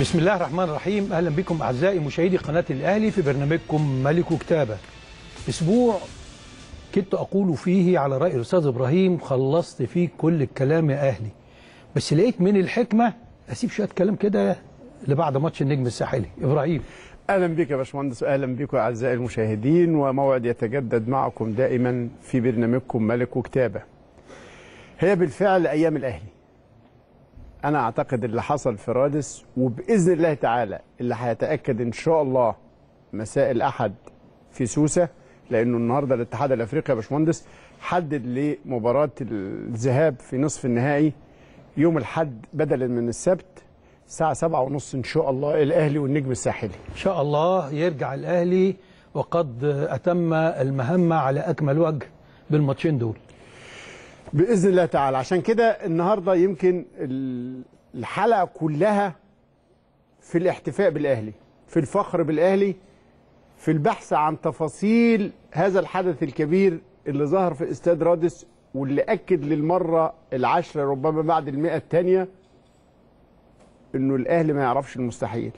بسم الله الرحمن الرحيم. اهلا بكم اعزائي مشاهدي قناه الاهلي في برنامجكم ملك وكتابه. اسبوع كنت اقول فيه على راي الاستاذ ابراهيم خلصت فيه كل الكلام يا اهلي، بس لقيت من الحكمه اسيب شويه كلام كده لبعد ماتش النجم الساحلي. ابراهيم اهلا بك يا باشمهندس، اهلا بكم اعزائي المشاهدين، وموعد يتجدد معكم دائما في برنامجكم ملك وكتابه. هي بالفعل ايام الاهلي. أنا أعتقد اللي حصل في رادس، وبإذن الله تعالى اللي هيتأكد إن شاء الله مساء الأحد في سوسة، لأنه النهارده الاتحاد الأفريقي يا باشمهندس حدد لمباراة الذهاب في نصف النهائي يوم الأحد بدلا من السبت الساعة 7:30 إن شاء الله، الأهلي والنجم الساحلي. إن شاء الله يرجع الأهلي وقد أتم المهمة على أكمل وجه بالماتشين دول بإذن الله تعالى. عشان كده النهاردة يمكن الحلقة كلها في الاحتفاء بالأهلي، في الفخر بالأهلي، في البحث عن تفاصيل هذا الحدث الكبير اللي ظهر في استاد رادس، واللي أكد للمرة العشرة ربما بعد المئة الثانية أنه الأهلي ما يعرفش المستحيل.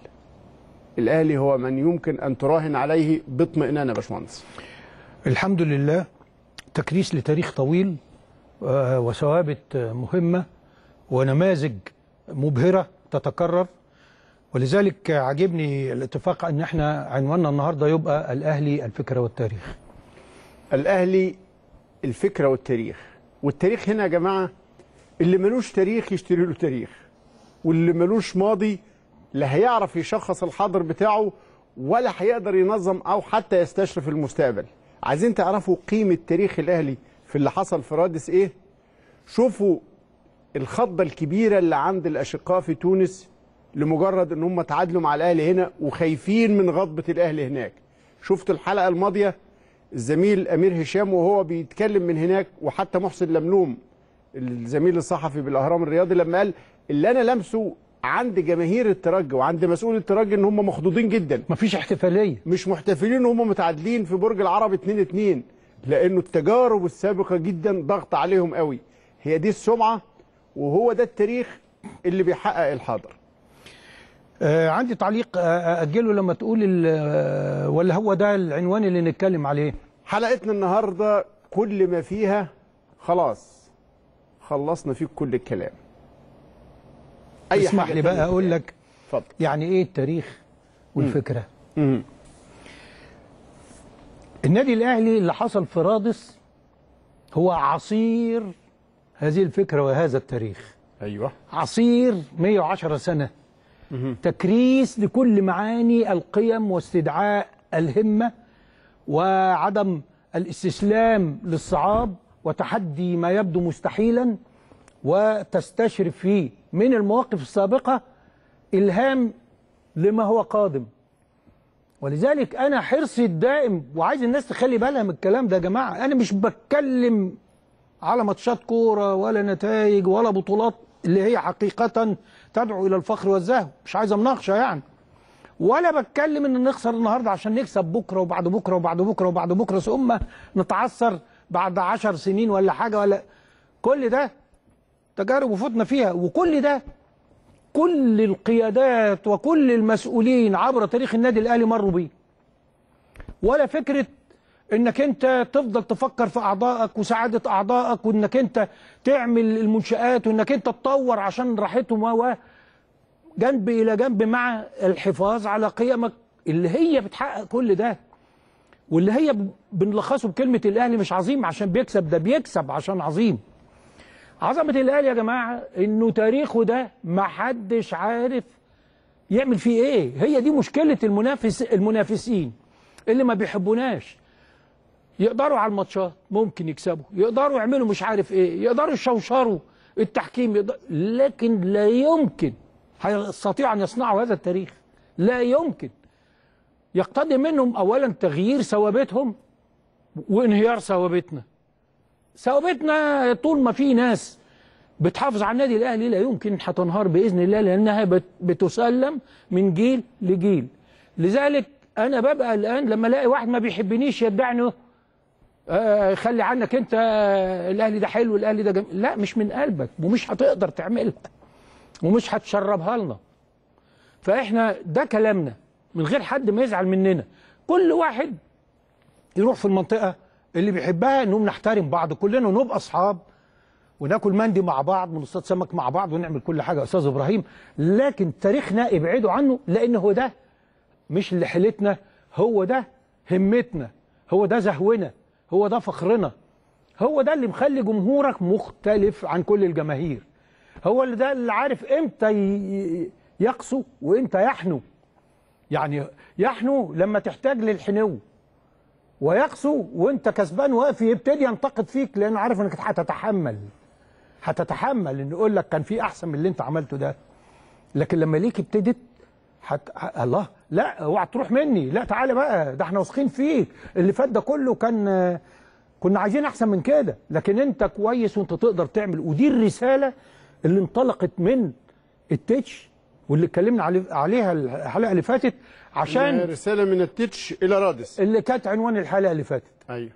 الأهلي هو من يمكن أن تراهن عليه باطمئنان يا باشمهندس. الحمد لله، تكريس لتاريخ طويل وثوابت مهمة ونماذج مبهرة تتكرر، ولذلك عجبني الاتفاق ان احنا عنواننا النهارده يبقى الأهلي الفكرة والتاريخ. الأهلي الفكرة والتاريخ، والتاريخ هنا يا جماعة اللي ملوش تاريخ يشتري له تاريخ، واللي ملوش ماضي لا هيعرف يشخص الحاضر بتاعه ولا هيقدر ينظم او حتى يستشرف المستقبل. عايزين تعرفوا قيمة تاريخ الأهلي في اللي حصل في رادس ايه؟ شوفوا الخضه الكبيره اللي عند الاشقاء في تونس لمجرد ان هم تعادلوا مع الاهلي هنا وخايفين من غضبه الاهلي هناك. شفتوا الحلقه الماضيه الزميل امير هشام وهو بيتكلم من هناك، وحتى محسن لملوم الزميل الصحفي بالاهرام الرياضي لما قال اللي انا لمسه عند جماهير الترجي وعند مسؤول الترجي ان هم مخضوضين جدا، مفيش احتفاليه، مش محتفلين وهم متعادلين في برج العرب 2-2 لأنه التجارب السابقة جدا ضغط عليهم قوي. هي دي السمعة وهو ده التاريخ اللي بيحقق الحاضر. عندي تعليق أجله لما تقول ولا هو ده العنوان اللي نتكلم عليه. حلقتنا النهاردة كل ما فيها خلاص خلصنا فيه كل الكلام. اسمح لي بقى أقول لك يعني إيه التاريخ والفكرة. النادي الأهلي اللي حصل في رادس هو عصير هذه الفكرة وهذا التاريخ. أيوة، عصير 110 سنة تكريس لكل معاني القيم واستدعاء الهمة وعدم الاستسلام للصعاب وتحدي ما يبدو مستحيلا، وتستشرف فيه من المواقف السابقة إلهام لما هو قادم. ولذلك أنا حرصي الدائم، وعايز الناس تخلي بالها من الكلام ده يا جماعة، أنا مش بتكلم على ماتشات كورة ولا نتائج ولا بطولات اللي هي حقيقة تدعو إلى الفخر والزهو، مش عايز مناقشة يعني، ولا بتكلم إن نخسر النهاردة عشان نكسب بكرة وبعد بكرة وبعد بكرة وبعد بكرة ثم نتعثر بعد 10 سنين ولا حاجة، ولا كل ده تجارب وفوتنا فيها، وكل ده كل القيادات وكل المسؤولين عبر تاريخ النادي الأهلي مروا بيه. ولا فكرة انك انت تفضل تفكر في اعضائك وسعادة اعضائك، وانك انت تعمل المنشآت، وانك انت تطور عشان راحتهم، و جنب الى جنب مع الحفاظ على قيمك اللي هي بتحقق كل ده، واللي هي بنلخصه بكلمة الأهلي مش عظيم عشان بيكسب، ده بيكسب عشان عظيم. عظمة الأهلي يا جماعة إنه تاريخه ده محدش عارف يعمل فيه إيه. هي دي مشكلة المنافسين اللي ما بيحبوناش. يقدروا على الماتشات ممكن يكسبوا، يقدروا يعملوا مش عارف إيه، يقدروا يشوشروا التحكيم، لكن لا يمكن هيستطيعوا أن يصنعوا هذا التاريخ. لا يمكن. يقتضي منهم أولا تغيير ثوابتهم وانهيار ثوابتنا. ثوابتنا طول ما في ناس بتحافظ على النادي الاهلي لا يمكن هتنهار باذن الله، لانها بتسلم من جيل لجيل. لذلك انا ببقى الان لما الاقي واحد ما بيحبنيش يدعني خلي عنك انت، الاهلي ده حلو، الاهلي ده جميل، لا مش من قلبك ومش هتقدر تعملها ومش هتشربها لنا. فاحنا ده كلامنا من غير حد ما يزعل مننا، كل واحد يروح في المنطقه اللي بيحبها، انهم نحترم بعض كلنا ونبقى اصحاب وناكل مندي مع بعض ونصطاد سمك مع بعض ونعمل كل حاجه يا استاذ ابراهيم، لكن تاريخنا ابعدوا عنه، لان هو ده مش اللي حيلتنا، هو ده همتنا، هو ده زهونا، هو ده فخرنا، هو ده اللي مخلي جمهورك مختلف عن كل الجماهير، هو اللي ده اللي عارف امتى يقسو وامتى يحنو، يعني يحنو لما تحتاج للحنو ويقسو وانت كسبان واقف يبتدي ينتقد فيك لانه عارف انك هتتحمل انه يقول لك كان في احسن من اللي انت عملته ده، لكن لما ليك ابتدت الله لا اوعى تروح مني، لا تعالى بقى ده احنا واثقين فيك، اللي فات ده كله كنا عايزين احسن من كده، لكن انت كويس وانت تقدر تعمل، ودي الرساله اللي انطلقت من التتش واللي اتكلمنا عليها الحلقه اللي فاتت، عشان رساله من التتش الى رادس اللي كانت عنوان الحلقه اللي فاتت، ايوه،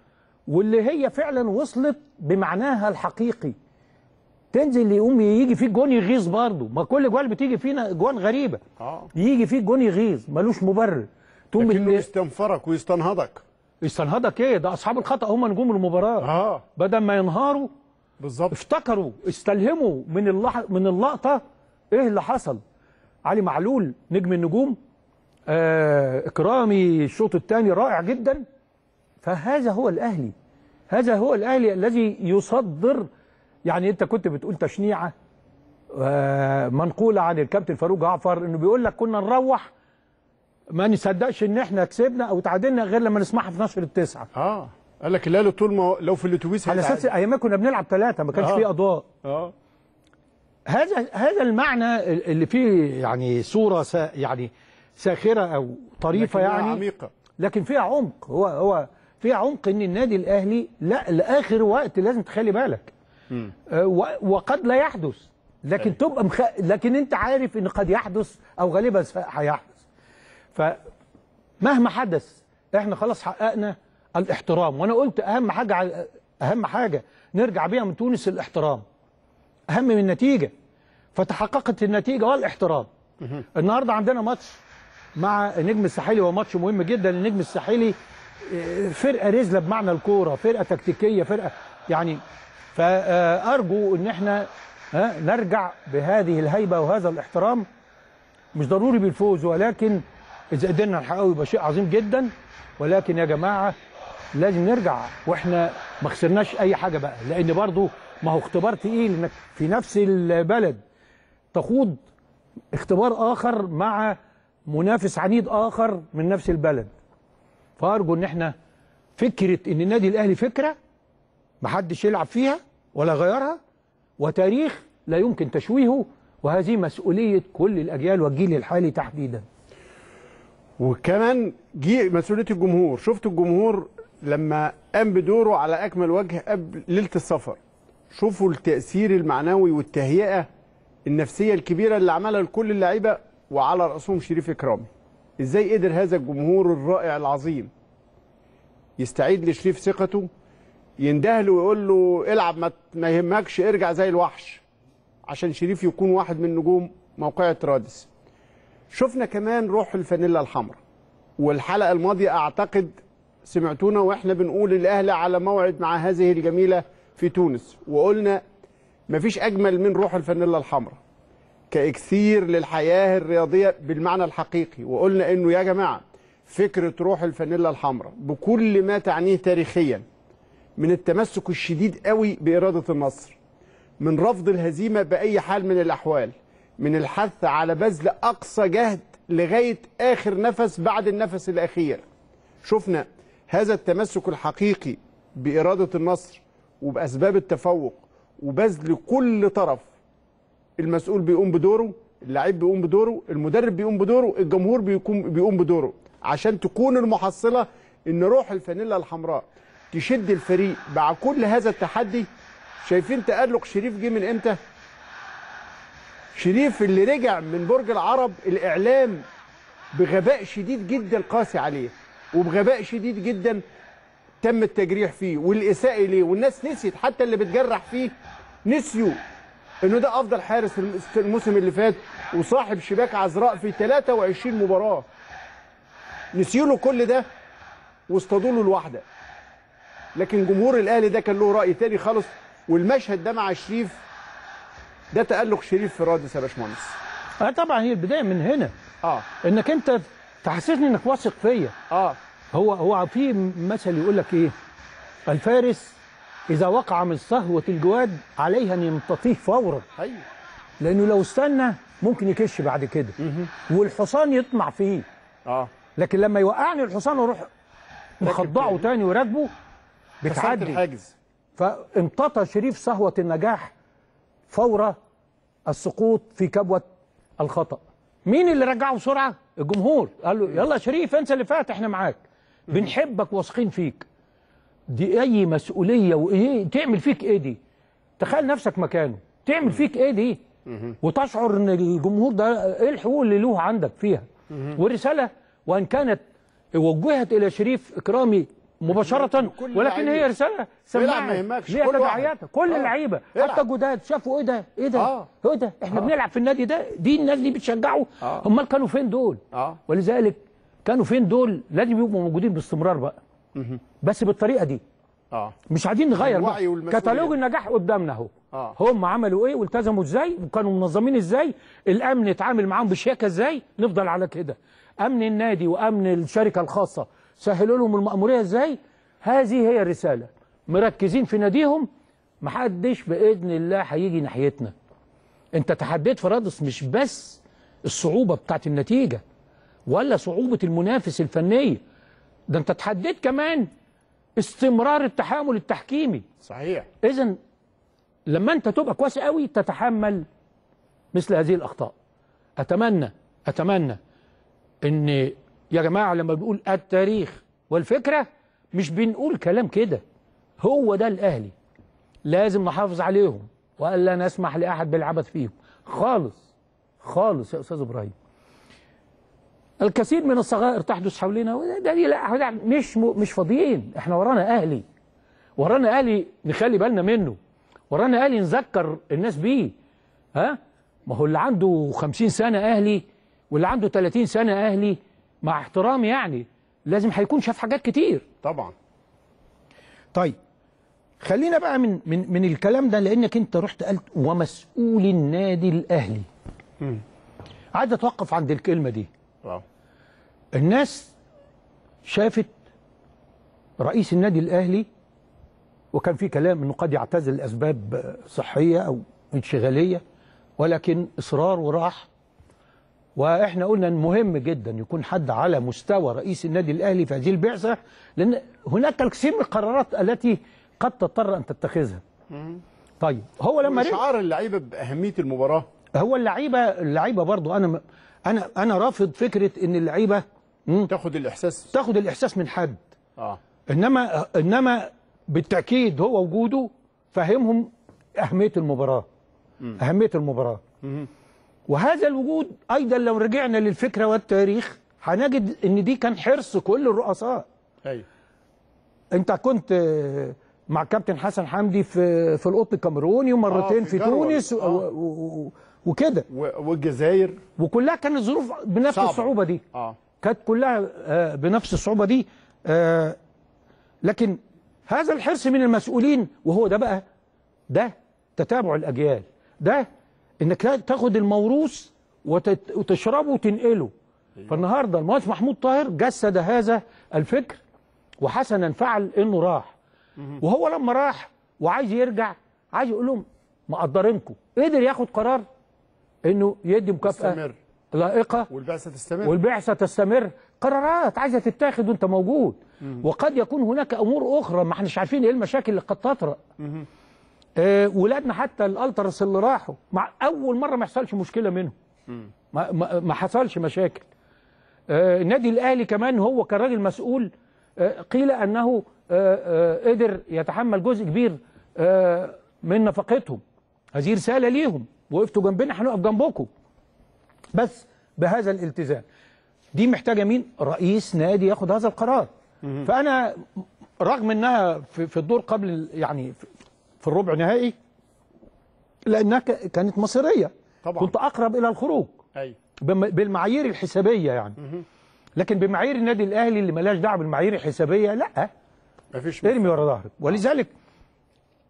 واللي هي فعلا وصلت بمعناها الحقيقي. تنزل يقوم يجي فيك جون يغيظ برضه، ما كل جوال بتيجي فينا جوان غريبه، يجي فيك جون يغيظ ملوش مبرر، تقوم لكنه يستنفرك ويستنهضك. يستنهضك ايه؟ ده اصحاب الخطا هم نجوم المباراه، بدل ما ينهاروا بالظبط افتكروا، استلهموا من اللقطه ايه اللي حصل. علي معلول نجم النجوم، اكرامي الشوط الثاني رائع جدا، فهذا هو الاهلي، هذا هو الاهلي الذي يصدر. يعني انت كنت بتقول تشنيعه منقوله عن الكابتن فاروق جعفر انه بيقول لك كنا نروح ما نصدقش ان احنا كسبنا او تعادلنا غير لما نسمعها في نشر التسعه. قال لك الاهلي طول ما لو في الاتوبيس على اساس ايام كنا بنلعب ثلاثه ما كانش فيه اضواء. هذا المعنى اللي فيه يعني صوره يعني ساخره او طريفه، يعني عميقه لكن فيها عمق، هو فيها عمق ان النادي الاهلي لا لاخر وقت لازم تخلي بالك وقد لا يحدث، لكن تبقى لكن انت عارف ان قد يحدث او غالبا هيحدث، فمهما حدث احنا خلاص حققنا الاحترام. وانا قلت اهم حاجه نرجع بيها من تونس الاحترام اهم من النتيجه، فتحققت النتيجه والاحترام. النهارده عندنا ماتش مع النجم الساحلي، وماتش مهم جدا. النجم الساحلي فرقه رزله بمعنى الكوره، فرقه تكتيكيه، فرقه يعني، فأرجو إن إحنا نرجع بهذه الهيبة وهذا الاحترام، مش ضروري بالفوز، ولكن إذا قدرنا نحققه يبقى شيء عظيم جدا. ولكن يا جماعة لازم نرجع وإحنا ما خسرناش أي حاجة بقى، لأن برضو ما هو اختبار تقيل إنك في نفس البلد تخوض اختبار آخر مع منافس عنيد آخر من نفس البلد. فأرجو إن إحنا فكرة إن النادي الأهلي فكرة محدش يلعب فيها ولا غيرها، وتاريخ لا يمكن تشويهه، وهذه مسؤولية كل الأجيال والجيل الحالي تحديدا، وكمان مسؤولية الجمهور. شفت الجمهور لما قام بدوره على أكمل وجه قبل ليلة السفر، شوفوا التأثير المعنوي والتهيئة النفسية الكبيرة اللي عملها لكل اللعيبة، وعلى رأسهم شريف اكرامي. إزاي قدر هذا الجمهور الرائع العظيم يستعيد لشريف ثقته، يندهله ويقول له العب ما يهمكش، ارجع زي الوحش، عشان شريف يكون واحد من نجوم موقعة رادس. شفنا كمان روح الفانيلا الحمراء، والحلقة الماضية أعتقد سمعتونا وإحنا بنقول الأهلي على موعد مع هذه الجميلة في تونس، وقلنا مفيش أجمل من روح الفانيلا الحمراء كإكثير للحياة الرياضية بالمعنى الحقيقي، وقلنا إنه يا جماعة فكرة روح الفانيلا الحمراء بكل ما تعنيه تاريخيا، من التمسك الشديد قوي بإرادة النصر، من رفض الهزيمة بأي حال من الأحوال، من الحث على بذل أقصى جهد لغاية آخر نفس بعد النفس الأخير. شفنا هذا التمسك الحقيقي بإرادة النصر وبأسباب التفوق، وبذل كل طرف، المسؤول بيقوم بدوره، اللاعب بيقوم بدوره، المدرب بيقوم بدوره، الجمهور بيقوم بدوره، عشان تكون المحصلة إن روح الفانيلا الحمراء تشد الفريق مع كل هذا التحدي. شايفين تألق شريف جه من امتى؟ شريف اللي رجع من برج العرب، الإعلام بغباء شديد جدا قاسي عليه، وبغباء شديد جدا تم التجريح فيه والإساءة ليه، والناس نسيت، حتى اللي بتجرح فيه نسيوا انه ده افضل حارس الموسم اللي فات وصاحب شباك عذراء في 23 مباراه. نسيوا له كل ده واصطادوا له الواحده. لكن جمهور الاهلي ده كان له راي تاني خالص، والمشهد ده مع شريف ده تالق شريف في رادس يا باشمهندس. طبعا هي البدايه من هنا، انك انت تحسسني انك واثق فيا. هو في مثل يقول لك ايه، الفارس اذا وقع من صهوه الجواد عليه ان يمتطيه فورا. ايوه، لانه لو استنى ممكن يكش بعد كده والحصان يطمع فيه. لكن لما يوقعني الحصان واروح مخضعه تاني وراكبه بتعدي الحاجز. فامتطى شريف صهوه النجاح فور السقوط في كبوه الخطا. مين اللي رجعه بسرعه؟ الجمهور. قال له يلا شريف انسى اللي فات، احنا معاك، بنحبك واثقين فيك. دي اي مسؤوليه وايه تعمل فيك ايه دي؟ تخيل نفسك مكانه تعمل فيك ايه دي؟ وتشعر ان الجمهور ده ايه الحقوق اللي له عندك فيها. والرساله وان كانت وجهت الى شريف اكرامي مباشره، ولكن هي رساله سمعت ليها تبعياتها. كل اللعيبه حتى جداد شافوا ايه ده؟ ايه ده؟ ايه ده؟ احنا بنلعب في النادي ده، دي الناس دي بتشجعه. امال كانوا فين دول؟ ولذلك كانوا فين دول؟ لازم يبقوا موجودين باستمرار بقى. بس بالطريقه دي. مش عايزين نغير بقى. كتالوج النجاح قدامنا اهو. هم عملوا ايه والتزموا ازاي وكانوا منظمين ازاي؟ الامن اتعامل معاهم بشياكه ازاي؟ نفضل على كده. امن النادي وامن الشركه الخاصه سهلوا لهم المأمورية ازاي؟ هذه هي الرسالة، مركزين في ناديهم، محدش بإذن الله هيجي ناحيتنا. أنت تحديت في رادس مش بس الصعوبة بتاعت النتيجة ولا صعوبة المنافس الفنية، ده أنت تحديت كمان استمرار التحامل التحكيمي. صحيح. إذن لما أنت تبقى كويس قوي تتحمل مثل هذه الأخطاء. أتمنى إن يا جماعة لما بنقول التاريخ والفكرة مش بنقول كلام كده، هو ده الأهلي لازم نحافظ عليهم وألا نسمح لأحد بالعبث فيهم خالص خالص. يا أستاذ إبراهيم الكثير من الصغائر تحدث حولنا، ده لا مش فاضيين، احنا ورانا أهلي، ورانا أهلي نخلي بالنا منه، ورانا أهلي نذكر الناس بيه. ما هو اللي عنده 50 سنة أهلي واللي عنده 30 سنة أهلي مع احترامي يعني لازم هيكون شاف حاجات كتير طبعا. طيب خلينا بقى من الكلام ده، لانك انت رحت قلت ومسؤول النادي الاهلي. عايز اتوقف عند الكلمه دي. الناس شافت رئيس النادي الاهلي، وكان في كلام انه قد يعتزل لاسباب صحيه او انشغاليه، ولكن اصرار وراح. واحنا قلنا ان مهم جدا يكون حد على مستوى رئيس النادي الاهلي في هذه البعثه، لان هناك الكثير من القرارات التي قد تضطر ان تتخذها. طيب هو لما اشعار اللعيبه باهميه المباراه، هو اللعيبه برضو انا رافض فكره ان اللعيبه تاخد الاحساس من حد. انما بالتاكيد هو وجوده فهمهم اهميه المباراه. وهذا الوجود ايضا لو رجعنا للفكره والتاريخ هنجد ان دي كان حرص كل الرؤساء. ايوه. انت كنت مع كابتن حسن حمدي في القطن الكاميروني، ومرتين في تونس وكده والجزائر، وكلها كانت الظروف بنفس الصعوبه دي. كانت كلها بنفس الصعوبه دي. لكن هذا الحرص من المسؤولين، وهو ده بقى ده تتابع الاجيال، ده انك لا تاخد الموروث وتشربه وتنقله. فالنهارده المهندس محمود طاهر جسد هذا الفكر، وحسنا فعل انه راح. وهو لما راح وعايز يرجع، عايز يقول لهم مقدرينكم، قدر ياخد قرار انه يدي مكافاه لائقه والبعثه تستمر. قرارات عايزه تتاخد وانت موجود. وقد يكون هناك امور اخرى ما احناش عارفين ايه المشاكل اللي قد تطرأ. ولادنا حتى الالترس اللي راحوا مع اول مره ما حصلش مشكله منهم، ما حصلش مشاكل. النادي الاهلي كمان هو كراجل مسؤول، قيل انه قدر يتحمل جزء كبير من نفقتهم. هذه رساله ليهم، وقفتوا جنبنا هنقف جنبكم، بس بهذا الالتزام. دي محتاجه مين؟ رئيس نادي ياخد هذا القرار. فانا رغم انها في الدور قبل، يعني في الربع نهائي، لانها كانت مصيريه طبعا، كنت اقرب الى الخروج ايوه بالمعايير الحسابيه يعني. لكن بمعايير النادي الاهلي اللي مالهاش دعوه بالمعايير الحسابيه، لا مفيش، ارمي ورا ظهرك. ولذلك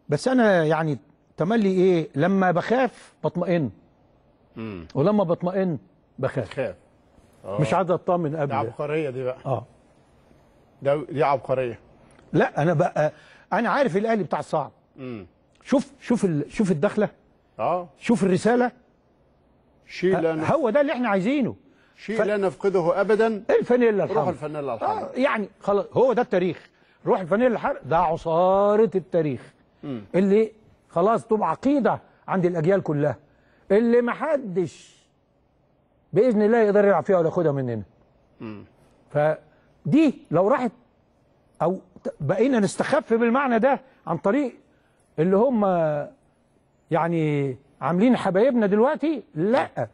بس انا يعني تملي ايه، لما بخاف بطمئن ولما بطمئن بخاف. مش عايز اطمن قبل. دي عبقريه دي بقى. دي عبقريه. لا انا بقى انا عارف الاهلي بتاع الصعب. شوف الدخله، شوف الرساله، شيء هو ده اللي احنا عايزينه، شيء لا نفقده ابدا، الفانيلا الحمراء، روح الفانيلا الحمراء. يعني خلاص هو ده التاريخ، روح الفانيلا الحمراء، ده عصاره التاريخ اللي خلاص تبقى عقيده عند الاجيال كلها، اللي ما حدش باذن الله يقدر يلعب فيها ولا ياخدها مننا. فدي لو راحت او بقينا نستخف بالمعنى ده عن طريق اللي هم يعني عاملين حبايبنا دلوقتي، لا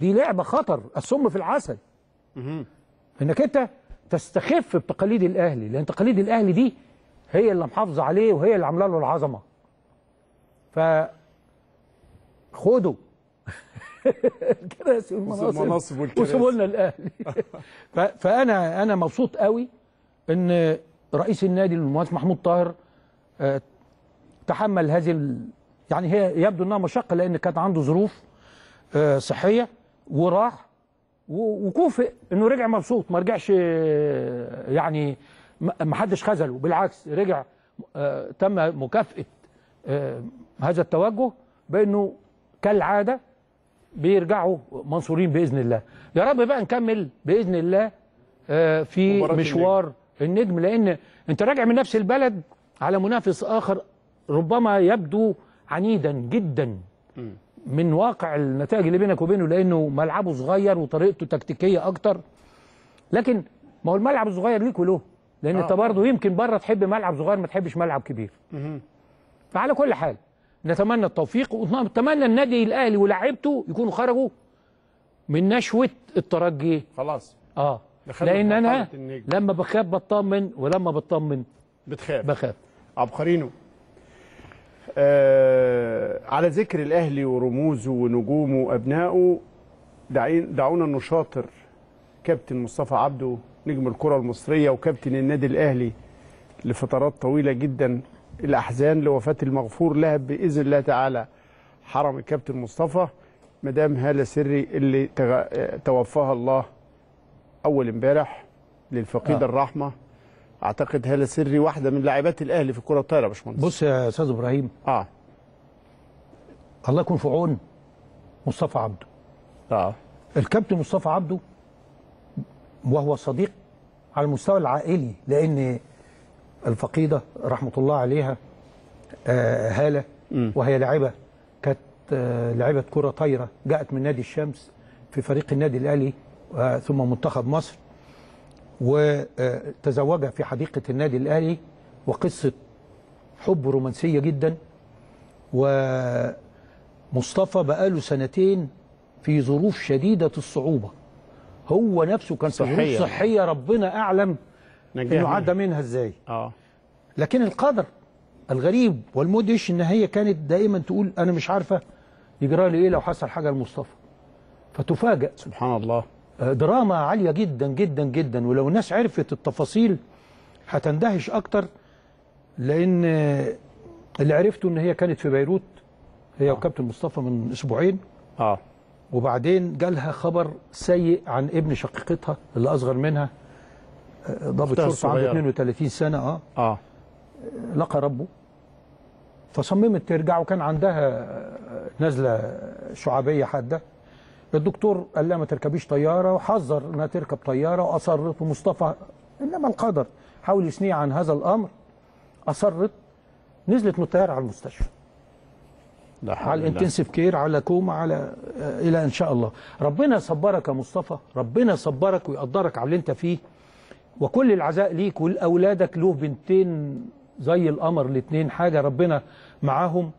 دي لعبه خطر، السم في العسل. انك انت تستخف بتقاليد الاهلي، لان تقاليد الاهلي دي هي اللي محافظه عليه وهي اللي عامله له العظمه. ف خدوا الكراسي والمناصب وسيبوا لنا الاهلي. فانا مبسوط قوي ان رئيس النادي المهندس محمود طاهر تحمل هذه يعني هي يبدو انها مشقه لان كانت عنده ظروف صحيه، وراح وكوفئ انه رجع مبسوط، ما رجعش يعني ما حدش خذله، بالعكس رجع تم مكافاه هذا التوجه بانه كالعاده بيرجعوا منصورين باذن الله. يا رب بقى نكمل باذن الله في مشوار النجم، لان انت راجع من نفس البلد على منافس اخر ربما يبدو عنيدا جدا من واقع النتائج اللي بينك وبينه، لانه ملعبه صغير وطريقته تكتيكيه اكتر. لكن ما هو الملعب الصغير ليك وله، لان انت برضه يمكن بره تحب ملعب صغير ما تحبش ملعب كبير. فعلى كل حال نتمنى التوفيق، ونتمنى النادي الاهلي ولاعيبته يكونوا خرجوا من نشوه الترجي خلاص. لان انا لما بخاف بطمن ولما بطمن بخاف. عبقرينه. على ذكر الاهلي ورموزه ونجومه وابنائه، دعونا نشاطر كابتن مصطفى عبده نجم الكره المصريه وكابتن النادي الاهلي لفترات طويله جدا، الاحزان لوفاه المغفور لها باذن الله تعالى حرم الكابتن مصطفى مدام هاله سري اللي توفاها الله اول امبارح للفقيد الرحمه. اعتقد هاله سري واحده من لاعبات الاهلي في الكره الطايره يا باشمهندس. بص يا استاذ ابراهيم، الله يكون في عون مصطفى عبده. الكابتن مصطفى عبده وهو صديق على المستوى العائلي، لان الفقيده رحمه الله عليها هاله وهي لاعبه، كانت لاعبه كره طايره، جاءت من نادي الشمس في فريق النادي الاهلي ثم منتخب مصر، وتزوجها في حديقة النادي الأهلي، وقصة حب رومانسية جدا. ومصطفى بقاله سنتين في ظروف شديدة الصعوبة، هو نفسه كان في ظروف صحية ربنا أعلم إنه عدى منها إزاي. لكن القدر الغريب والمدهش إن هي كانت دائما تقول أنا مش عارفة يجرى لي إيه لو حصل حاجة لمصطفى، فتفاجأ سبحان الله. دراما عالية جدا جدا جدا، ولو الناس عرفت التفاصيل هتندهش أكتر، لأن اللي عرفته إن هي كانت في بيروت هي وكابتن مصطفى من أسبوعين، وبعدين جالها خبر سيء عن ابن شقيقتها اللي أصغر منها، ضابط شرطة عنده 32 سنة لقى ربه، فصممت ترجع، وكان عندها نزلة شعابية حادة، الدكتور قال لها ما تركبيش طياره، وحذر انها تركب طياره، واصرت. ومصطفى انما القدر حاول يثنيه عن هذا الامر، اصرت، نزلت من الطياره على المستشفى، على الانتنسيف كير، على كوما، على الى ان شاء الله. ربنا يصبرك يا مصطفى، ربنا يصبرك ويقدرك على اللي انت فيه، وكل العزاء ليك ولاولادك، له بنتين زي القمر الاثنين، حاجه ربنا معاهم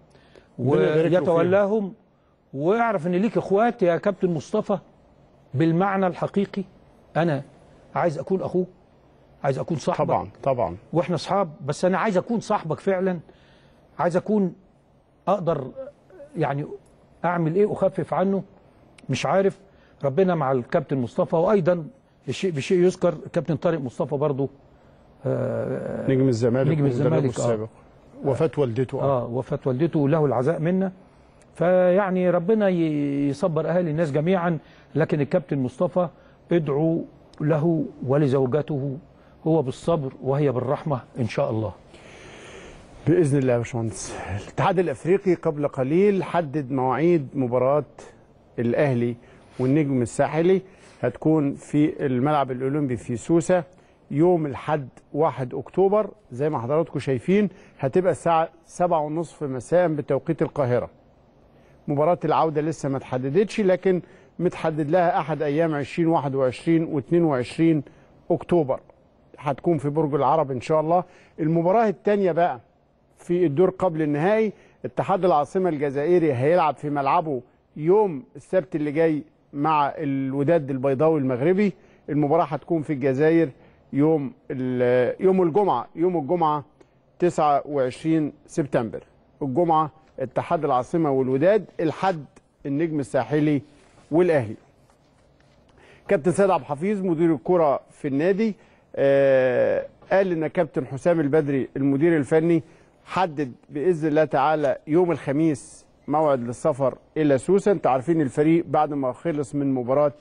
ويتولاهم. واعرف ان ليك اخوات يا كابتن مصطفى بالمعنى الحقيقي، انا عايز اكون اخوك، عايز اكون صاحبك، طبعا واحنا اصحاب، بس انا عايز اكون صاحبك فعلا، عايز اكون اقدر يعني اعمل ايه اخفف عنه مش عارف. ربنا مع الكابتن مصطفى، وايضا الشيء بشيء يذكر الكابتن طارق مصطفى برضه نجم الزمالك، نجم الزمالك السابق، وفاة والدته وفاة والدته وله العزاء منا. فيعني ربنا يصبر اهالي الناس جميعا. لكن الكابتن مصطفى ادعوا له ولزوجته، هو بالصبر وهي بالرحمه ان شاء الله. باذن الله يا باشمهندس. الاتحاد الافريقي قبل قليل حدد مواعيد مباراه الاهلي والنجم الساحلي، هتكون في الملعب الاولمبي في سوسه يوم الحد 1 أكتوبر، زي ما حضراتكم شايفين هتبقى الساعه 7:30 مساء بتوقيت القاهره. مباراه العوده لسه ما اتحددتش، لكن متحدد لها احد ايام 20 و21 و22 أكتوبر، هتكون في برج العرب ان شاء الله. المباراه الثانيه بقى في الدور قبل النهائي، اتحاد العاصمه الجزائري هيلعب في ملعبه يوم السبت اللي جاي مع الوداد البيضاوي المغربي. المباراه هتكون في الجزائر يوم الجمعه 29 سبتمبر. الجمعه اتحاد العاصمه والوداد، الحد النجم الساحلي والاهلي. كابتن سيد عبد الحفيظ مدير الكره في النادي قال ان كابتن حسام البدري المدير الفني حدد باذن الله تعالى يوم الخميس موعد للسفر الى سوسه. انتوا عارفين الفريق بعد ما خلص من مباراه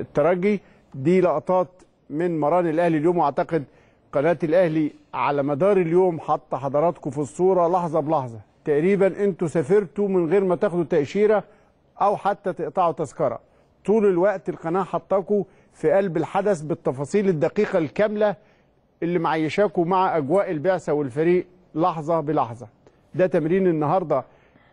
الترجي، دي لقطات من مران الاهلي اليوم، واعتقد قناه الاهلي على مدار اليوم حاطه حضراتكم في الصوره لحظه بلحظه تقريبا. انتوا سافرتوا من غير ما تاخدوا تاشيره او حتى تقطعوا تذكره، طول الوقت القناه حطاكم في قلب الحدث بالتفاصيل الدقيقه الكامله اللي معيشاكم مع اجواء البعثه والفريق لحظه بلحظه. ده تمرين النهارده،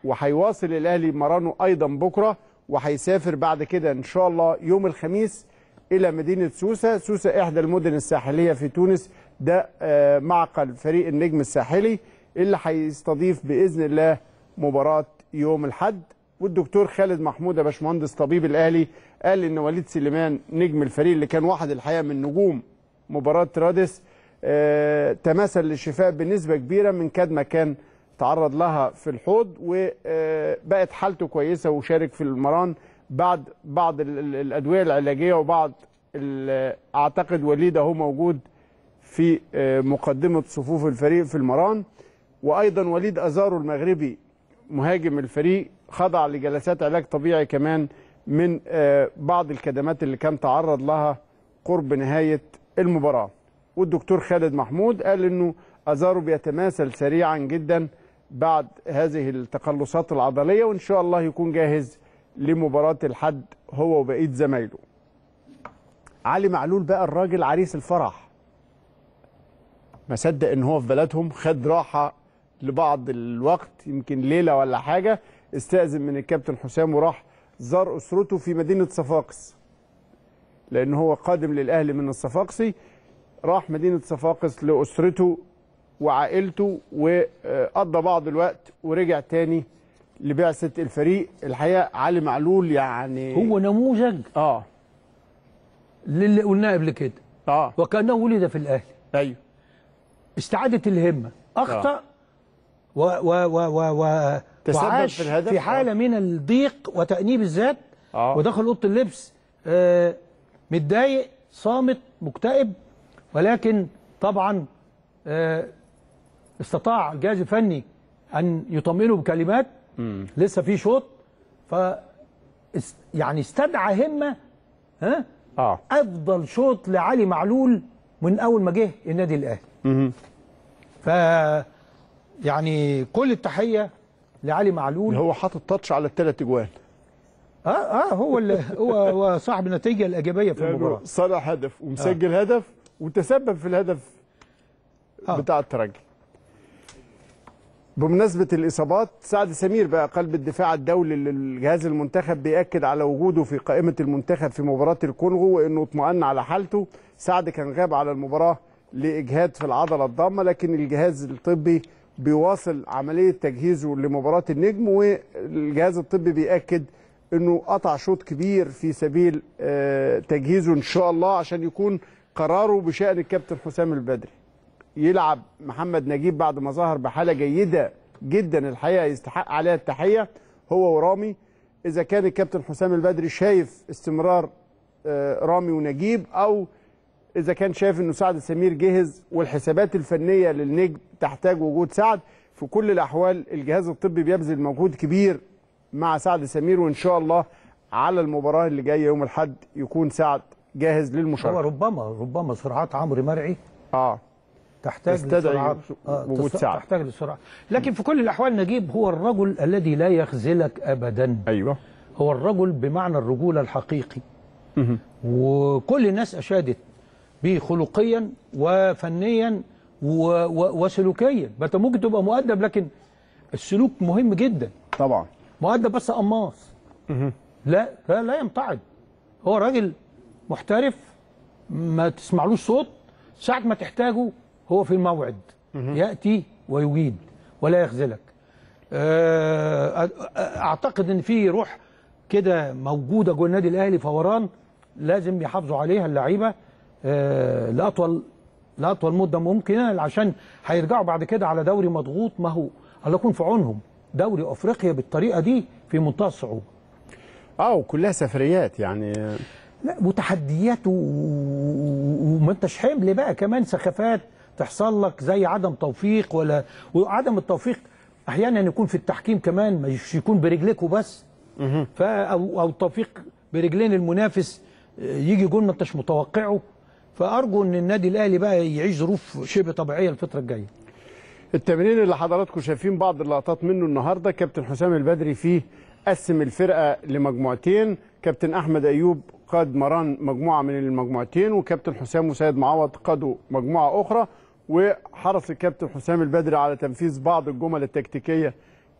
وهيواصل الاهلي مرانه ايضا بكره، وهيسافر بعد كده ان شاء الله يوم الخميس الى مدينه سوسه. سوسه احدى المدن الساحليه في تونس، ده معقل فريق النجم الساحلي اللي هيستضيف باذن الله مباراه يوم الاحد. والدكتور خالد محمود يا باشمهندس طبيب الاهلي قال ان وليد سليمان نجم الفريق اللي كان واحد الحقيقه من نجوم مباراه رادس تمثل للشفاء بنسبه كبيره من كاد ما كان تعرض لها في الحوض، وبقت حالته كويسه وشارك في المران بعد بعض الادويه العلاجيه وبعض اعتقد وليد اهو موجود في مقدمه صفوف الفريق في المران. وايضا وليد ازارو المغربي مهاجم الفريق خضع لجلسات علاج طبيعي كمان من بعض الكدمات اللي كان تعرض لها قرب نهايه المباراه. والدكتور خالد محمود قال انه ازارو بيتماثل سريعا جدا بعد هذه التقلصات العضليه، وان شاء الله يكون جاهز لمباراه الحد هو وبقيه زمايله. علي معلول بقى الراجل عريس الفرح، ما صدق ان هو في بلدهم، خد راحه لبعض الوقت يمكن ليله ولا حاجه، استأذن من الكابتن حسام وراح زار أسرته في مدينة صفاقس، لأن هو قادم للأهلي من الصفاقسي. راح مدينة صفاقس لأسرته وعائلته وقضى بعض الوقت ورجع تاني لبعثة الفريق. الحقيقة علي معلول يعني هو نموذج للي قلناه قبل كده، وكأنه ولد في الأهلي. أيوه، استعادة الهمة، أخطأ وعاش في حاله من الضيق وتأنيب الذات، ودخل اوضه اللبس متضايق صامت مكتئب، ولكن طبعا استطاع الجهاز الفني ان يطمئنه بكلمات لسه في شوط، ف يعني استدعى همه. افضل شوط لعلي معلول من اول ما جه النادي الاهلي. ف يعني كل التحيه لعلي معلول. هو حاطط تاتش على الثلاث اجوان. هو اللي هو صاحب النتيجه الايجابيه في المباراه. صنع هدف ومسجل هدف وتسبب في الهدف بتاع الترجي. بمناسبه الاصابات، سعد سمير بقى قلب الدفاع الدولي للجهاز المنتخب بيأكد على وجوده في قائمه المنتخب في مباراه الكونغو وانه اطمأن على حالته. سعد كان غاب على المباراه لاجهاد في العضله الضامه، لكن الجهاز الطبي بيواصل عملية تجهيزه لمباراة النجم، والجهاز الطبي بيأكد أنه قطع شوط كبير في سبيل تجهيزه إن شاء الله عشان يكون قراره بشأن الكابتن حسام البدري. يلعب محمد نجيب بعد ما ظهر بحالة جيدة جدا الحقيقه يستحق عليها التحيه هو ورامي. اذا كان الكابتن حسام البدري شايف استمرار رامي ونجيب، او اذا كان شايف انه سعد سمير جهز والحسابات الفنيه للنجم تحتاج وجود سعد، في كل الاحوال الجهاز الطبي بيبذل مجهود كبير مع سعد سمير، وان شاء الله على المباراه اللي جايه يوم الاحد يكون سعد جاهز للمشاركه. ربما سرعات عمرو مرعي تحتاج لسرعات لكن في كل الاحوال نجيب هو الرجل الذي لا يخذلك ابدا. ايوه، هو الرجل بمعنى الرجوله الحقيقي، وكل الناس اشادت به خلقيا وفنيا وسلوكيا. ممكن تبقى مؤدب لكن السلوك مهم جدا طبعا. مؤدب بس قماص لا لا لا يمتعد. هو راجل محترف، ما تسمعلوش صوت، ساعة ما تحتاجه هو في الموعد يأتي ويجيد ولا يخذلك. أعتقد إن في روح كده موجودة جوه النادي الأهلي فوران لازم يحافظوا عليها اللعيبة لأطول مدة ممكنة، عشان هيرجعوا بعد كده على دوري مضغوط. ما هو الله يكون في عونهم، دوري أفريقيا بالطريقة دي في منتهى الصعوبة. كلها سفريات يعني، لا وتحديات وما انتش حمل بقى كمان سخافات تحصل لك زي عدم توفيق، وعدم التوفيق احيانا يكون في التحكيم كمان، مش يكون برجليك وبس، او توفيق برجلين المنافس يجي جول ما انتش متوقعه. فارجو ان النادي الاهلي بقى يعيش ظروف شبه طبيعيه الفتره الجايه. التمرين اللي حضراتكم شايفين بعض اللقطات منه النهارده، كابتن حسام البدري فيه قسم الفرقه لمجموعتين، كابتن احمد ايوب قاد مران مجموعه من المجموعتين، وكابتن حسام وسيد معوض قادوا مجموعه اخرى، وحرص الكابتن حسام البدري على تنفيذ بعض الجمل التكتيكيه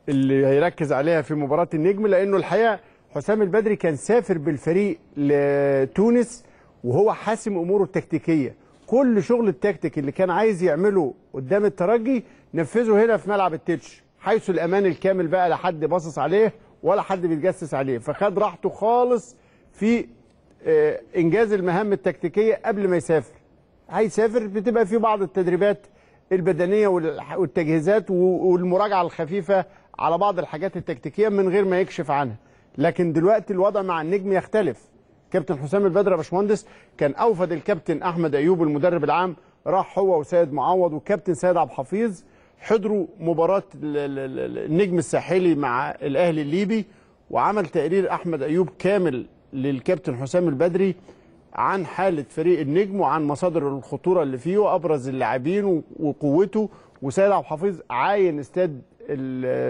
اللي هيركز عليها في مباراه النجم، لانه الحقيقه حسام البدري كان سافر بالفريق لتونس وهو حاسم اموره التكتيكيه. كل شغل التكتيك اللي كان عايز يعمله قدام الترجي نفذه هنا في ملعب التتش، حيث الامان الكامل بقى، لا حد باصص عليه ولا حد بيتجسس عليه، فخد راحته خالص في انجاز المهام التكتيكيه قبل ما يسافر. هيسافر بتبقى في بعض التدريبات البدنيه والتجهيزات والمراجعه الخفيفه على بعض الحاجات التكتيكيه من غير ما يكشف عنها. لكن دلوقتي الوضع مع النجم يختلف. كابتن حسام البدري يا باشمهندس كان اوفد الكابتن احمد ايوب المدرب العام، راح هو وسيد معوض والكابتن سيد عبد الحفيظ حضروا مباراه النجم الساحلي مع الاهلي الليبي، وعمل تقرير احمد ايوب كامل للكابتن حسام البدري عن حالة فريق النجم وعن مصادر الخطورة اللي فيه وأبرز اللاعبين وقوته. وسيد عبد الحفيظ عاين استاد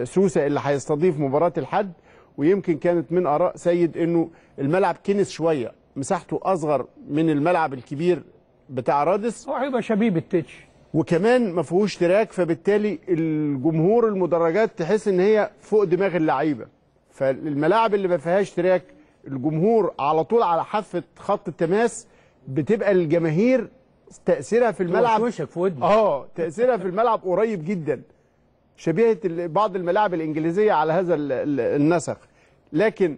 سوسة اللي هيستضيف مباراة الحد، ويمكن كانت من آراء سيد إنه الملعب كنس شوية، مساحته أصغر من الملعب الكبير بتاع رادس، هو هيبقى شبيب التتش، وكمان ما فيهوش تراك، فبالتالي الجمهور المدرجات تحس إن هي فوق دماغ اللعيبة. فالملاعب اللي ما فيهاش تراك الجمهور على طول على حافة خط التماس، بتبقى الجماهير تأثيرها في الملعب تأثيرها في الملعب قريب جدا، شبيهة بعض الملاعب الإنجليزية على هذا النسق. لكن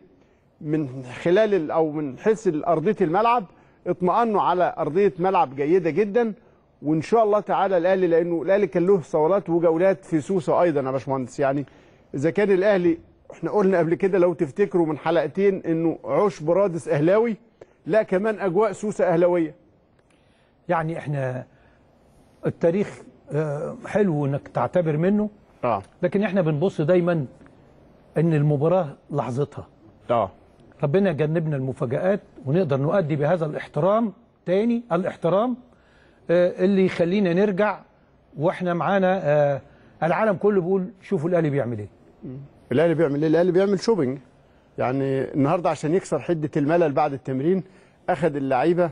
من خلال أو من حيث أرضية الملعب اطمأنوا على أرضية ملعب جيدة جدا، وإن شاء الله تعالى الأهلي، لأنه الأهلي كان له صولات وجولات في سوسة أيضا يا باشمهندس. يعني إذا كان الأهلي، احنا قلنا قبل كده لو تفتكروا من حلقتين، انه عشب رادس اهلاوي، لا كمان اجواء سوسه اهلاويه. يعني احنا التاريخ حلو انك تعتبر منه، لكن احنا بنبص دايما ان المباراه لحظتها. ربنا يجنبنا المفاجآت ونقدر نؤدي بهذا الاحترام تاني، الاحترام اللي يخلينا نرجع واحنا معانا العالم كله بيقول شوفوا الاهلي بيعمل ايه. الاهلي بيعمل ايه؟ الاهلي بيعمل شوبينج. يعني النهارده عشان يكسر حده الملل بعد التمرين، اخذ اللعيبه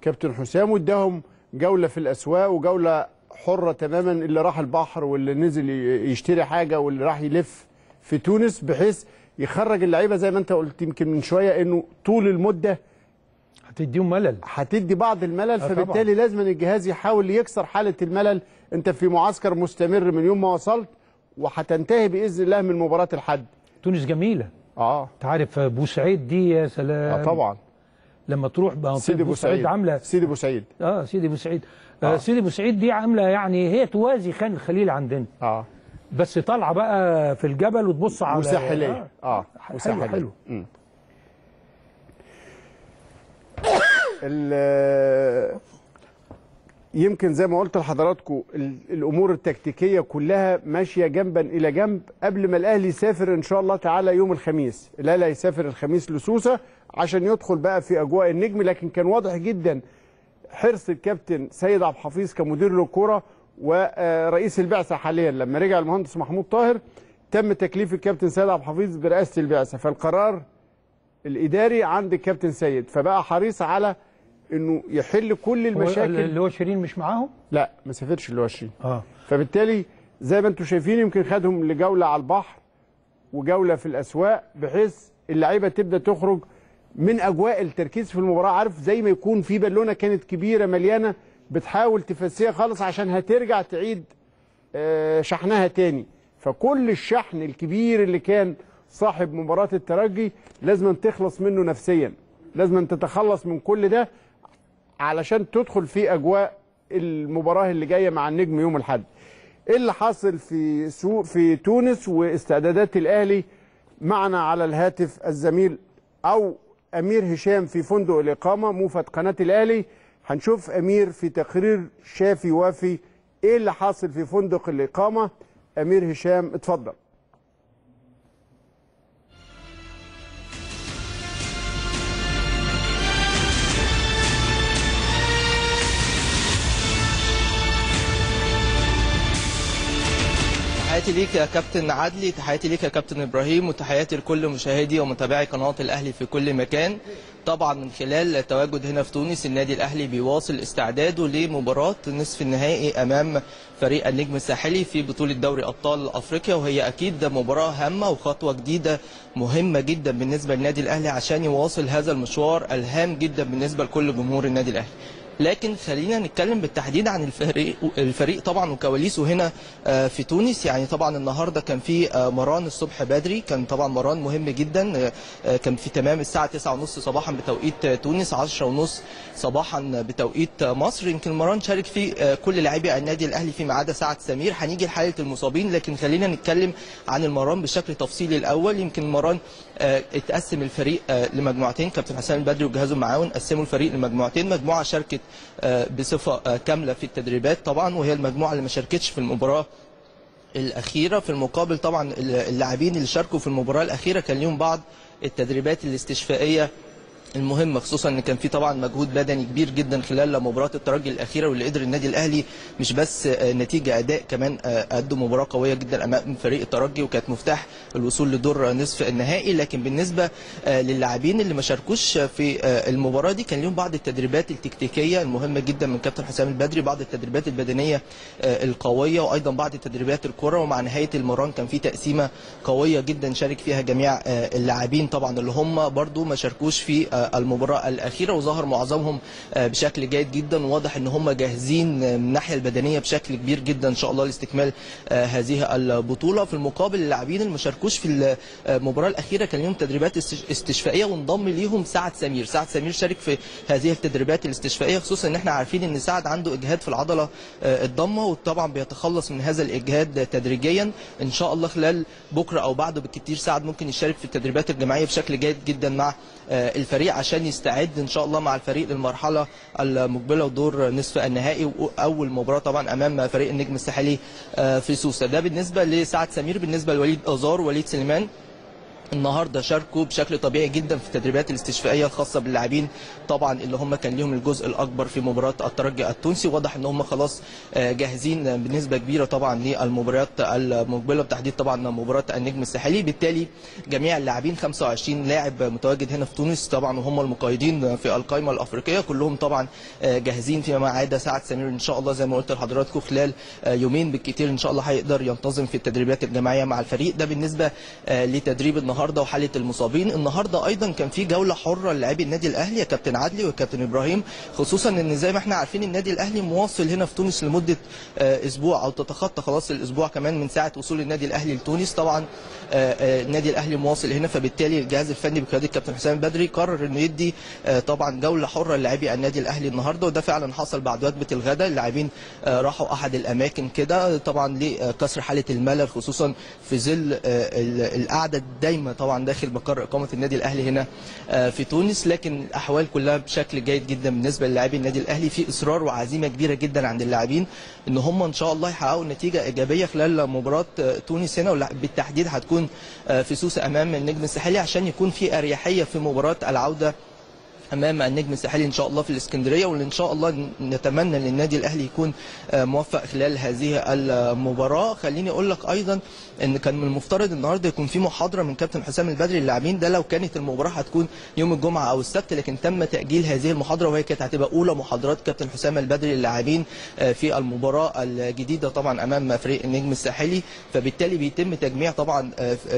كابتن حسام واداهم جوله في الاسواق وجوله حره تماما، اللي راح البحر واللي نزل يشتري حاجه واللي راح يلف في تونس، بحيث يخرج اللعيبه زي ما انت قلت يمكن من شويه انه طول المده هتديهم ملل، هتدي بعض الملل، فبالتالي لازم الجهاز يحاول يكسر حاله الملل. انت في معسكر مستمر من يوم ما وصلت، وهتنتهي باذن الله من مباراه الحد. تونس جميله. انت عارف بوسعيد دي، يا سلام. طبعا لما تروح سيدي بوسعيد عامله، سيدي بوسعيد سيدي بوسعيد دي عامله، يعني هي توازي خان الخليل عندنا. بس طالعه بقى في الجبل وتبص على وساحليه. وساحليه حلو. يمكن زي ما قلت لحضراتكم الامور التكتيكيه كلها ماشيه جنبا الى جنب قبل ما الاهلي يسافر ان شاء الله تعالى يوم الخميس. الاهلي هيسافر الخميس لسوسه عشان يدخل بقى في اجواء النجم، لكن كان واضح جدا حرص الكابتن سيد عبد الحفيظ كمدير للكره ورئيس البعثه حاليا لما رجع المهندس محمود طاهر تم تكليف الكابتن سيد عبد الحفيظ برئاسه البعثه، فالقرار الاداري عند الكابتن سيد، فبقى حريص على انه يحل كل المشاكل. اللي هو شيرين مش معاهم؟ لا ما سافرش اللي هو شيرين. فبالتالي زي ما انتم شايفين يمكن خدهم لجوله على البحر وجوله في الاسواق بحيث اللعيبه تبدا تخرج من اجواء التركيز في المباراه، عارف زي ما يكون في بالونه كانت كبيره مليانه بتحاول تفسيها خالص عشان هترجع تعيد شحنها تاني، فكل الشحن الكبير اللي كان صاحب مباراه الترجي لازم تخلص منه نفسيا، لازم تتخلص من كل ده علشان تدخل في اجواء المباراه اللي جايه مع النجم يوم الاحد. ايه اللي حاصل في تونس واستعدادات الاهلي؟ معنا على الهاتف الزميل او امير هشام في فندق الاقامه موفد قناه الاهلي. هنشوف امير في تقرير شافي وافي ايه اللي حاصل في فندق الاقامه. امير هشام اتفضل. تحياتي ليك يا كابتن عدلي، تحياتي ليك يا كابتن ابراهيم، وتحياتي لكل مشاهدي ومتابعي قناه الاهلي في كل مكان. طبعا من خلال التواجد هنا في تونس النادي الاهلي بيواصل استعداده لمباراه نصف النهائي امام فريق النجم الساحلي في بطوله دوري ابطال افريقيا، وهي اكيد مباراه هامه وخطوه جديده مهمه جدا بالنسبه للنادي الاهلي عشان يواصل هذا المشوار الهام جدا بالنسبه لكل جمهور النادي الاهلي. لكن خلينا نتكلم بالتحديد عن الفريق طبعا وكواليسه هنا في تونس. يعني طبعا النهارده كان في مران الصبح بدري، كان طبعا مران مهم جدا، كان في تمام الساعه 9:30 صباحا بتوقيت تونس، 10:30 صباحا بتوقيت مصر. يمكن مران شارك فيه كل لاعبي النادي الاهلي فيما عدا سعد سمير، هنيجي لحاله المصابين. لكن خلينا نتكلم عن المران بشكل تفصيلي الاول. يمكن مران اتقسم الفريق لمجموعتين، كابتن حسام البدري وجهازه معاون قسموا الفريق لمجموعتين، مجموعه شاركت بصفه كامله في التدريبات طبعا، وهي المجموعه اللي ما شاركتش في المباراه الاخيره. في المقابل طبعا اللاعبين اللي شاركوا في المباراه الاخيره كان ليهم بعض التدريبات الاستشفائيه المهمه، خصوصا ان كان في طبعا مجهود بدني كبير جدا خلال مباراه الترجي الاخيره، واللي قدر النادي الاهلي مش بس نتيجه اداء، كمان ادوا مباراه قويه جدا امام فريق الترجي وكانت مفتاح الوصول لدور نصف النهائي. لكن بالنسبه للاعبين اللي ما شاركوش في المباراه دي كان لهم بعض التدريبات التكتيكيه المهمه جدا من كابتن حسام البدري، بعض التدريبات البدنيه القويه، وايضا بعض تدريبات الكره. ومع نهايه المران كان في تقسيمه قويه جدا شارك فيها جميع اللاعبين طبعا اللي هم برضو ما شاركوش في المباراه الاخيره، وظهر معظمهم بشكل جيد جدا، وواضح ان هم جاهزين من الناحيه البدنيه بشكل كبير جدا ان شاء الله لاستكمال هذه البطوله. في المقابل اللاعبين اللي ما شاركوش في المباراه الاخيره كان لهم تدريبات استشفائيه، وانضم ليهم سعد سمير. سعد سمير شارك في هذه التدريبات الاستشفائيه، خصوصا ان احنا عارفين ان سعد عنده اجهاد في العضله الضمه، وطبعا بيتخلص من هذا الاجهاد تدريجيا ان شاء الله خلال بكره او بعده بالكثير. سعد ممكن يشارك في التدريبات الجماعيه بشكل جيد جدا مع الفريق عشان يستعد ان شاء الله مع الفريق للمرحله المقبله ودور نصف النهائي، واول مباراه طبعا امام فريق النجم الساحلي في سوسه. ده بالنسبه لسعد سمير. بالنسبه لوليد ازارو ووليد سليمان النهارده شاركوا بشكل طبيعي جدا في التدريبات الاستشفائيه الخاصه باللاعبين طبعا اللي هم كان ليهم الجزء الاكبر في مباراه الترجي التونسي. واضح ان هم خلاص جاهزين بنسبه كبيره طبعا للمباريات المقبله، بتحديد طبعا مباراه النجم الساحلي. بالتالي جميع اللاعبين 25 لاعب متواجد هنا في تونس طبعا، وهم المقيدين في القائمه الافريقيه كلهم طبعا جاهزين فيما عدا سعد سمير ان شاء الله زي ما قلت لحضراتكم خلال يومين بالكثير ان شاء الله هيقدر ينتظم في التدريبات الجماعيه مع الفريق. ده بالنسبه لتدريب النهارده النهارده وحاله المصابين. النهارده ايضا كان في جوله حره للاعبي النادي الاهلي يا كابتن عدلي وكابتن ابراهيم، خصوصا ان زي ما احنا عارفين النادي الاهلي مواصل هنا في تونس لمده اسبوع او تتخطى خلاص الاسبوع كمان من ساعه وصول النادي الاهلي لتونس. طبعا النادي الاهلي مواصل هنا، فبالتالي الجهاز الفني بقياده الكابتن حسام البدري قرر انه يدي طبعا جوله حره للاعبي النادي الاهلي النهارده، وده فعلا حصل بعد وجبه الغداء. اللاعبين راحوا احد الاماكن كده طبعا لكسر حاله الملل، خصوصا في ظل القعده الدايمه طبعا داخل مقر اقامه النادي الاهلي هنا في تونس. لكن الاحوال كلها بشكل جيد جدا بالنسبه للاعبي النادي الاهلي، في اصرار وعزيمه كبيره جدا عند اللاعبين ان هم ان شاء الله يحققوا نتيجه ايجابيه خلال مباراه تونس هنا، بالتحديد هتكون في سوسة امام النجم الساحلي، عشان يكون في اريحيه في مباراه العوده امام النجم الساحلي ان شاء الله في الاسكندريه. واللي ان شاء الله نتمنى ان النادي الاهلي يكون موفق خلال هذه المباراه. خليني اقول لك ايضا ان كان من المفترض النهارده يكون في محاضره من كابتن حسام البدري للاعبين، ده لو كانت المباراه هتكون يوم الجمعه او السبت، لكن تم تاجيل هذه المحاضره، وهي كانت هتبقى اولى محاضرات كابتن حسام البدري للاعبين في المباراه الجديده طبعا امام فريق النجم الساحلي. فبالتالي بيتم تجميع طبعا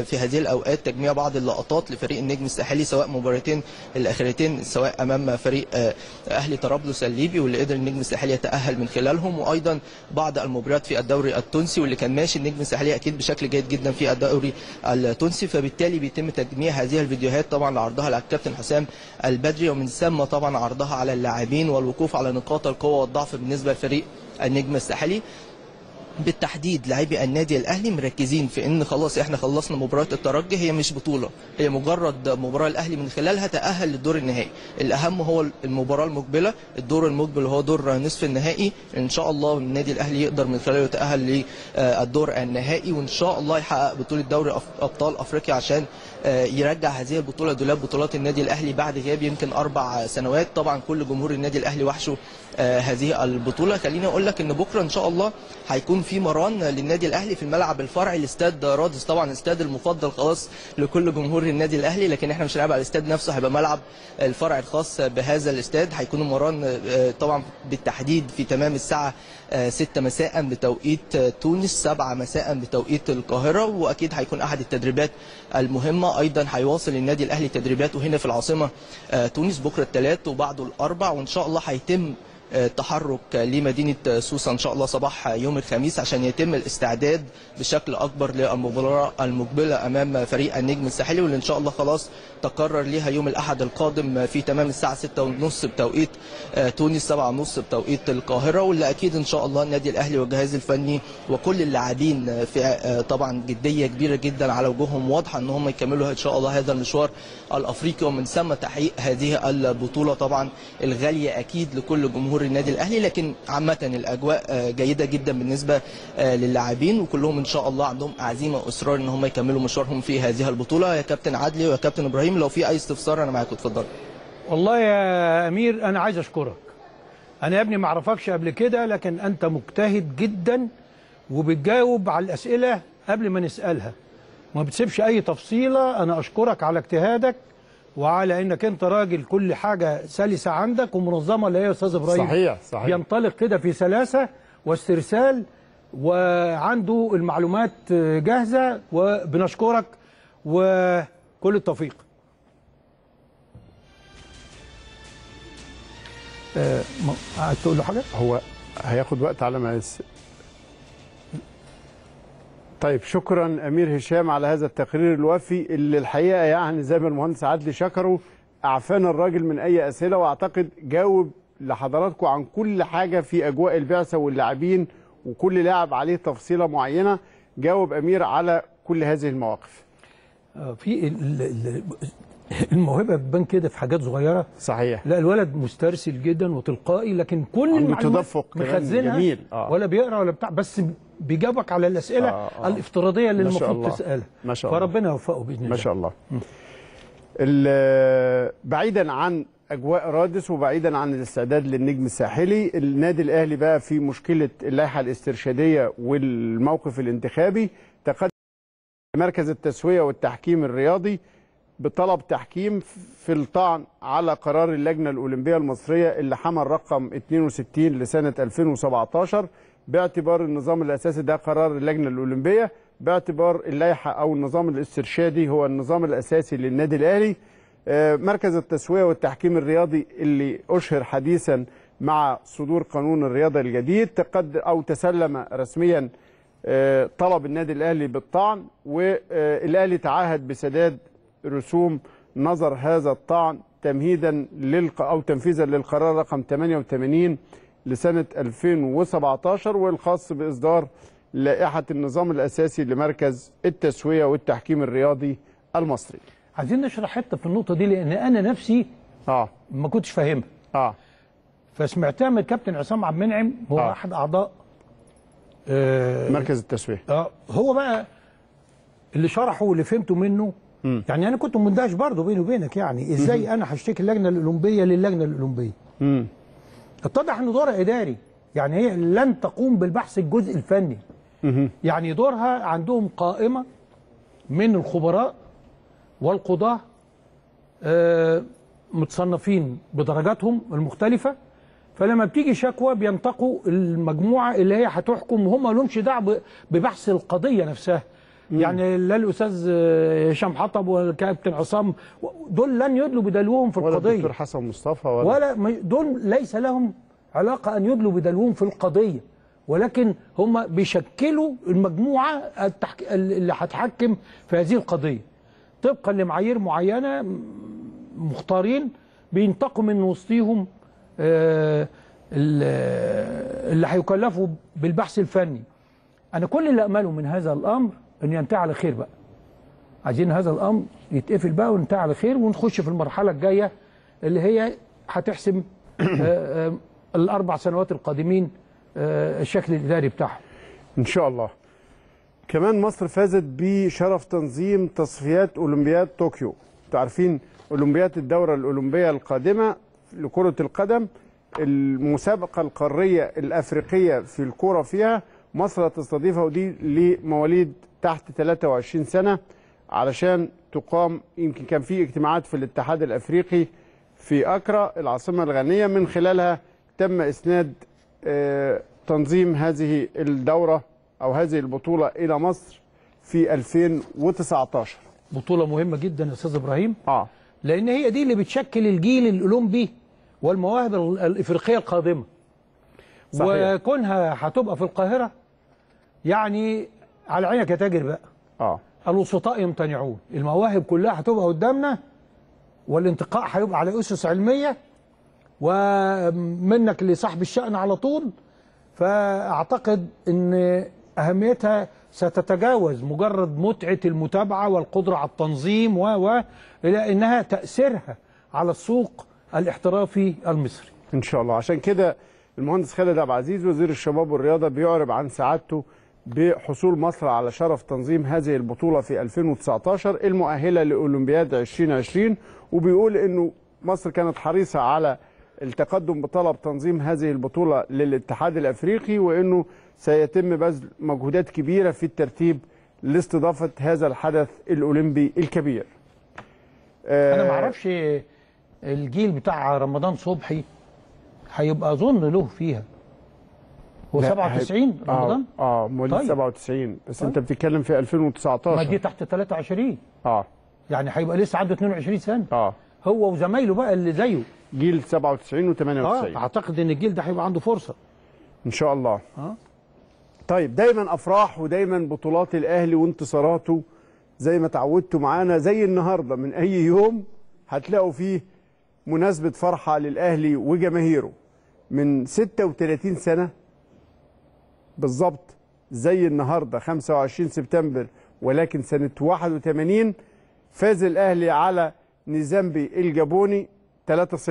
في هذه الاوقات تجميع بعض اللقطات لفريق النجم الساحلي، سواء مباراتين الاخيرتين سواء امام فريق اهلي طرابلس الليبي واللي قدر النجم الساحلي يتاهل من خلالهم، وايضا بعض المباريات في الدوري التونسي واللي كان ماشي النجم الساحلي اكيد بشكل جيد جدا في الدوري التونسي. فبالتالي بيتم تجميع هذه الفيديوهات طبعا لعرضها على الكابتن حسام البدري، ومن ثم طبعا عرضها على اللاعبين والوقوف على نقاط القوه والضعف بالنسبه لفريق النجم الساحلي. بالتحديد لاعبي النادي الاهلي مركزين في ان خلاص احنا خلصنا مباراه الترجي، هي مش بطوله، هي مجرد مباراه الاهلي من خلالها تاهل للدور النهائي. الاهم هو المباراه المقبله، الدور المقبل هو دور نصف النهائي، ان شاء الله النادي الاهلي يقدر من خلاله يتاهل للدور النهائي، وان شاء الله يحقق بطوله دوري ابطال افريقيا عشان يرجع هذه البطوله دولاب بطولات النادي الاهلي بعد غياب يمكن 4 سنوات. طبعا كل جمهور النادي الاهلي وحشه هذه البطوله. خليني اقول لك ان بكره ان شاء الله هيكون في مران للنادي الاهلي في الملعب الفرعي الاستاد رادس، طبعا الاستاد المفضل خلاص لكل جمهور النادي الاهلي، لكن احنا مش هنلعب على الاستاد نفسه، هيبقى ملعب الفرع الخاص بهذا الاستاد. هيكون المران طبعا بالتحديد في تمام الساعه 6 مساء بتوقيت تونس، 7 مساء بتوقيت القاهره، واكيد هيكون احد التدريبات المهمه. ايضا هيواصل النادي الاهلي تدريباته هنا في العاصمه تونس بكره الثلاث وبعده الاربع، وان شاء الله هيتم تحرك لمدينة سوسة إن شاء الله صباح يوم الخميس عشان يتم الاستعداد بشكل أكبر للمباراة المقبلة أمام فريق النجم الساحلي، واللي إن شاء الله خلاص تقرر ليها يوم الأحد القادم في تمام الساعة 6:30 بتوقيت تونس، 7:30 بتوقيت القاهرة. واللي أكيد إن شاء الله النادي الأهلي والجهاز الفني وكل اللاعبين في طبعا جدية كبيرة جدا على وجوههم واضحة إن هم يكملوا إن شاء الله هذا المشوار الأفريقي، ومن ثم تحقيق هذه البطولة طبعا الغالية أكيد لكل جمهور النادي الاهلي. لكن عامه الاجواء جيده جدا بالنسبه للاعبين، وكلهم ان شاء الله عندهم عزيمه واصرار ان هم يكملوا مشوارهم في هذه البطوله. يا كابتن عدلي ويا كابتن ابراهيم لو في اي استفسار انا معاكم، اتفضلوا. والله يا امير انا عايز اشكرك، انا يا ابني ما اعرفكش قبل كده، لكن انت مجتهد جدا وبتجاوب على الاسئله قبل ما نسالها، ما بتسيبش اي تفصيله. انا اشكرك على اجتهادك وعلى انك انت راجل كل حاجه سلسه عندك ومنظمه، اللي هي يا استاذ ابراهيم صحيح صحيح، بينطلق كده في سلاسه واسترسال وعنده المعلومات جاهزه، وبنشكرك وكل التوفيق. هتقول له حاجه؟ هو هياخد وقت على ما طيب. شكرا امير هشام على هذا التقرير الوافي اللي الحقيقه يعني زي ما المهندس عدلي شكره اعفانا الراجل من اي اسئله، واعتقد جاوب لحضراتكم عن كل حاجه في اجواء البعثه واللاعبين، وكل لاعب عليه تفصيله معينه جاوب امير على كل هذه المواقف. في الموهبه بتبان كده في حاجات صغيره صحيح. لا الولد مسترسل جدا وتلقائي، لكن كل المعلومات مخزنها ولا بيقرا ولا بتاع، بس بيجاوبك على الاسئله الافتراضيه اللي المفروض تسالها، ما شاء الله فربنا يوفقه باذن الله ما شاء الله. بعيدا عن اجواء رادس وبعيدا عن الاستعداد للنجم الساحلي، النادي الاهلي بقى في مشكله اللائحه الاسترشاديه والموقف الانتخابي. تقدم مركز التسويه والتحكيم الرياضي بطلب تحكيم في الطعن على قرار اللجنه الاولمبيه المصريه اللي حمل رقم 62 لسنه 2017 باعتبار النظام الاساسي ده قرار اللجنه الاولمبيه، باعتبار اللائحه او النظام الاسترشادي هو النظام الاساسي للنادي الاهلي. مركز التسويه والتحكيم الرياضي اللي اشهر حديثا مع صدور قانون الرياضه الجديد تسلم رسميا طلب النادي الاهلي بالطعن، والاهلي تعهد بسداد رسوم نظر هذا الطعن تمهيدا او تنفيذا للقرار رقم 88 لسنه 2017 والخاص باصدار لائحه النظام الاساسي لمركز التسويه والتحكيم الرياضي المصري. عايزين نشرح حته في النقطه دي لان انا نفسي ما كنتش فاهمها. فسمعتها من الكابتن عصام عبد المنعم، هو احد اعضاء مركز التسويه. هو بقى اللي شرحه واللي فهمته منه. يعني انا كنت مندهش برضه بيني وبينك، يعني ازاي انا هشتكي اللجنه الاولمبيه للجنه الاولمبيه؟ اتضح انه دورها اداري، يعني هي لن تقوم بالبحث الجزء الفني. يعني دورها عندهم قائمه من الخبراء والقضاه متصنفين بدرجاتهم المختلفه، فلما بتيجي شكوى بينتقوا المجموعه اللي هي هتحكم وهم ما لهمش دعوه ببحث القضيه نفسها. يعني لا الاستاذ هشام حطب ولا الكابتن عصام، دول لن يدلوا بدلوهم في القضيه، ولا الدكتور حسن مصطفى ولا دول ليس لهم علاقه ان يدلوا بدلوهم في القضيه، ولكن هم بيشكلوا المجموعه اللي هتحكم في هذه القضيه طبقا لمعايير معينه مختارين بينتقوا من وسطيهم اللي هيكلفوا بالبحث الفني. انا كل اللي امله من هذا الامر ان ينتهي على خير بقى. عايزين هذا الامر يتقفل بقى وينتهي على خير ونخش في المرحله الجايه اللي هي هتحسم الاربع سنوات القادمين الشكل الاداري بتاعها. ان شاء الله. كمان مصر فازت بشرف تنظيم تصفيات اولمبياد طوكيو. انتوا عارفين اولمبياد الدوره الاولمبيه القادمه لكره القدم، المسابقه القاريه الافريقيه في الكره فيها مصر هتستضيفها، ودي لمواليد تحت 23 سنة علشان تقام. يمكن كان في اجتماعات في الاتحاد الأفريقي في أكرا العاصمة الغانية من خلالها تم إسناد تنظيم هذه الدورة أو هذه البطولة إلى مصر في 2019. بطولة مهمة جدا يا أستاذ إبراهيم، لأن هي دي اللي بتشكل الجيل الأولمبي والمواهب الإفريقية القادمة. صحيح. وكونها هتبقى في القاهرة يعني على عينك يا تاجر بقى. الوسطاء يمتنعون، المواهب كلها هتبقى قدامنا، والانتقاء هيبقى على اسس علميه ومنك لصاحب الشأن على طول. فاعتقد ان اهميتها ستتجاوز مجرد متعه المتابعه والقدره على التنظيم الى انها تاثيرها على السوق الاحترافي المصري. ان شاء الله. عشان كده المهندس خالد عبد العزيز وزير الشباب والرياضه بيعرب عن سعادته بحصول مصر على شرف تنظيم هذه البطولة في 2019 المؤهلة لأولمبياد 2020، وبيقول أنه مصر كانت حريصة على التقدم بطلب تنظيم هذه البطولة للاتحاد الأفريقي، وأنه سيتم بذل مجهودات كبيرة في الترتيب لاستضافة هذا الحدث الأولمبي الكبير. أنا معرفش الجيل بتاع رمضان صبحي هيبقى أظن له فيها، هو 97 رمضان؟ مواليد 97 بس. أنت بتتكلم في 2019، ما دي تحت 23. يعني هيبقى لسه عنده 22 سنة. هو وزمايله بقى اللي زيه جيل 97 و98. أعتقد إن الجيل ده هيبقى عنده فرصة إن شاء الله. طيب، دايما أفراح ودايما بطولات الأهلي وانتصاراته زي ما تعودتوا معانا، زي النهاردة من أي يوم هتلاقوا فيه مناسبة فرحة للأهلي وجماهيره. من 36 سنة بالظبط زي النهارده 25 سبتمبر، ولكن سنه 81 فاز الاهلي على نيزامبي الجابوني 3-0،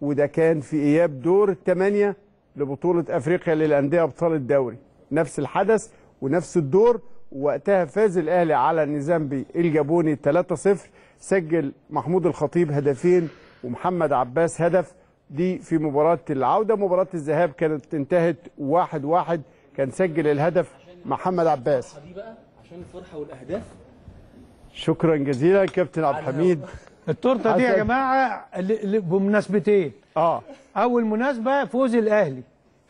وده كان في اياب دور 8 لبطوله افريقيا للانديه ابطال الدوري. نفس الحدث ونفس الدور، وقتها فاز الاهلي على نيزامبي الجابوني 3-0. سجل محمود الخطيب هدفين ومحمد عباس هدف، دي في مباراة العودة. مباراة الذهاب كانت انتهت 1-1، كان سجل الهدف محمد عباس. دي بقى عشان الفرحة والأهداف. شكرا جزيلا كابتن عبد الحميد. التورتة دي يا جماعة بمناسبتين. أول مناسبة فوز الأهلي،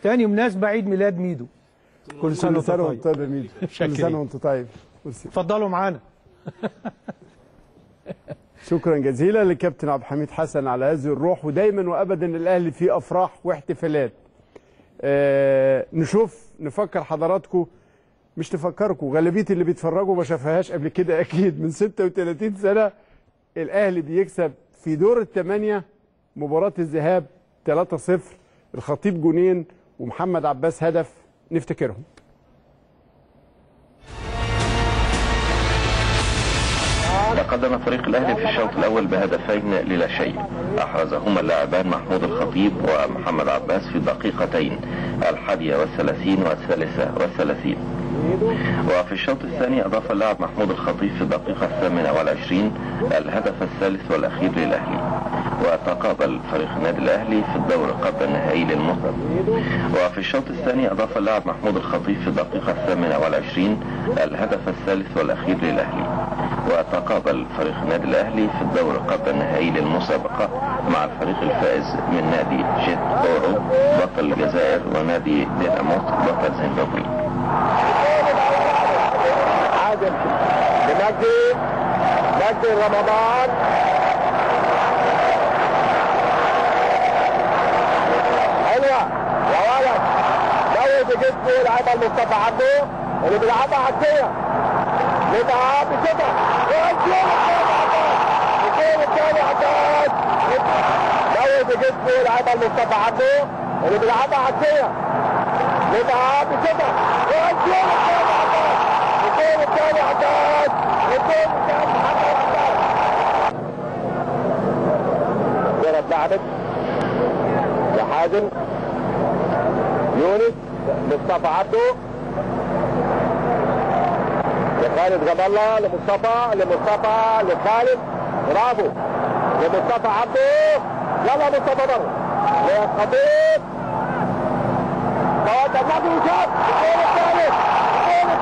تاني مناسبة عيد ميلاد ميدو. كل سنه وانت طيب يا ميدو. كل سنه وانت طيب. اتفضلوا معانا. شكرا جزيلا للكابتن عبد الحميد حسن على هذه الروح، ودايما وابدا الاهلي فيه افراح واحتفالات. نشوف نفكر حضراتكم، مش تفكركم، غالبيه اللي بيتفرجوا ما شافهاش قبل كده اكيد. من 36 سنه الاهلي بيكسب في دور الثمانيه مباراه الذهاب 3-0، الخطيب جونين ومحمد عباس هدف، نفتكرهم. تقدم فريق الاهلي في الشوط الاول بهدفين للا شيء، احرزهما اللاعبان محمود الخطيب ومحمد عباس في دقيقتين 31 و33. وفي الشوط الثاني اضاف اللاعب محمود الخطيب في الدقيقه 28 الهدف الثالث والاخير للاهلي، وتقابل فريق النادي الاهلي في الدور قبل النهائي للمطلق. وفي الشوط الثاني اضاف اللاعب محمود الخطيب في الدقيقه 28 الهدف الثالث والاخير للاهلي، وتقابل فريق النادي الاهلي في الدور قبل النهائي للمسابقه مع الفريق الفائز من نادي جيت اورو بطل الجزائر ونادي ديناموت بطل زيمبابوي. عادل بمجدي رمضان حلوه يا ولد، جوز جدا لعبها لمصطفى عبده اللي بيلعبها عكسيه بيلعب كده مصطفى عبده اللي بيلعبها عكسيه بيلعب كده الكره اتلعبت لحازم يونس مصطفى عبده لخالد جاب الله لمصطفى لخالد، برافو لمصطفى عبده، يلا مصطفى بره للخطيب، توقف النادي وشاف الجول الثالث،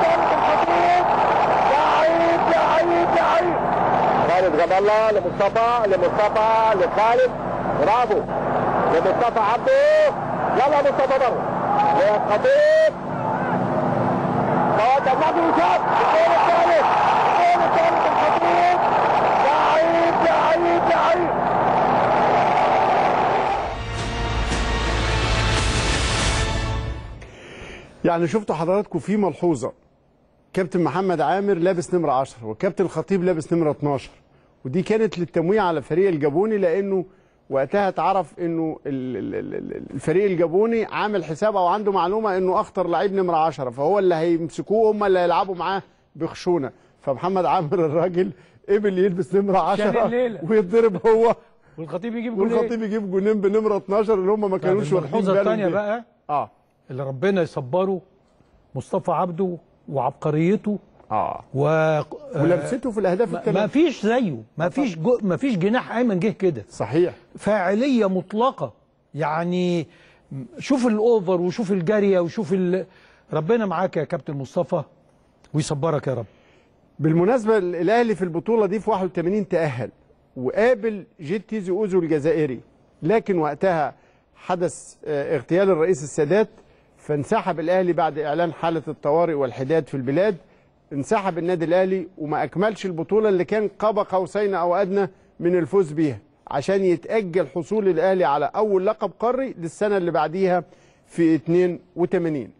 للخطيب، لعيب خالد جاب الله لمصطفى لخالد، برافو لمصطفى عبده، يلا مصطفى بره للخطيب، توقف النادي وشاف الجول الثالث، للخطيب، لعيب يعني شفتوا حضراتكم في ملحوظه، كابتن محمد عامر لابس نمره 10 والكابتن الخطيب لابس نمره 12، ودي كانت للتمويه على الفريق الجابوني، لانه وقتها اتعرف انه الفريق الجابوني عامل حساب او عنده معلومه انه اخطر لعيب نمره 10، فهو اللي هيمسكوه هم اللي هيلعبوا معاه بخشونه، فمحمد عامر الراجل قبل يلبس نمره 10 ويتضرب هو والخطيب يجيب جولين بنمره 12 اللي هم ما كانوش واخدين بالهم. الثانيه بقى اللي ربنا يصبره مصطفى عبده وعبقريته ولمسته في الاهداف الثلاثه ما فيش زيه، ما فيش جناح ايمن جه كده، صحيح، فاعليه مطلقه، يعني شوف الاوفر وشوف الجاريه وشوف ربنا معاك يا كابتن مصطفى ويصبرك يا رب. بالمناسبه الاهلي في البطوله دي في 81 تاهل وقابل جيت تيزي اوزو الجزائري، لكن وقتها حدث اغتيال الرئيس السادات، فانسحب الاهلي بعد اعلان حاله الطوارئ والحداد في البلاد، انسحب النادي الاهلي وما اكملش البطوله اللي كان قاب قوسين او ادنى من الفوز بيها، عشان يتاجل حصول الاهلي على اول لقب قاري للسنه اللي بعديها في 82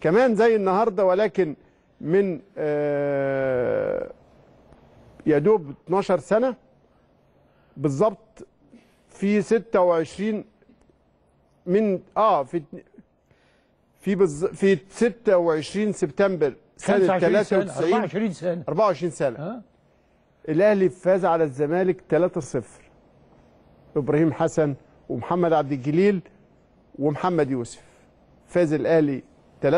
كمان زي النهارده، ولكن من يدوب 12 سنه بالظبط في 26 من في 26 سبتمبر سنة 93 24 سنة الأهلي فاز على الزمالك 3-0، إبراهيم حسن ومحمد عبد الجليل ومحمد يوسف، فاز الأهلي 3-0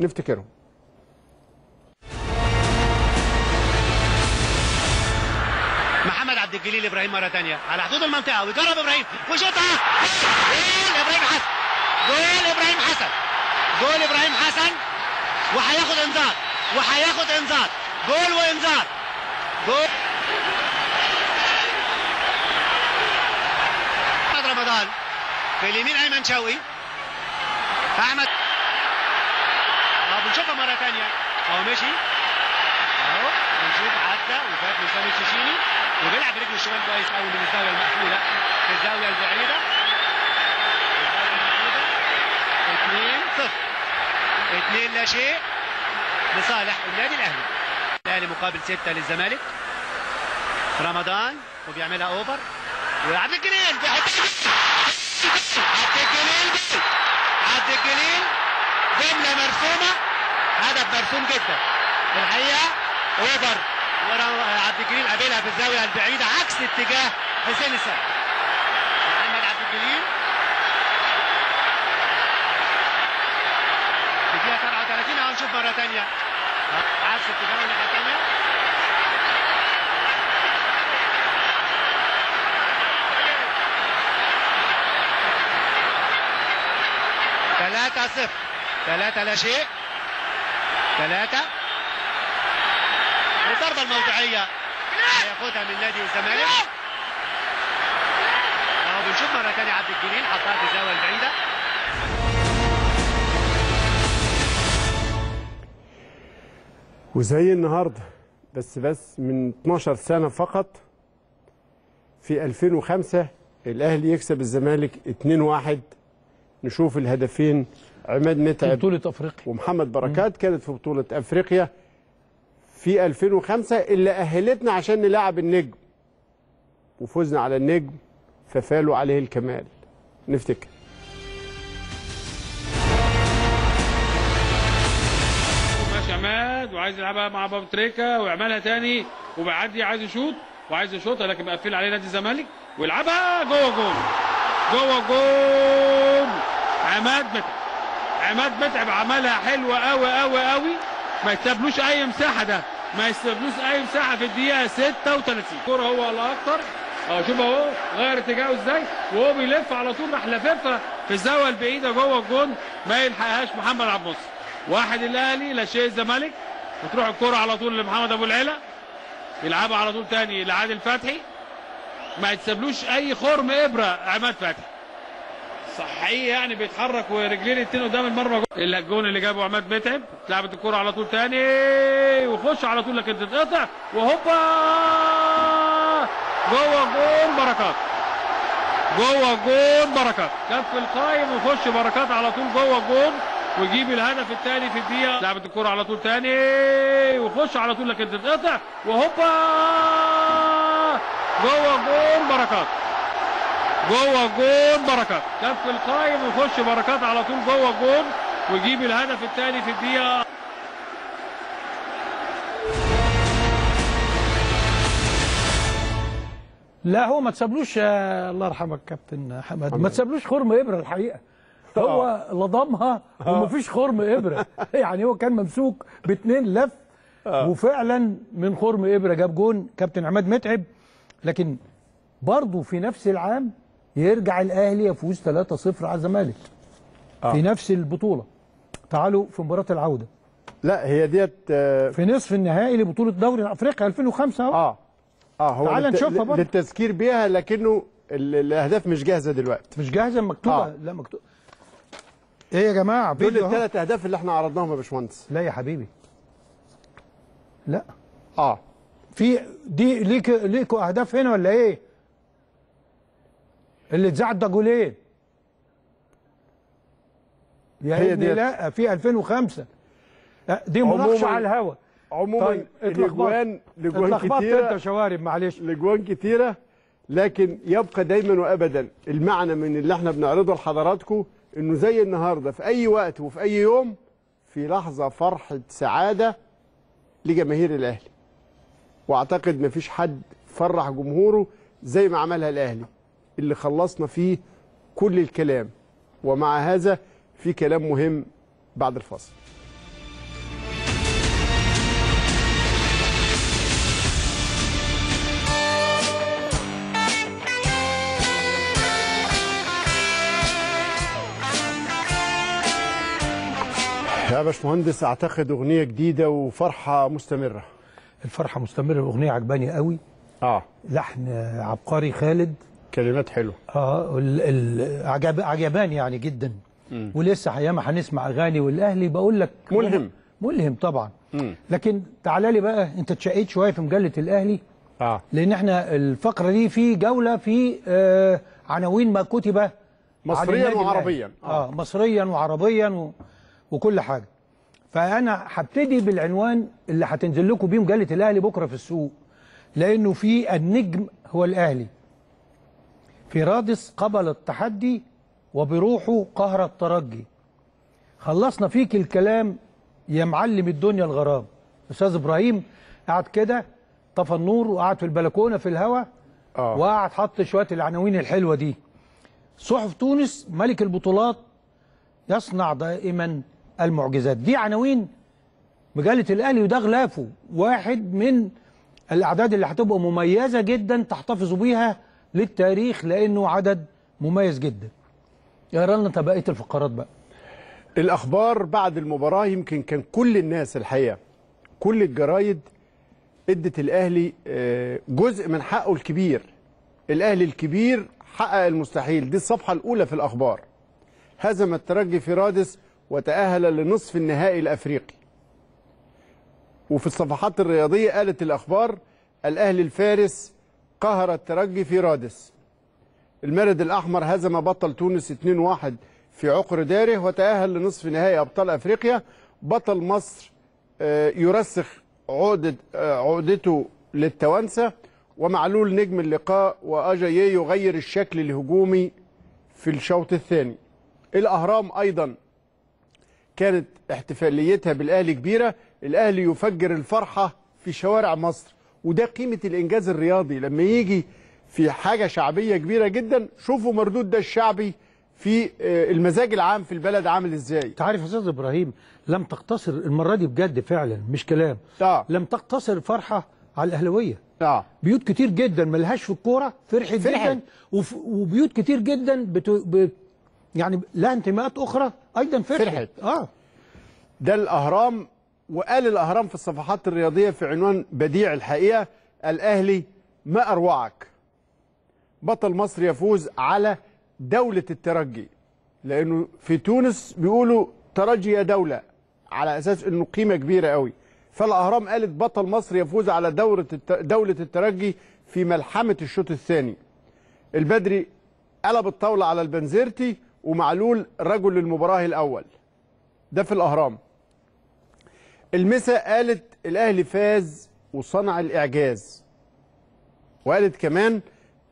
نفتكرهم. محمد عبد الجليل إبراهيم مرة تانية على حدود المنطقة ويجرب إبراهيم وشوطها، جول إبراهيم حسن، جول إبراهيم حسن، وهياخد إنذار جول وإنذار جول أحمد رمضان في اليمين، أيمن شوقي، أحمد اهو ماشي اهو بنشوف عدى وفات لسامي الشيشيني وبيلعب برجله الشمال كويس قوي من الزاويه المقفوله في الزاويه البعيده 2-0 لا شيء لصالح النادي الاهلي. الاهلي مقابل 6 للزمالك. رمضان وبيعملها اوفر ويلعب الجنين عبد الجليل جمله مرسومه هدف مرسوم جدا الحقيقه اوفر عبد الجليل قابلها في الزاويه البعيده عكس اتجاه حسين السعد. محمد عبد الجليل في الدقيقه 37 اهو نشوف مره ثانيه عكس اتجاه الناحيه الثانيه ثلاثة صفر ثلاثة لا شيء ثلاثة والضربة الموضوعية هياخدها من نادي الزمالك. اهو بنشوف مرة تانية عبد الجليل حطها في الزاوية البعيدة. وزي النهاردة بس من 12 سنة فقط في 2005 الأهلي يكسب الزمالك 2-1. نشوف الهدفين عماد متعب في بطولة أفريقيا ومحمد بركات كانت في بطولة أفريقيا في 2005 اللي أهلتنا عشان نلعب النجم وفوزنا على النجم ففالوا عليه الكمال. نفتكر ماشي عماد وعايز يلعبها مع بابا تريكة ويعملها تاني وبيعدي عايز يشوط وعايز يشوطها لكن مقفل عليه نادي الزمالك ويلعبها جوه جون عماد متعب عملها حلوه قوي ما يسيبلوش اي مساحه في الدقيقه 36 كوره هو ولا اكتر. اهو شوف اهو غير اتجاهه ازاي وهو بيلف على طول راح لففها في الزاويه البعيده جوه الجون ما يلحقهاش محمد عبد الناصر. 1-1 الاهلي لا شيء الزمالك. هتروح الكوره على طول لمحمد ابو العلا يلعبها على طول تاني لعادل فتحي ما يتسابلوش اي خرم ابره. عماد فتحي صحيح يعني بيتحرك ورجليه الاتنين قدام المرمى الجون اللي جابه عماد متعب. اتلعبت الكوره على طول تاني وخش على طول لكن تتقطع وهوبا جوه جون بركات كف القايم وخش بركات على طول جوه الجون ويجيب الهدف الثاني في الدقيقه. اتلعبت الكوره على طول تاني وخش على طول لكن تتقطع وهوبا جوه جون بركات كف القايم ويخش بركات على طول جوه الجون ويجيب الهدف الثاني في الدقيقه. لا هو ما تسابلوش الله يرحمك كابتن حماد ما تسابلوش خرم ابره الحقيقه هو لضمها ومفيش خرم ابره يعني هو كان ممسوك باثنين لف وفعلا من خرم ابره جاب جون كابتن عماد متعب. لكن برضه في نفس العام يرجع الاهلي يفوز 3-0 على الزمالك في نفس البطوله. تعالوا في مباراه العوده لا هي ديت في نصف النهائي لبطوله دوري افريقيا 2005 اهو هو تعال نشوفها برضه للتذكير بيها لكنه الاهداف مش جاهزه دلوقتي مش جاهزه مكتوبه لا مكتوبه. ايه يا جماعه دول الثلاث اهداف اللي احنا عرضناهم يا باشمهندس. لا يا حبيبي لا في دي ليكوا اهداف هنا ولا ايه؟ اللي اتزعل ده جولين يا ابني. لا في 2005 دي مناقشه على الهوا. عموما لجوان كتيره انت شوارب معلش لجوان كتيره لكن يبقى دايما وابدا المعنى من اللي احنا بنعرضه لحضراتكم انه زي النهارده في اي وقت وفي اي يوم في لحظه فرحه سعاده لجماهير الاهلي واعتقد مفيش حد فرح جمهوره زي ما عملها الاهلي اللي خلصنا فيه كل الكلام. ومع هذا في كلام مهم بعد الفاصل. يا باشمهندس اعتقد اغنيه جديده وفرحه مستمره. الفرحه مستمره الاغنيه عجباني قوي لحن عبقري خالد كلمات حلوه عجباني يعني جدا ولسه هياما هنسمع اغاني والاهلي بقول لك ملهم ملهم طبعا. لكن تعالى لي بقى، انت اتشقيت شويه في مجله الاهلي لان احنا الفقره دي في جوله في عناوين ما كتب مصريا وعربيا مصريا وعربيا وكل حاجه. فانا هبتدي بالعنوان اللي هتنزل لكم بيه مجله الاهلي بكره في السوق، لانه في النجم هو الاهلي، في رادس قبل التحدي وبروحه قهر الترجي. خلصنا فيك الكلام يا معلم الدنيا الغرام. استاذ ابراهيم قعد كده طفى النور وقعد في البلكونه في الهواء وقعد حط شويه العناوين الحلوه دي. صحف تونس ملك البطولات يصنع دائما المعجزات. دي عناوين مجله الاهلي وده غلافه، واحد من الاعداد اللي هتبقى مميزه جدا تحتفظوا بيها للتاريخ لانه عدد مميز جدا. اقرا لنا بقيه الفقرات بقى. الاخبار بعد المباراه، يمكن كان كل الناس الحقيقه كل الجرايد ادت الاهلي جزء من حقه الكبير. الاهلي الكبير حقق المستحيل، دي الصفحه الاولى في الاخبار. هزم الترجي في رادس وتاهل لنصف النهائي الافريقي. وفي الصفحات الرياضيه قالت الاخبار الاهلي الفارس قهر الترجي في رادس. المارد الاحمر هزم بطل تونس 2-1 في عقر داره وتأهل لنصف نهائي أبطال أفريقيا. بطل مصر يرسخ عودته للتوانسة. ومعلول نجم اللقاء وأجايي يغير الشكل الهجومي في الشوط الثاني. الأهرام أيضا كانت احتفاليتها بالأهلي كبيرة، الأهلي يفجر الفرحة في شوارع مصر. وده قيمة الإنجاز الرياضي، لما يجي في حاجة شعبية كبيرة جدا شوفوا مردود ده الشعبي في المزاج العام في البلد عامل ازاي. تعرف يا استاذ ابراهيم لم تقتصر المره دي بجد فعلا مش كلام، لم تقتصر الفرحه على الاهلاويه. بيوت كتير جدا ملهاش في الكوره فرحت جدا، وبيوت كتير جدا يعني لها انتماءات اخرى ايضا فرحت. ده الاهرام. وقال الاهرام في الصفحات الرياضيه في عنوان بديع الحقيقه، الاهلي ما اروعك. بطل مصر يفوز على دولة الترجي، لأنه في تونس بيقولوا ترجي يا دولة على أساس أنه قيمة كبيرة قوي. فالأهرام قالت بطل مصر يفوز على دولة الترجي في ملحمة الشوط الثاني. البدري قلب الطاولة على البنزيرتي ومعلول رجل المباراة الأول. ده في الأهرام. المساء قالت الأهلي فاز وصنع الإعجاز، وقالت كمان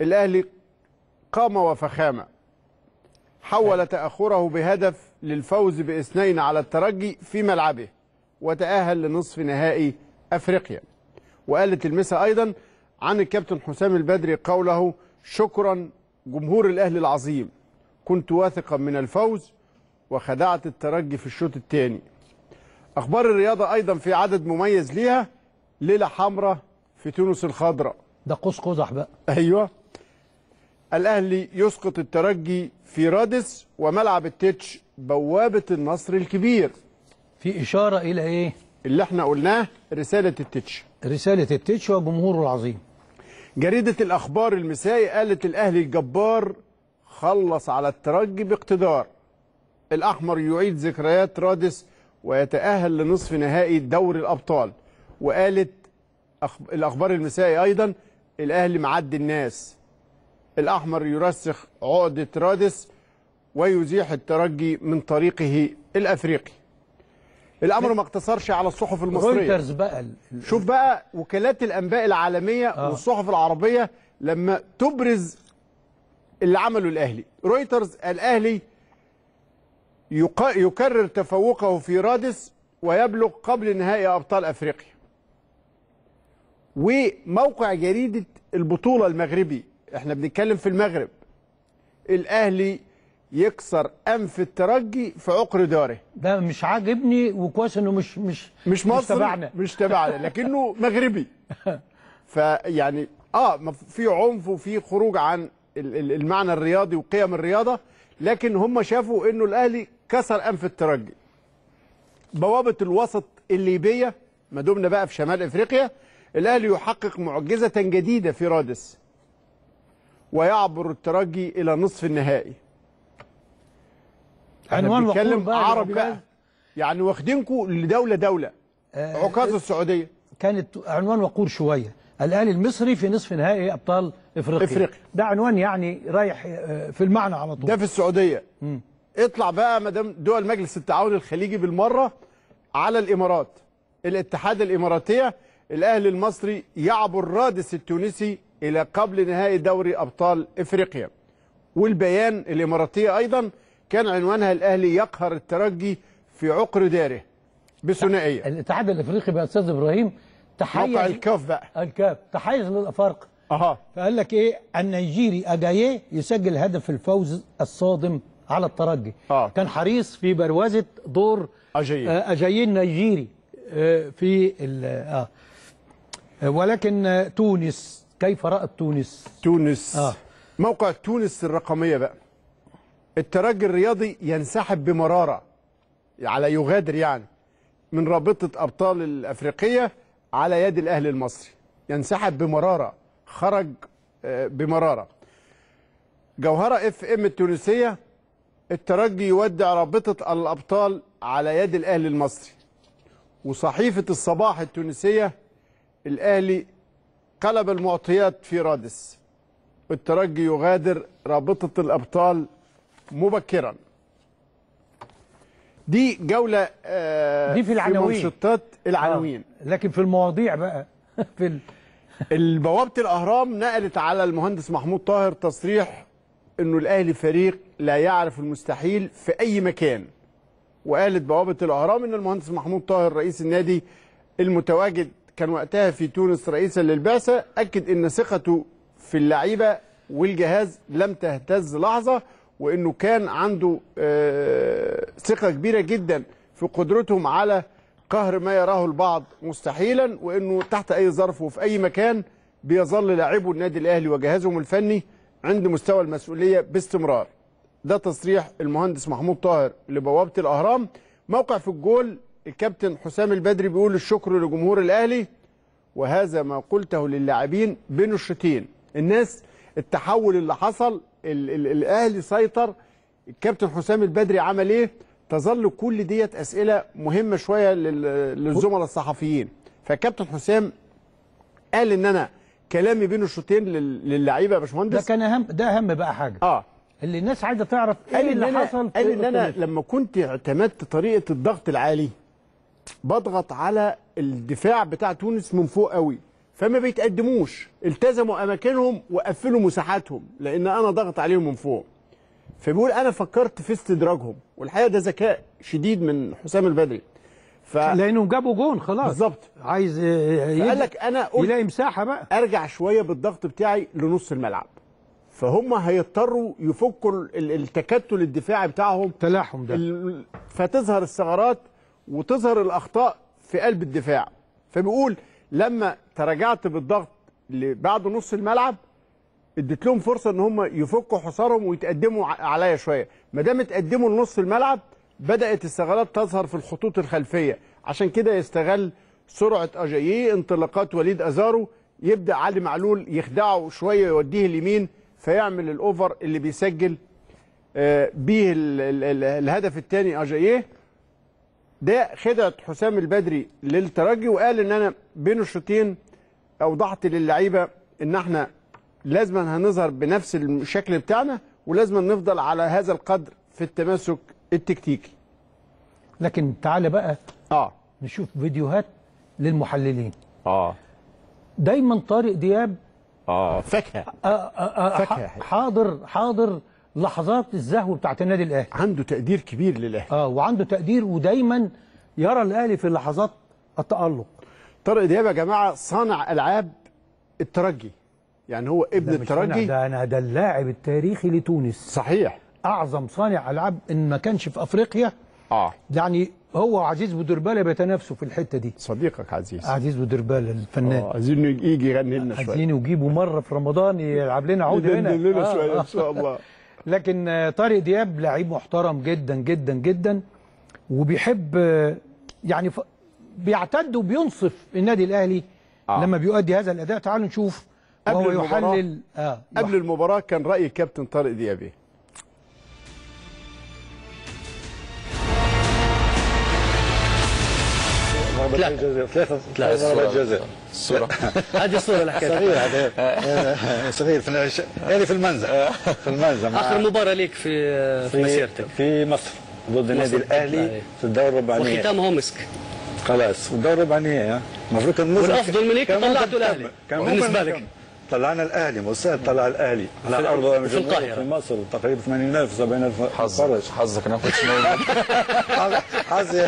الأهلي قام وفخامة حول تأخره بهدف للفوز ب2 على الترجي في ملعبه وتأهل لنصف نهائي أفريقيا. وقالت المساء أيضا عن الكابتن حسام البدري قوله شكرا جمهور الأهلي العظيم، كنت واثقا من الفوز وخدعت الترجي في الشوط الثاني. أخبار الرياضة أيضا في عدد مميز ليها، ليلة حمراء في تونس الخضراء. ده قوس قزح بقى. أيوه، الأهلي يسقط الترجي في رادس وملعب التتش بوابة النصر الكبير. في إشارة إلى إيه؟ اللي احنا قلناه، رسالة التتش. رسالة التتش وجمهوره العظيم. جريدة الأخبار المسائي قالت الأهلي الجبار خلص على الترجي باقتدار. الأحمر يعيد ذكريات رادس ويتأهل لنصف نهائي دوري الأبطال. وقالت الأخبار المسائي أيضا الأهلي معدي الناس. الأحمر يرسخ عقدة رادس ويزيح الترجي من طريقه الأفريقي. الأمر ما اقتصرش على الصحف المصرية. رويترز بقى، شوف بقى وكالات الأنباء العالمية والصحف العربية لما تبرز اللي عمله الأهلي. رويترز، الأهلي يكرر تفوقه في رادس ويبلغ قبل نهائي أبطال أفريقيا. وموقع جريدة البطولة المغربي، احنا بنتكلم في المغرب، الاهلي يكسر انف الترجي في عقر داره. ده مش عاجبني، وكويس انه مش مصري، مش تبعنا لكنه مغربي. فيعني في عنف وفي خروج عن المعنى الرياضي وقيم الرياضه، لكن هم شافوا انه الاهلي كسر انف الترجي. بوابه الوسط الليبيه، ما دمنا بقى في شمال افريقيا، الاهلي يحقق معجزه جديده في رادس ويعبر الترجي الى نصف النهائي. عنوان بقى عربي بقى. يعني واخدينكم لدوله دوله. عكاظ السعوديه كانت عنوان وقور شويه، الاهلي المصري في نصف نهائي ابطال افريقيا، ده عنوان يعني رايح في المعنى على طول، ده في السعوديه. اطلع بقى ما دام دول مجلس التعاون الخليجي بالمره على الامارات، الاتحاد الاماراتيه، الاهلي المصري يعبر رادس التونسي الى قبل نهائي دوري ابطال افريقيا. والبيان الاماراتيه ايضا كان عنوانها الاهلي يقهر الترجي في عقر داره بثنائيه. الاتحاد الافريقي بقى استاذ ابراهيم تحيز الكاف بقى، الكاف تحيز للافارقه. فقال لك ايه، النيجيري اجايي يسجل هدف الفوز الصادم على الترجي. كان حريص في بروازه دور اجايي النيجيري في ولكن تونس، كيف رأت تونس؟ تونس موقع تونس الرقمية بقى، الترجي الرياضي ينسحب بمرارة على يغادر يعني من رابطة أبطال الأفريقية على يد الأهلي المصري، ينسحب بمرارة، خرج بمرارة. جوهرة اف ام التونسية، الترجي يودع رابطة الأبطال على يد الأهلي المصري. وصحيفة الصباح التونسية، الأهلي قلب المعطيات في رادس، الترجي يغادر رابطة الأبطال مبكرا. دي جولة دي في العناوين، في منشطات العناوين. لكن في المواضيع بقى في البوابة الأهرام نقلت على المهندس محمود طاهر تصريح إنه الأهلي فريق لا يعرف المستحيل في أي مكان. وقالت بوابة الأهرام إن المهندس محمود طاهر رئيس النادي المتواجد كان وقتها في تونس رئيسا للبعثة أكد إن ثقته في اللعيبة والجهاز لم تهتز لحظة، وإنه كان عنده ثقة كبيرة جدا في قدرتهم على قهر ما يراه البعض مستحيلا، وإنه تحت أي ظرف وفي أي مكان بيظل لاعبو النادي الأهلي وجهازهم الفني عند مستوى المسؤولية باستمرار. ده تصريح المهندس محمود طاهر لبوابة الأهرام. موقع في الجول، الكابتن حسام البدري بيقول الشكر لجمهور الأهلي، وهذا ما قلته للاعبين بين الشوطين. الناس التحول اللي حصل، الأهلي سيطر، الكابتن حسام البدري عمل ايه، تظل كل ديت أسئلة مهمة شوية للزملاء الصحفيين. فكابتن حسام قال إن أنا كلامي بين الشوطين للعيبة يا باشمهندس، ده كان أهم، ده أهم بقى حاجة اللي الناس عايزه تعرف ايه اللي حصل. قال ان انا لما كنت اعتمدت طريقه الضغط العالي بضغط على الدفاع بتاع تونس من فوق قوي، فما بيتقدموش، التزموا اماكنهم وقفلوا مساحاتهم لان انا ضغط عليهم من فوق. فبيقول انا فكرت في استدراجهم، والحقيقه ده ذكاء شديد من حسام البدري، لانهم جابوا جون خلاص بالظبط، عايز قال لك انا يلاقي مساحه بقى ارجع شويه بالضغط بتاعي لنص الملعب، فهم هيضطروا يفكوا التكتل الدفاعي بتاعهم، التلاحم ده، فتظهر الثغرات وتظهر الاخطاء في قلب الدفاع. فبيقول لما تراجعت بالضغط بعد نص الملعب اديت لهم فرصه ان هم يفكوا حصارهم ويتقدموا عليا شويه، ما دام اتقدموا لنص الملعب بدات الثغرات تظهر في الخطوط الخلفيه، عشان كده يستغل سرعه اجايي، انطلاقات وليد ازارو، يبدا علي معلول يخدعه شويه يوديه اليمين فيعمل الاوفر اللي بيسجل بيه الهدف الثاني اجاييه. ده خدعه حسام البدري للترجي، وقال ان انا بين الشوطين اوضحت للعيبه ان احنا لازم هنظهر بنفس الشكل بتاعنا ولازم نفضل على هذا القدر في التماسك التكتيكي. لكن تعالى بقى نشوف فيديوهات للمحللين. دايما طارق دياب فاكهه فاكهه، حاضر لحظات الزهو بتاعت النادي الاهلي، عنده تقدير كبير للاهلي وعنده تقدير، ودايما يرى الاهلي في لحظات التالق. طارق دياب يا جماعه صانع العاب الترجي، يعني هو ابن الترجي، ده اللاعب التاريخي لتونس، صحيح اعظم صانع العاب ان ما كانش في افريقيا. يعني هو وعزيز بودربالة بيتنافسوا في الحته دي. صديقك عزيز بودربالة الفنان، عايزينه يجي يغني لنا شويه، عايزينه يجيبه مره في رمضان يلعب لنا عود هنا، يغني لنا شويه ان شاء الله. لكن طارق دياب لعيب محترم جدا جدا جدا، وبيحب يعني بيعتد وبينصف النادي الاهلي لما بيؤدي هذا الاداء. تعالوا نشوف وهو يحلل قبل المباراه كان راي كابتن طارق دياب ايه. ثلاثة ضربات جزاء. الصورة هذه الصورة اللي حكيتها صغير هذه في المنزل آخر مباراة ليك في مسيرتك في مصر ضد النادي الأهلي في الدورة الرباعية وختامها مسك خلاص والدورة الرباعية المفروض كان مسك والأفضل من هيك طلعتوا الأهلي بالنسبة لك طلعنا الأهلي مصر طلع الأهلي على الأرض في القاهرة في مصر تقريبا 80000 70000 حظك ما كنتش موجود حظي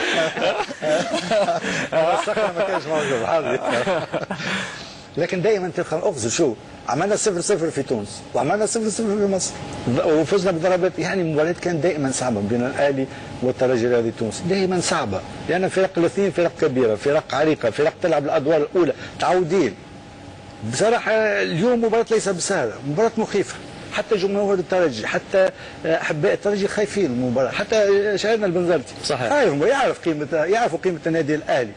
الصخرة ما كانش موجود حظي لكن دائما تلقى الأخذ شو عملنا 0-0 في تونس وعملنا 0-0 في مصر وفزنا بضربات يعني المباريات كانت دائما صعبة بين الأهلي والترجي الرياضي التونسي دائما صعبة لأن فرق الاثنين فرق كبيرة فرق عريقة فرق تلعب الأدوار الأولى تعودين بصراحة اليوم مباراة ليس بسهلة، مباراة مخيفة، حتى جمهور الترجي، حتى أحباء الترجي خايفين من المباراة، حتى شاعرنا البنزرتي صحيح خايف يعرف قيمة يعرفوا قيمة النادي الأهلي.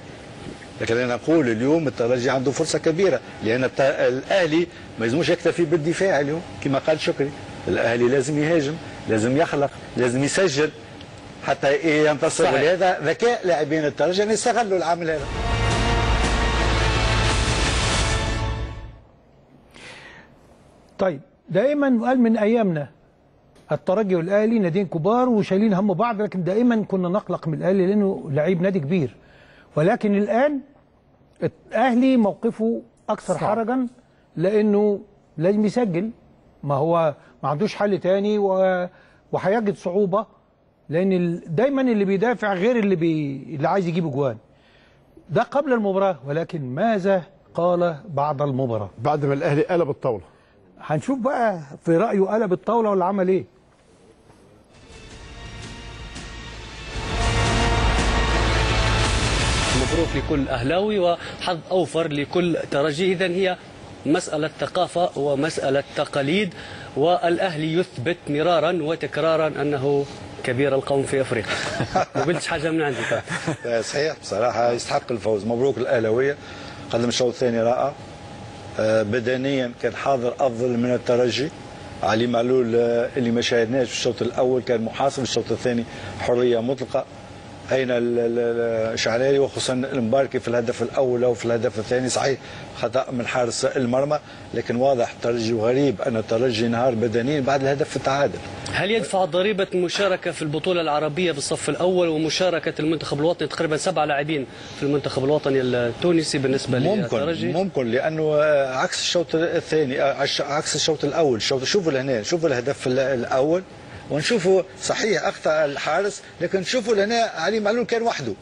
لكن أنا أقول اليوم الترجي عنده فرصة كبيرة، لأن الأهلي ما يلزموش يكتفي بالدفاع اليوم، كما قال شكري، الأهلي لازم يهاجم، لازم يخلق، لازم يسجل حتى ينتصر ولهذا ذكاء لاعبين الترجي أن يستغلوا العامل هذا. طيب دائما قال من ايامنا الترجي والاهلي ناديين كبار وشايلين هم بعض لكن دائما كنا نقلق من الاهلي لانه لعيب نادي كبير ولكن الان الاهلي موقفه اكثر حرجا لانه لازم يسجل ما هو ما عندوش حل تاني وهيجد صعوبه لان دايما اللي بيدافع غير اللي عايز يجيب اجوان ده قبل المباراه ولكن ماذا قال بعد المباراه؟ بعد ما الاهلي قلب الطاوله هنشوف بقى في رأيه قلب الطاولة ولا عمل ايه؟ مبروك لكل أهلاوي وحظ أوفر لكل ترجي إذا هي مسألة ثقافة ومسألة تقاليد والأهلي يثبت مرارا وتكرارا أنه كبير القوم في أفريقيا ما قلتش حاجة من عندك صحيح بصراحة يستحق الفوز مبروك الأهلاوية قدم شوط ثاني رائع بدنيا كان حاضر افضل من الترجي علي معلول اللي ما شاهدناش في الشوط الاول كان محاصر في الشوط الثاني حريه مطلقه اين الشعراني وخصوصا المباركي في الهدف الاول وفي الهدف الثاني صحيح خطا من حارس المرمى لكن واضح الترجي وغريب ان الترجي انهار بدنيا بعد الهدف التعادل. هل يدفع ضريبه المشاركه في البطوله العربيه بالصف الاول ومشاركه المنتخب الوطني تقريبا 7 لاعبين في المنتخب الوطني التونسي بالنسبه للترجي؟ ممكن لانه عكس الشوط الثاني عكس الشوط الاول شوفوا هنا شوفوا الهدف الاول ونشوفوا صحيح اخطا الحارس لكن نشوفوا لهنا علي معلول كان وحده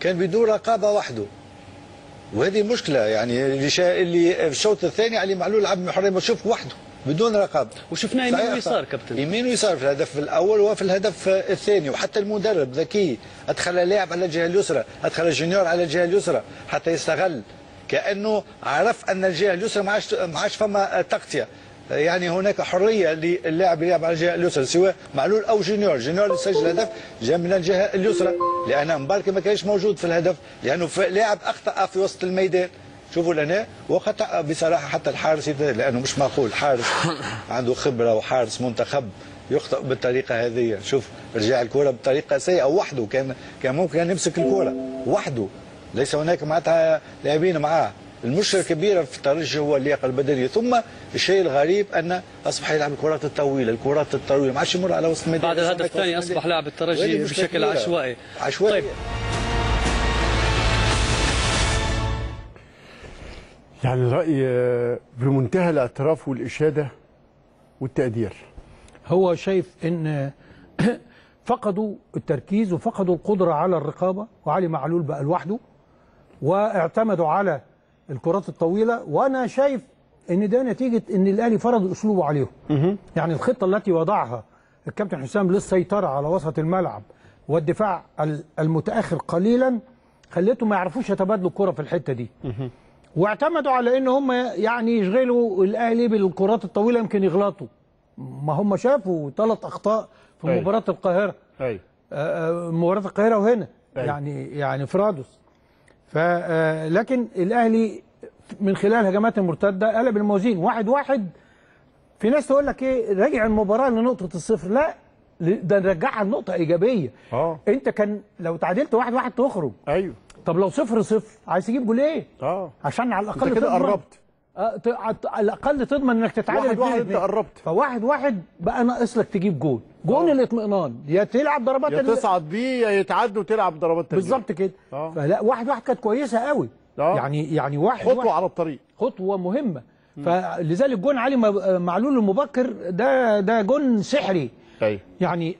كان بدون رقابه وحده وهذه مشكله يعني اللي في الشوط الثاني علي معلول لعب من حريه مشوف وحده بدون رقابه وشفناه يمين ويسار كابتن يمين ويسار في الهدف الاول وفي الهدف الثاني وحتى المدرب ذكي ادخل لاعب على الجهه اليسرى ادخل جونيور على الجهه اليسرى حتى يستغل كانه عرف ان الجهه اليسرى ما عادش فما تغطيه يعني هناك حريه للاعب يلعب على الجهه اليسرى سواء معلول او جونيور، جونيور اللي سجل هدف جاء من الجهه اليسرى لان مبارك ما كانش موجود في الهدف لانه لاعب اخطا في وسط الميدان، شوفوا لنا وخطا بصراحه حتى الحارس لانه مش معقول حارس عنده خبره وحارس منتخب يخطئ بالطريقه هذه، شوف رجع الكره بطريقه سيئه وحده كان ممكن أن يمسك الكره وحده ليس هناك معناتها لاعبين معاه المشكله الكبيره في الترجي هو اللياقه البدنيه، ثم الشيء الغريب انه اصبح يلعب الكرات الطويله، الكرات الطويله ما عادش يمر على وسط الميدان بعد الهدف الثاني اصبح لاعب الترجي بشكل عشوائي. طيب يعني الراي بمنتهى الاعتراف والاشاده والتقدير. هو شايف ان فقدوا التركيز وفقدوا القدره على الرقابه وعلي معلول بقى لوحده واعتمدوا على الكرات الطويله وانا شايف ان ده نتيجه ان الاهلي فرض اسلوبه عليهم. يعني الخطه التي وضعها الكابتن حسام للسيطره على وسط الملعب والدفاع المتاخر قليلا خليته ما يعرفوش يتبادلوا الكره في الحته دي. واعتمدوا على ان هم يعني يشغلوا الاهلي بالكرات الطويله يمكن يغلطوا. ما هم شافوا 3 اخطاء في مباراه القاهره. مباراه القاهره وهنا يعني في رادس. لكن الأهلي من خلال هجمات المرتدة قلب الموازين 1-1 في ناس تقول لك ايه راجع المباراة لنقطة الصفر لا ده نرجعها لنقطة إيجابية أنت كان لو تعادلت 1-1 تخرج طب لو 0-0 عايز تجيب جول ايه؟ عشان على الاقل كده قربت، على الاقل تضمن انك تتعادل 1-1. انت قربت، ف1-1 بقى ناقص لك تجيب جول، جول الاطمئنان، يا تلعب ضربات يا تصعد بيه، يا يتعدى وتلعب ضربات تانية. بالظبط كده. فلا 1-1 كانت كويسه قوي. يعني 1-1 خطوه على الطريق، خطوه مهمه. فلذلك جون علي معلول المبكر ده جون سحري. أي. يعني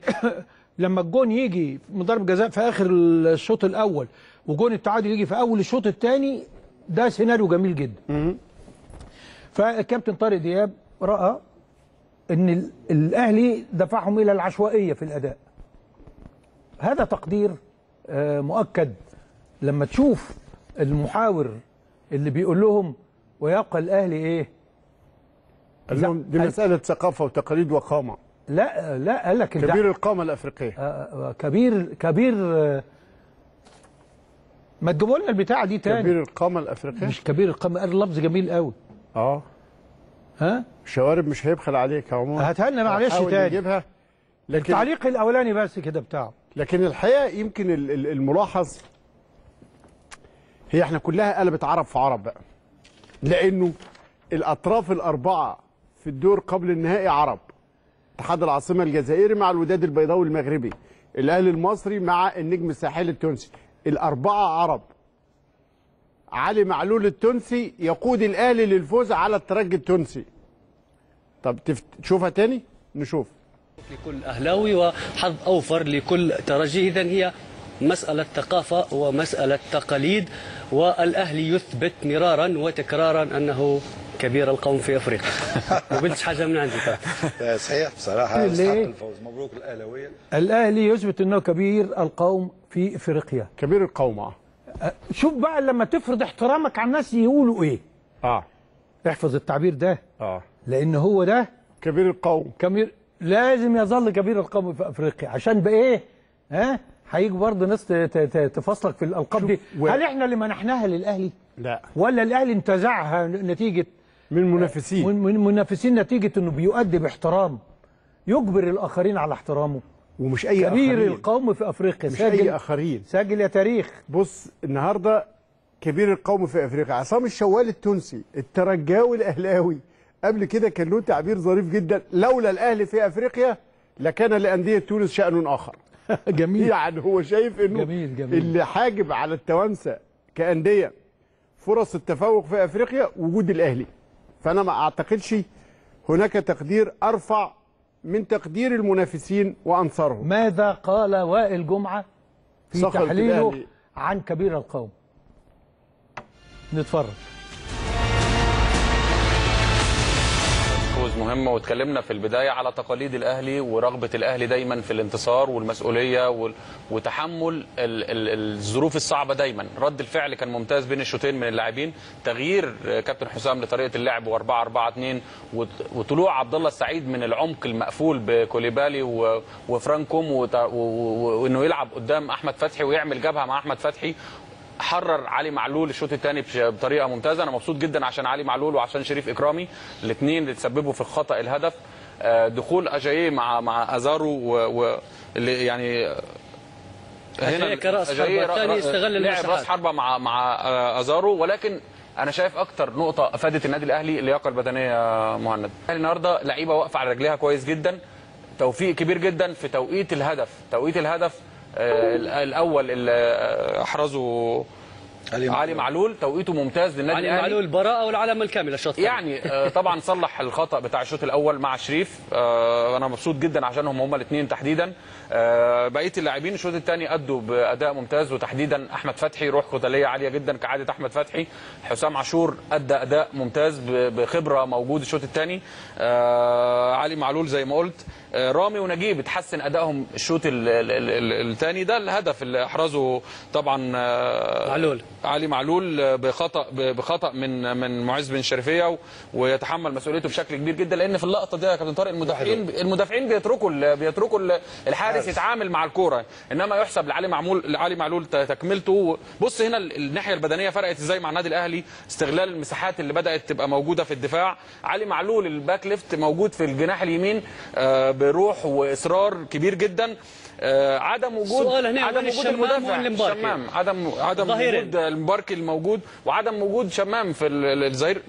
لما الجون يجي من ضرب جزاء في اخر الشوط الاول، وجون التعادل يجي في اول الشوط الثاني، ده سيناريو جميل جدا. فالكابتن طارق دياب راى ان الاهلي دفعهم الى العشوائيه في الاداء. هذا تقدير مؤكد. لما تشوف المحاور اللي بيقول لهم ويبقى الاهلي ايه؟ دي مساله ثقافه وتقاليد وقامه. لا قال لك كبير القامه الافريقيه. كبير ما تجيبوا لنا البتاعه دي تاني. كبير القامه الافريقيه، مش كبير القامه، قال لفظ جميل قوي. ها؟ شوارب مش هيبخل عليك يا عمر، هاتها لنا معلش تاني. لكن التعليق الاولاني بس كده بتاعه. لكن الحقيقه يمكن الملاحظ هي احنا كلها قلبت عرب في عرب بقى. لانه الاطراف الاربعه في الدور قبل النهائي عرب. اتحاد العاصمه الجزائري مع الوداد البيضاوي المغربي، الاهلي المصري مع النجم الساحلي التونسي، الاربعه عرب. علي معلول التونسي يقود الاهلي للفوز على الترجي التونسي. طب تشوفها تاني؟ نشوف. لكل اهلاوي وحظ اوفر لكل ترجي. اذا هي مسألة ثقافة ومسألة تقاليد، والأهلي يثبت مرارا وتكرارا أنه كبير القوم في أفريقيا. ما قلتش حاجة من عندي. صحيح بصراحة، يستحق الفوز. مبروك الأهلاوية. الأهلي يثبت أنه كبير القوم في أفريقيا، كبير القوم. شوف بقى لما تفرض احترامك على الناس يقولوا إيه. احفظ التعبير ده. لأن هو ده كبير القوم، كبير، لازم يظل كبير القوم في أفريقيا، عشان بقى إيه؟ ها؟ هيجي برضه ناس تفصلك في الالقاب دي. هل احنا اللي منحناها للاهلي؟ لا، ولا الاهلي انتزعها نتيجه من منافسين نتيجه انه بيؤدي باحترام، يجبر الاخرين على احترامه. ومش اي اخرين، كبير القوم في افريقيا. مش اي اخرين، سجل يا تاريخ. بص النهارده كبير القوم في افريقيا عصام الشوال التونسي، الترجاوي الاهلاوي. قبل كده كان له تعبير ظريف جدا: لولا الاهلي في افريقيا لكان لانديه تونس شان اخر. جميل. يعني هو شايف انه جميل. اللي حاجب على التوانسه كانديه فرص التفوق في افريقيا وجود الاهلي. فانا ما اعتقدش هناك تقدير ارفع من تقدير المنافسين وانصارهم. ماذا قال وائل جمعه في تحليله عن كبير القوم؟ نتفرج. مهمة، واتكلمنا في البداية على تقاليد الأهلي ورغبة الأهلي دايما في الانتصار والمسؤولية وتحمل الظروف الصعبة دايما. رد الفعل كان ممتاز بين الشوطين من اللاعبين، تغيير كابتن حسام لطريقة اللعب و4-4-2، وطلوع عبدالله السعيد من العمق المقفول بكوليبالي وفرانكوم، وانه يلعب قدام أحمد فتحي ويعمل جبهة مع أحمد فتحي. حرر علي معلول الشوط الثاني بطريقه ممتازه. انا مبسوط جدا عشان علي معلول وعشان شريف اكرامي، الاثنين اللي تسببوا في الخطا الهدف. دخول اجايي مع ازارو اللي يعني هنا اجايي لعب راس حربه مع ازارو. ولكن انا شايف اكتر نقطه افادت النادي الاهلي اللياقه البدنيه. مهند الاهلي النهارده لعيبه واقفه على رجليها كويس جدا، توفيق كبير جدا في توقيت الهدف. الأول اللي أحرزه علي معلول توقيته ممتاز للنادي الاهلي. علي معلول براءة والعلامة الكاملة الشوط يعني طبعا صلح الخطأ بتاع الشوط الأول مع شريف. أنا مبسوط جدا عشانهم هما الاثنين تحديدا. بقية اللاعبين الشوط الثاني أدوا بأداء ممتاز، وتحديدا أحمد فتحي روح قتالية عالية جدا كعادة أحمد فتحي. حسام عاشور أدى أداء ممتاز بخبرة موجود الشوط الثاني. علي معلول زي ما قلت، رامي ونجيب اتحسن أدائهم الشوط الثاني. ده الهدف اللي أحرزه طبعا علي معلول بخطأ من معز بن شرفية، ويتحمل مسؤوليته بشكل كبير جدا. لأن في اللقطة دي يا كابتن طارق المدافعين بيتركوا الحارس يتعامل مع الكورة، إنما يحسب لعلي معلول تكملته. بص هنا الناحية البدنية فرقت إزاي مع النادي الأهلي، استغلال المساحات اللي بدأت تبقى موجودة في الدفاع. علي معلول الباك ليفت موجود في الجناح اليمين بروح واصرار كبير جدا. عدم وجود المدافع شمام، عدم وجود المباركي الموجود، وعدم وجود شمام في الظهير.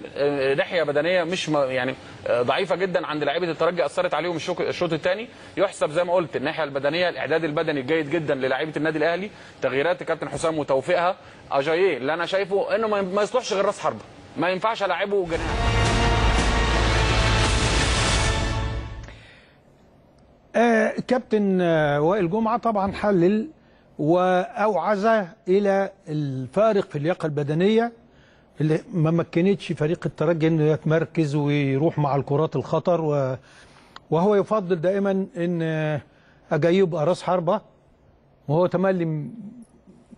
ناحيه بدنيه مش يعني ضعيفه جدا عند لاعيبه الترجي، اثرت عليهم الشوط الثاني. يحسب زي ما قلت الناحيه البدنيه، الاعداد البدني الجيد جدا للاعيبه النادي الاهلي، تغييرات كابتن حسام وتوفيقها. اجايي اللي انا شايفه انه ما يصلحش غير راس حربه، ما ينفعش العبه جناح. كابتن وائل جمعة طبعا حلل وأوعز إلى الفارق في اللياقة البدنية اللي ما مكنتش فريق الترجي إنه يتمركز ويروح مع الكرات الخطر، وهو يفضل دائما إن أجايي يبقى راس حربة، وهو تملي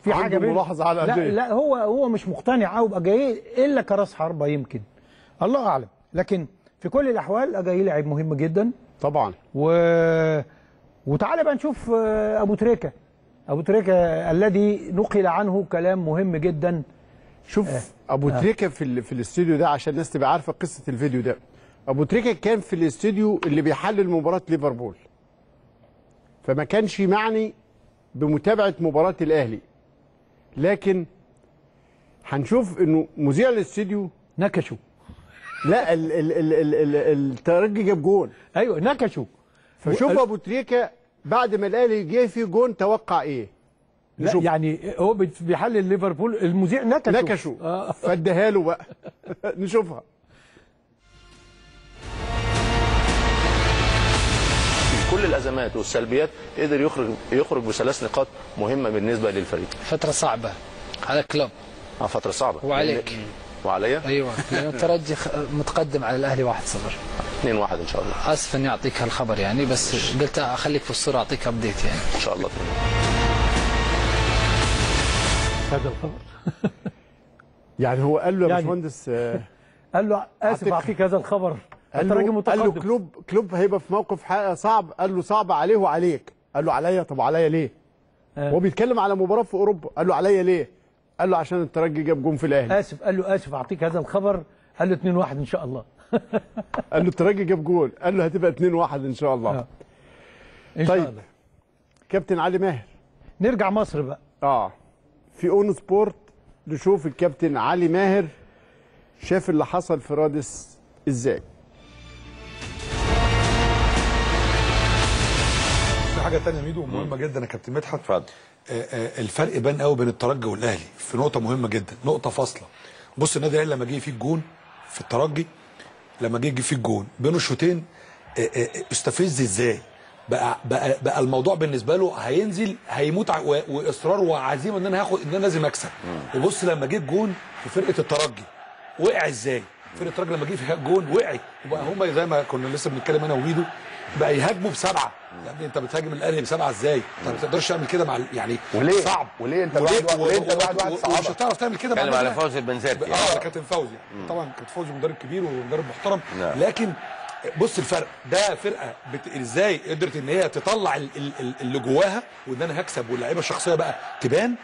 في حاجة ملاحظة على أجايي. لا هو مش مقتنع أو بأجايي إلا كراس حربة، يمكن الله أعلم، لكن في كل الأحوال أجايي لاعب مهم جدا طبعا. وتعالى بقى نشوف ابو تريكه الذي نقل عنه كلام مهم جدا. شوف ابو تريكه في الاستوديو ده، عشان الناس تبقى عارفه قصه الفيديو ده. ابو تريكه كان في الاستوديو اللي بيحلل مباراه ليفربول، فما كانش معني بمتابعه مباراه الاهلي، لكن هنشوف انه مذيع الاستوديو نكشه. لا الترجي جاب جون، ايوه نكشوا. فشوف ابو تريكه بعد ما الاهلي جه فيه جون توقع ايه؟ لا يعني هو بيحلل ليفربول، المذيع نكشوا فاداها له بقى. نشوفها. كل الازمات والسلبيات قدر يخرج بثلاث نقاط مهمه بالنسبه للفريق. فتره صعبه على الكلوب، فتره صعبه وعليك وعليا. ايوه الترجي متقدم على الاهلي 1-0 2-1 ان شاء الله. اسف اني اعطيك هالخبر يعني، بس قلت اخليك في الصوره اعطيك ابديت يعني ان شاء الله. هذا الخبر يعني هو قال له يا باشمهندس، قال له اسف اعطيك هذا الخبر، الترجي متقدم. قال له كلوب هيبقى في موقف صعب، قال له صعب عليه وعليك. قال له عليا؟ طب عليا ليه؟ هو بيتكلم على مباراه في اوروبا. قال له عليا ليه؟ قال له عشان الترجي جاب جون في الاهلي. اسف، قال له اسف اعطيك هذا الخبر. قال له 2-1 ان شاء الله. قال له الترجي جاب جون، قال له هتبقى 2-1 ان شاء الله. إن طيب شاء الله. كابتن علي ماهر، نرجع مصر بقى. في اون سبورت نشوف الكابتن علي ماهر شاف اللي حصل في رادس ازاي. في حاجه ثانيه ميدو مهمه جدا يا كابتن مدحت. اتفضل. الفرق بان قوي بين الترجي والاهلي في نقطه مهمه جدا، نقطه فاصله. بص النادي الاهلي لما جه فيه الجون في الترجي، لما جه فيه الجون بين الشوطين استفز ازاي بقى الموضوع بالنسبه له، هينزل هيموت واصرار وعزيمه ان انا هاخد، ان انا لازم اكسب. وبص لما جه الجون في فرقه الترجي وقع ازاي، فرقه الترجي لما جه فيها الجون وقعت، وبقى هم زي ما كنا لسه بنتكلم انا وميدو بقى يهاجموا ب7. يعني انت بتهاجم الاهلي ب7 ازاي؟ انت ما تقدرش تعمل كده مع يعني وليه؟ صعب. وليه انت بعد واحد صعب مش هتعرف تعمل كده. بتكلم على فوزي البنزاتي يعني. كابتن فوزي طبعا، كابتن فوزي مدرب كبير ومدرب محترم، لكن بص الفرق ده، فرقه ازاي قدرت ان هي تطلع اللي جواها، وان انا هكسب واللعيبه الشخصيه بقى تبان،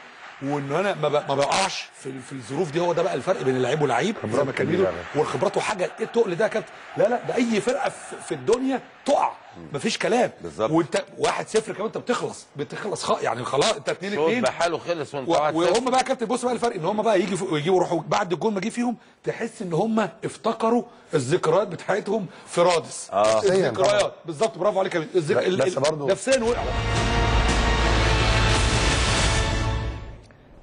وانه انا ما بقعش في الظروف دي. هو ده بقى الفرق بين اللعيب واللعيب زي ما كان ميدو، والخبرات وحاجه التقل ده كابتن. لا ده اي فرقه في الدنيا تقع، مفيش كلام بالظبط. وانت 1-0 كمان انت بتخلص يعني خلاص انت 2-2 بحاله خلص، وانت وهم بقى كابتن. بص بقى الفرق ان هم بقى يجيبوا يروحوا بعد الجول ما جه فيهم، تحس ان هم افتكروا الذكريات بتاعتهم في رادس. الذكريات بالظبط، برافو عليك يا كابتن. نفسيا وقعوا.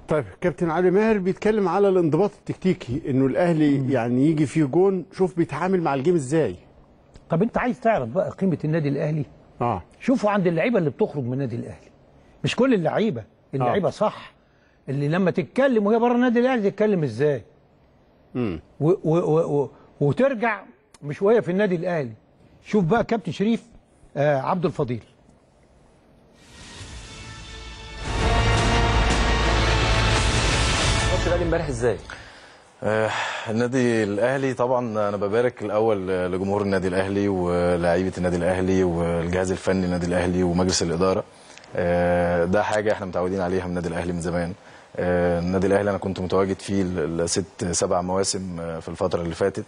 طيب كابتن علي ماهر بيتكلم على الانضباط التكتيكي، انه الاهلي يعني يجي فيه جون، شوف بيتعامل مع الجيم ازاي. طب انت عايز تعرف بقى قيمه النادي الاهلي؟ شوفوا عند اللعيبه اللي بتخرج من النادي الاهلي، مش كل اللعيبه صح، اللي لما تتكلم وهي بره النادي الاهلي تتكلم ازاي، وترجع مش وهي في النادي الاهلي. شوف بقى كابتن شريف عبد الفضيل. الاهلي امبارح ازاي؟ النادي الاهلي طبعا انا ببارك الاول لجمهور النادي الاهلي ولاعيبه النادي الاهلي والجهاز الفني للنادي الاهلي ومجلس الاداره. ده حاجه احنا متعودين عليها من النادي الاهلي من زمان. النادي الاهلي انا كنت متواجد فيه 6-7 مواسم في الفتره اللي فاتت.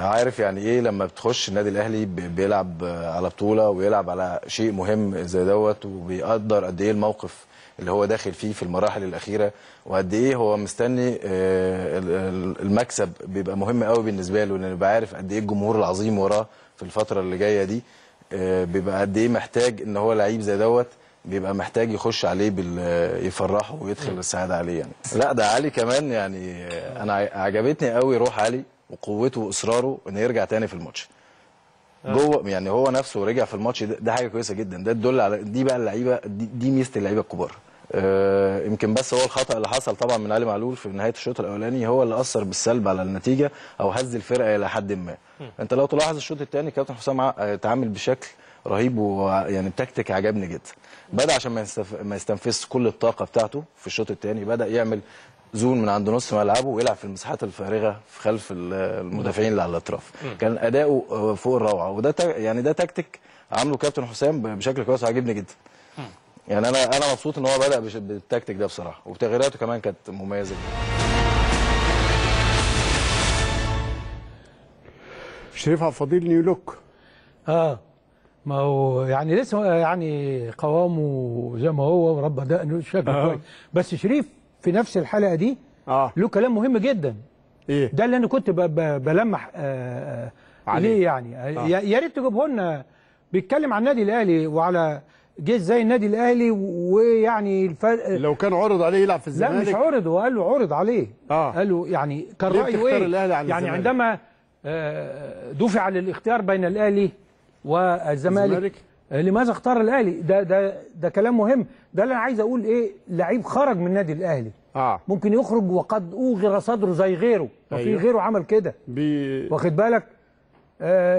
عارف يعني ايه لما بتخش النادي الاهلي بيلعب على بطوله ويلعب على شيء مهم زي دوت، وبيقدر قد ايه الموقف اللي هو داخل فيه في المراحل الاخيره، وقد ايه هو مستني المكسب، بيبقى مهم قوي بالنسبه له، لان بيبقى عارف قد ايه الجمهور العظيم وراه في الفتره اللي جايه دي، بيبقى قد ايه محتاج ان هو لعيب زي دوت، بيبقى محتاج يخش عليه يفرحه ويدخل السعاده عليه يعني. لا ده علي كمان يعني انا عجبتني قوي روح علي وقوته واصراره انه يرجع تاني في الماتش. جوه يعني هو نفسه رجع في الماتش ده حاجه كويسه جدا، ده تدل على دي بقى اللعيبه دي ميزه اللعيبه الكبار. يمكن بس هو الخطا اللي حصل طبعا من علي معلول في نهايه الشوط الاولاني هو اللي اثر بالسلب على النتيجه او هز الفرقه الى حد ما. انت لو تلاحظ الشوط الثاني كابتن حسام اتعامل بشكل رهيب، ويعني التكتيك عجبني جدا. بدا عشان ما يستنفذش كل الطاقه بتاعته في الشوط الثاني، بدا يعمل زون من عند نص ملعبه ويلعب في المساحات الفارغه في خلف المدافعين اللي على الاطراف. كان اداؤه فوق الروعه، وده يعني ده تكتيك عامله كابتن حسام بشكل كويس عجبني جدا. يعني انا مبسوط ان هو بدا بالتكتيك ده بصراحه، وتغييراته كمان كانت مميزه جدا. شريف عبد الفضيل نيولوك ما هو يعني لسه يعني قوامه زي ما هو ورب ده شكله كويس، بس شريف في نفس الحلقه دي له كلام مهم جدا. ايه ده اللي انا كنت بلمح عليه يعني. يا ريت تجيبه لنا. بيتكلم عن النادي الاهلي وعلى جه ازاي النادي الاهلي، ويعني الفرق لو كان عرض عليه يلعب في الزمالك. لا مش عرض، وقال له عرض عليه. قال له يعني كان رايه ايه يعني عندما دفع للاختيار بين الاهلي والزمالك، لماذا اختار الاهلي؟ ده كلام مهم. ده اللي انا عايز اقول ايه، لعيب خرج من النادي الاهلي ممكن يخرج وقد اوغر صدره زي غيره، وفي غيره عمل كده واخد بالك،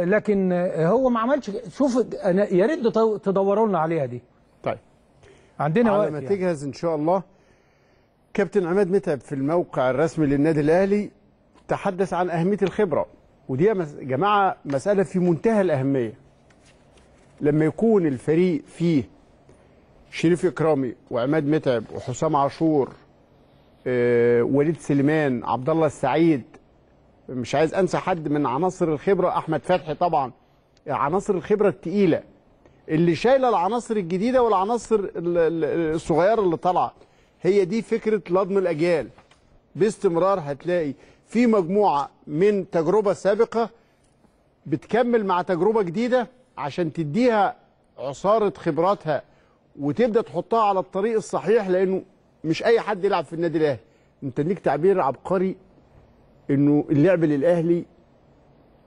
لكن هو ما عملش. شوف يا ريت تدوروا لنا عليها دي. طيب عندنا وقت على ما تجهز ان شاء الله. كابتن عماد متعب في الموقع الرسمي للنادي الاهلي تحدث عن اهميه الخبره، ودي يا جماعه مساله في منتهى الاهميه. لما يكون الفريق فيه شريف اكرامي وعماد متعب وحسام عاشور وليد سليمان، عبدالله السعيد، مش عايز انسى حد من عناصر الخبره، احمد فتحي طبعا، عناصر الخبره الثقيله اللي شايله العناصر الجديده والعناصر الصغيره اللي طالعه. هي دي فكره لضم الاجيال. باستمرار هتلاقي في مجموعه من تجربه سابقه بتكمل مع تجربه جديده عشان تديها عصاره خبراتها وتبدا تحطها على الطريق الصحيح، لانه مش اي حد يلعب في النادي الاهلي. انت ليك تعبير عبقري انه اللعب للاهلي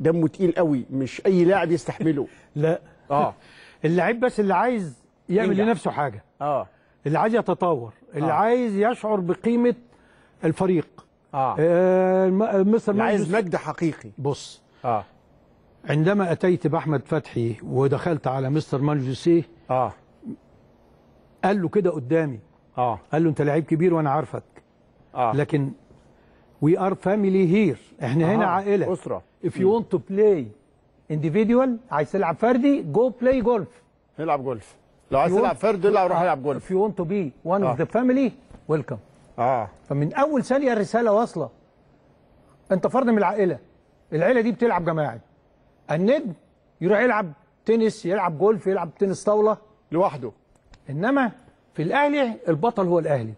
دمه تقيل قوي، مش اي لاعب يستحمله. لا اللعيب بس اللي عايز يعمل لنفسه حاجه، اللي عايز يتطور، اللي عايز يشعر بقيمه الفريق، اللي عايز مجد حقيقي. بص عندما اتيت باحمد فتحي ودخلت على مستر مانويل جوزيه قال له كده قدامي، قال له انت لعيب كبير وانا عارفك، لكن وي ار فاميلي هير، احنا هنا عائله اسره. اف يو ونت تو بلاي انديفيديوال، عايز تلعب فردي جو بلاي جولف، العب جولف. لو عايز تلعب فردي لا روح العب جولف. اف يو ونت تو بي وان اوف ذا فاميلي ويلكم. فمن اول ثانيه الرساله واصله، انت فرد من العائله، العائله دي بتلعب جماعي. النجم يروح يلعب تنس، يلعب جولف، يلعب تنس طاوله لوحده، انما في الاهلي البطل هو الاهلي.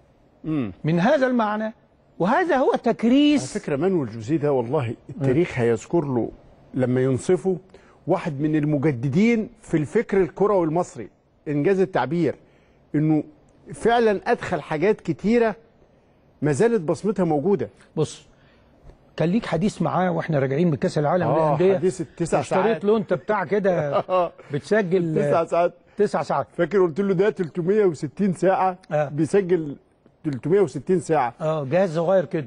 من هذا المعنى، وهذا هو تكريس. على فكره مانويل جوزيه ده والله التاريخ هيذكر له لما ينصفه واحد من المجددين في الفكر الكروي المصري، انجاز التعبير، انه فعلا ادخل حاجات كتيره ما زالت بصمتها موجوده. بص كان ليك حديث معاه واحنا راجعين من كاس العالم للانديه، حديث ال9 ساعات. اشتريت له انت بتاع كده بتسجل 9 ساعات. 9 ساعات فاكر، قلت له ده 360 ساعه بيسجل 360 ساعه. جهاز صغير كده.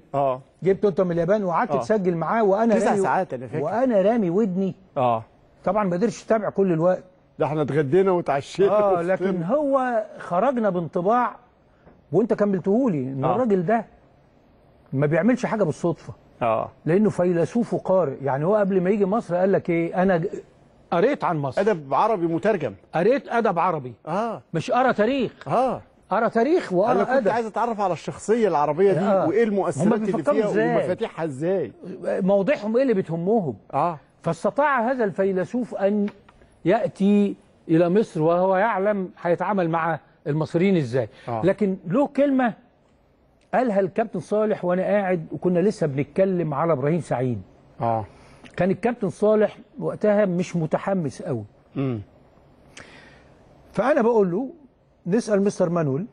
جبته انت من اليابان وقعدت تسجل معاه، وانا 9 ساعات انا فاكر، وانا رامي ودني. طبعا ما قدرتش اتابع كل الوقت ده، احنا اتغدينا واتعشينا. لكن هو خرجنا بانطباع، وانت كملتهولي ان الراجل ده ما بيعملش حاجه بالصدفه. لانه فيلسوف وقارئ. يعني هو قبل ما يجي مصر قال لك ايه، انا قريت عن مصر، ادب عربي مترجم، قريت ادب عربي، مش قرا تاريخ. أرى تاريخ وأرى أدب. أنا كنت عايز أتعرف على الشخصية العربية دي وإيه المؤثرات اللي فيها ومفاتيحها إزاي؟ موضعهم إيه اللي بتهمهم؟ فاستطاع هذا الفيلسوف أن يأتي إلى مصر وهو يعلم هيتعامل مع المصريين إزاي. لكن له كلمة قالها الكابتن صالح وأنا قاعد وكنا لسه بنتكلم على إبراهيم سعيد. كان الكابتن صالح وقتها مش متحمس قوي. فأنا بقول له نسأل مستر مانويل.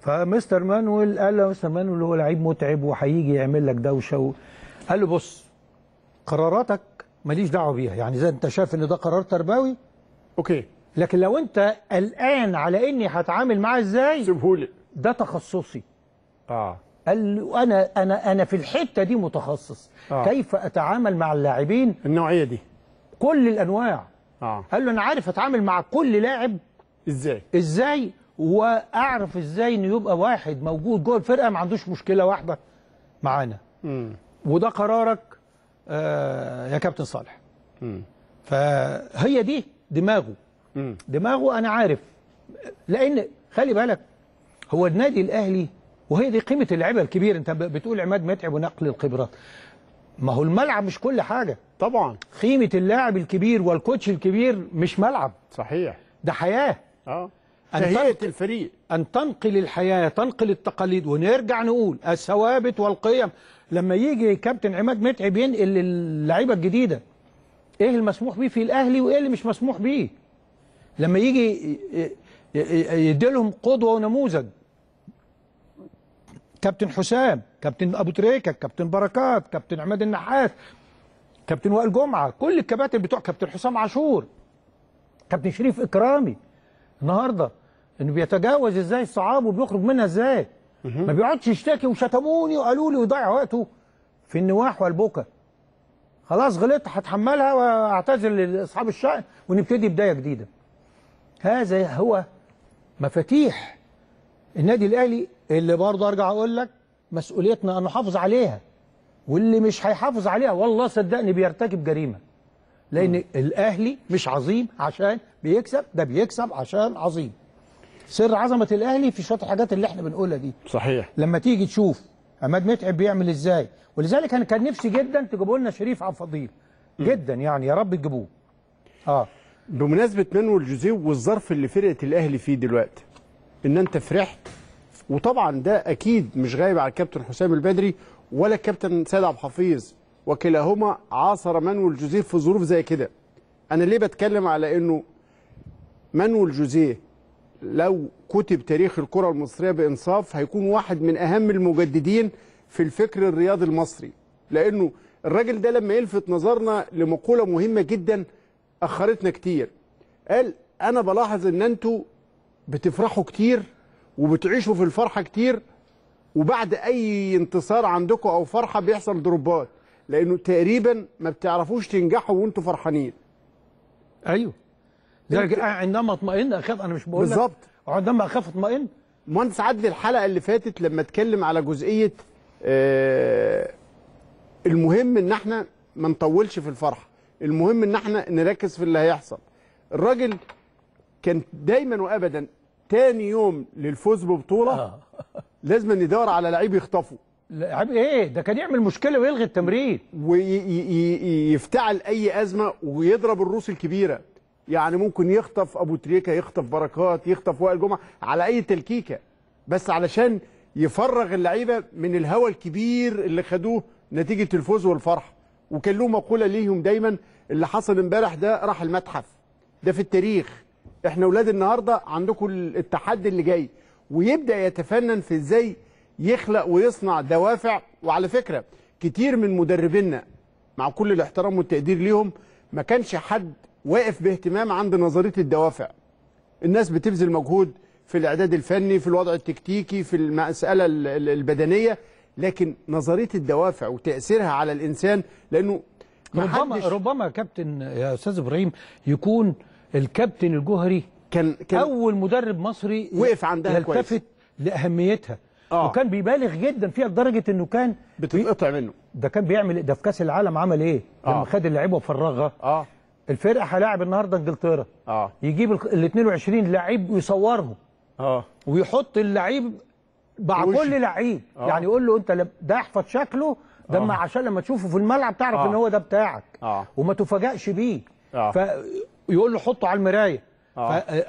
فمستر مانويل قال له مستر مانويل هو لعيب متعب وهيجي يعمل لك دوشه قال له بص قراراتك ماليش دعوه بيها، يعني اذا انت شايف ان ده قرار تربوي اوكي، لكن لو انت قلقان على اني هتعامل معاه ازاي سيبهولي، ده تخصصي. قال له انا في الحته دي متخصص، كيف اتعامل مع اللاعبين النوعيه دي كل الانواع. قال له انا عارف اتعامل مع كل لاعب ازاي واعرف ازاي ان يبقى واحد موجود جوه الفرقه ما عندوش مشكله واحده معانا، وده قرارك يا كابتن صالح. فهي دي دماغه. دماغه انا عارف، لان خلي بالك هو النادي الاهلي وهي دي قيمه اللعيبه الكبير. انت بتقول عماد متعب ونقل الخبرات، ما هو الملعب مش كل حاجه طبعا. قيمه اللاعب الكبير والكوتش الكبير مش ملعب، صحيح، ده حياه. تهيئة الفريق، أن تنقل الحياة، تنقل التقاليد. ونرجع نقول الثوابت والقيم. لما يجي كابتن عماد متعب ينقل اللعيبة الجديدة إيه المسموح بيه في الأهلي وإيه اللي مش مسموح بيه، لما يجي يديلهم قدوة ونموذج. كابتن حسام، كابتن أبو تريكة، كابتن بركات، كابتن عماد النحاس، كابتن وائل جمعة، كل الكباتن بتوع كابتن حسام عاشور، كابتن شريف اكرامي النهارده انه بيتجاوز ازاي الصعاب وبيخرج منها ازاي، ما بيقعدش يشتكي وشتموني وقالوا لي ويضيع وقته في النواح والبكا. خلاص غلطت هتحملها واعتذر لاصحاب الشأن ونبتدي بدايه جديده. هذا هو مفاتيح النادي الاهلي اللي برضه ارجع اقول لك مسؤوليتنا ان نحافظ عليها، واللي مش هيحافظ عليها والله صدقني بيرتكب جريمه. لأن الأهلي مش عظيم عشان بيكسب، ده بيكسب عشان عظيم. سر عظمة الأهلي في شوية الحاجات اللي احنا بنقولها دي. صحيح. لما تيجي تشوف عماد متعب بيعمل ازاي، ولذلك انا كان نفسي جدا تجيبوا لنا شريف عبد الفضيل. جدا يعني يا رب تجيبوه. بمناسبة مانويل جوزيه والظرف اللي فرقة الأهلي فيه دلوقتي، إن أنت فرحت، وطبعا ده أكيد مش غايب على الكابتن حسام البدري ولا الكابتن سيد عبد الحفيظ، وكلاهما عاصر مانويل جوزيه في ظروف زي كده. انا ليه بتكلم على انه مانويل جوزيه لو كتب تاريخ الكره المصريه بانصاف هيكون واحد من اهم المجددين في الفكر الرياضي المصري، لانه الراجل ده لما يلفت نظرنا لمقوله مهمه جدا اخرتنا كتير. قال انا بلاحظ ان انتوا بتفرحوا كتير وبتعيشوا في الفرحه كتير، وبعد اي انتصار عندكم او فرحه بيحصل ضربات، لأنه تقريبا ما بتعرفوش تنجحوا وانتوا فرحانين. أيوه. عندما اطمئن أخاف، أنا مش بقول لك بالظبط عندما أخاف اطمئن. مهندس عدلي الحلقة اللي فاتت لما اتكلم على جزئية المهم إن احنا ما نطولش في الفرحة، المهم إن احنا نركز في اللي هيحصل. الراجل كان دايما وأبدا تاني يوم للفوز ببطولة لازم ندور على لعيب يخطفه. لعب ايه ده كان يعمل مشكله ويلغي التمرين ويفتعل اي ازمه ويضرب الروس الكبيره، يعني ممكن يخطف ابو تريكه، يخطف بركات، يخطف وائل جمعه على اي تلكيكه، بس علشان يفرغ اللعيبه من الهوى الكبير اللي خدوه نتيجه الفوز والفرحه. وكان له مقوله ليهم دايما، اللي حصل امبارح ده راح المتحف، ده في التاريخ، احنا اولاد النهارده عندكم التحدي اللي جاي. ويبدا يتفنن في ازاي يخلق ويصنع دوافع. وعلى فكرة كتير من مدربينا مع كل الاحترام والتقدير ليهم ما كانش حد واقف باهتمام عند نظرية الدوافع. الناس بتبذل مجهود في الإعداد الفني، في الوضع التكتيكي، في المسألة البدنية، لكن نظرية الدوافع وتأثيرها على الإنسان، لأنه ربما كابتن يا أستاذ إبراهيم يكون الكابتن الجوهري كان أول مدرب مصري وقف عندها يلتفت لأهميتها. وكان بيبالغ جدا فيها لدرجه انه كان بتتقطع منه. ده كان بيعمل ده في كاس العالم، عمل ايه؟ لما خد اللعيبه وفرغها. الفرقه هلاعب النهارده انجلترا. يجيب ال 22 لعيب ويصورهم. ويحط اللعيب مع كل لعيب، يعني يقول له انت ده احفظ شكله ده عشان لما تشوفه في الملعب تعرف ان هو ده بتاعك وما تفاجئش بيه. فيقول له حطه على المرايه.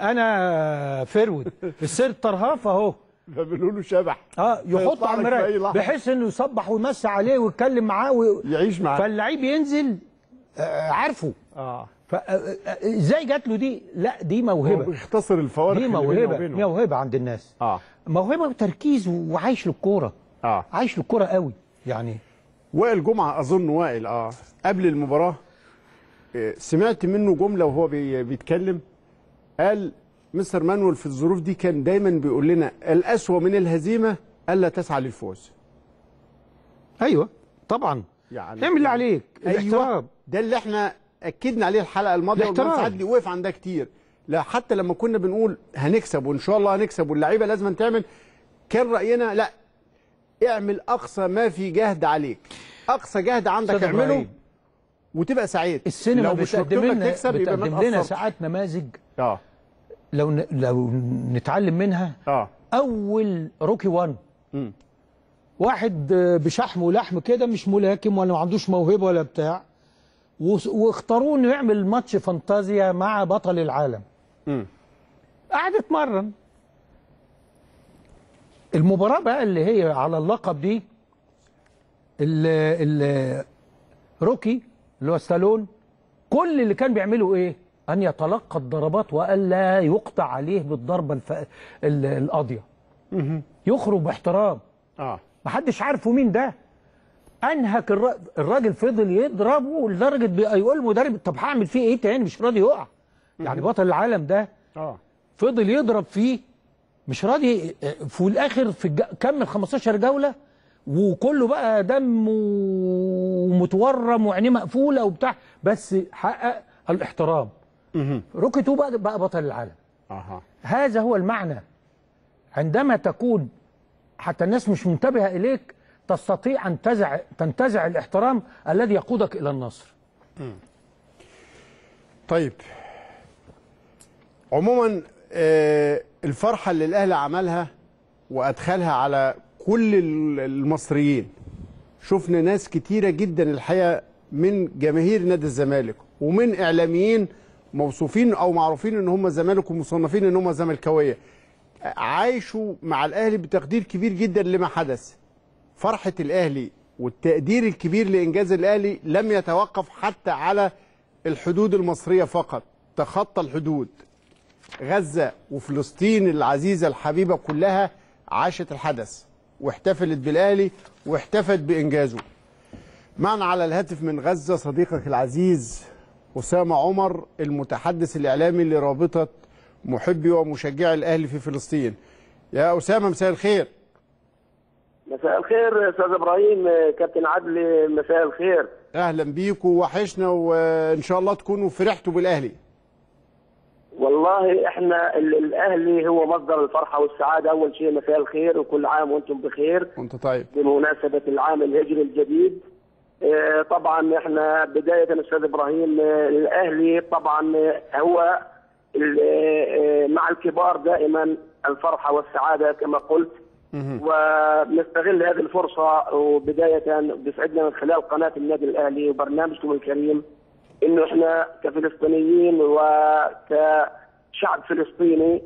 انا فرود السير طرهاف اهو، بيقولوا له شبح يحطه على المرايه بحيث انه يصبح ويمسي عليه ويتكلم معاه ويعيش معاه، فاللعيب ينزل عارفه. ازاي جات له دي؟ لا دي موهبه، بيختصر الفوارق، دي موهبه عند الناس، موهبه وتركيز وعايش للكوره، عايش للكوره قوي يعني. وائل جمعه اظن، وائل قبل المباراه سمعت منه جمله وهو بيتكلم، قال مستر مانويل في الظروف دي كان دايما بيقول لنا الأسوأ من الهزيمه الا تسعى للفوز. ايوه طبعا، يعني اعمل اللي عليك. ايوه ده اللي احنا اكدنا عليه الحلقه الماضيه، والمهندس عدلي وقف عندها كتير. لا حتى لما كنا بنقول هنكسب وان شاء الله هنكسب واللعيبه لازم تعمل، كان راينا لا اعمل اقصى ما في جهد عليك، اقصى جهد عندك اعمله وتبقى سعيد. السينما لو بتقدم لنا ساعات نماذج لو نتعلم منها. اول روكي 1 واحد بشحم ولحم كده، مش ملاكم ولا ما عندوش موهبه ولا بتاع، واختاروه انه يعمل ماتش فانتازيا مع بطل العالم. قعد اتمرن المباراه بقى اللي هي على اللقب دي، اللي روكي اللي هو ستالون، كل اللي كان بيعمله ايه؟ ان يتلقى الضربات والا يقطع عليه بالضربه القاضيه. يخرج باحترام. محدش عارفه مين ده. انهك الراجل، فضل يضربه لدرجه بيقول المدرب طب هعمل فيه ايه تاني؟ مش راضي يقع. يعني بطل العالم ده فضل يضرب فيه مش راضي، في الاخر كمل 15 جوله وكله بقى دم ومتورم وعينيه مقفوله وبتاع، بس حقق الاحترام. روكي 2 بقى بطل العالم. هذا هو المعنى، عندما تكون حتى الناس مش منتبهه اليك تستطيع ان تنتزع الاحترام الذي يقودك الى النصر. طيب عموما الفرحه اللي الاهلي عملها وادخلها على كل المصريين، شفنا ناس كتيره جدا الحقيقه من جماهير نادي الزمالك ومن اعلاميين موصوفين او معروفين ان هم زمالك ومصنفين ان هم زملكاويه، عايشوا مع الاهلي بتقدير كبير جدا لما حدث. فرحه الاهلي والتقدير الكبير لانجاز الاهلي لم يتوقف حتى على الحدود المصريه فقط، تخطى الحدود. غزه وفلسطين العزيزه الحبيبه كلها عاشت الحدث واحتفلت بالاهلي واحتفت بانجازه. معنا على الهاتف من غزه صديقك العزيز اسامه عمر، المتحدث الاعلامي لرابطه محبي ومشجعي الاهلي في فلسطين. يا اسامه مساء الخير. مساء الخير استاذ ابراهيم، كابتن عدلي مساء الخير. اهلا بيكم، وحشنا، وان شاء الله تكونوا فرحتوا بالاهلي. والله احنا الاهلي هو مصدر الفرحه والسعاده. اول شيء مساء الخير وكل عام وانتم بخير. وانت طيب. بمناسبه العام الهجري الجديد. طبعا احنا بدايه استاذ ابراهيم الاهلي طبعا هو مع الكبار دائما الفرحه والسعاده كما قلت، ونستغل هذه الفرصه وبدايه بيسعدنا من خلال قناه النادي الاهلي وبرنامجكم الكريم انه احنا كفلسطينيين وكشعب فلسطيني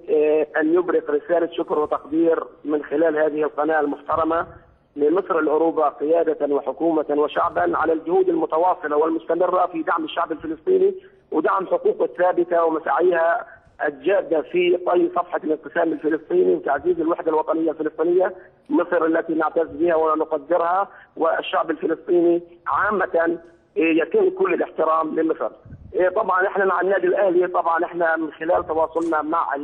ان نبرق رساله شكر وتقدير من خلال هذه القناه المحترمه لمصر العروبه قياده وحكومه وشعبا على الجهود المتواصله والمستمره في دعم الشعب الفلسطيني ودعم حقوقه الثابته ومساعيها الجاده في طي صفحه الانقسام الفلسطيني وتعزيز الوحده الوطنيه الفلسطينيه، مصر التي نعتز بها ونقدرها والشعب الفلسطيني عامه يتم كل الاحترام لمصر. طبعا احنا مع النادي الاهلي، طبعا احنا من خلال تواصلنا مع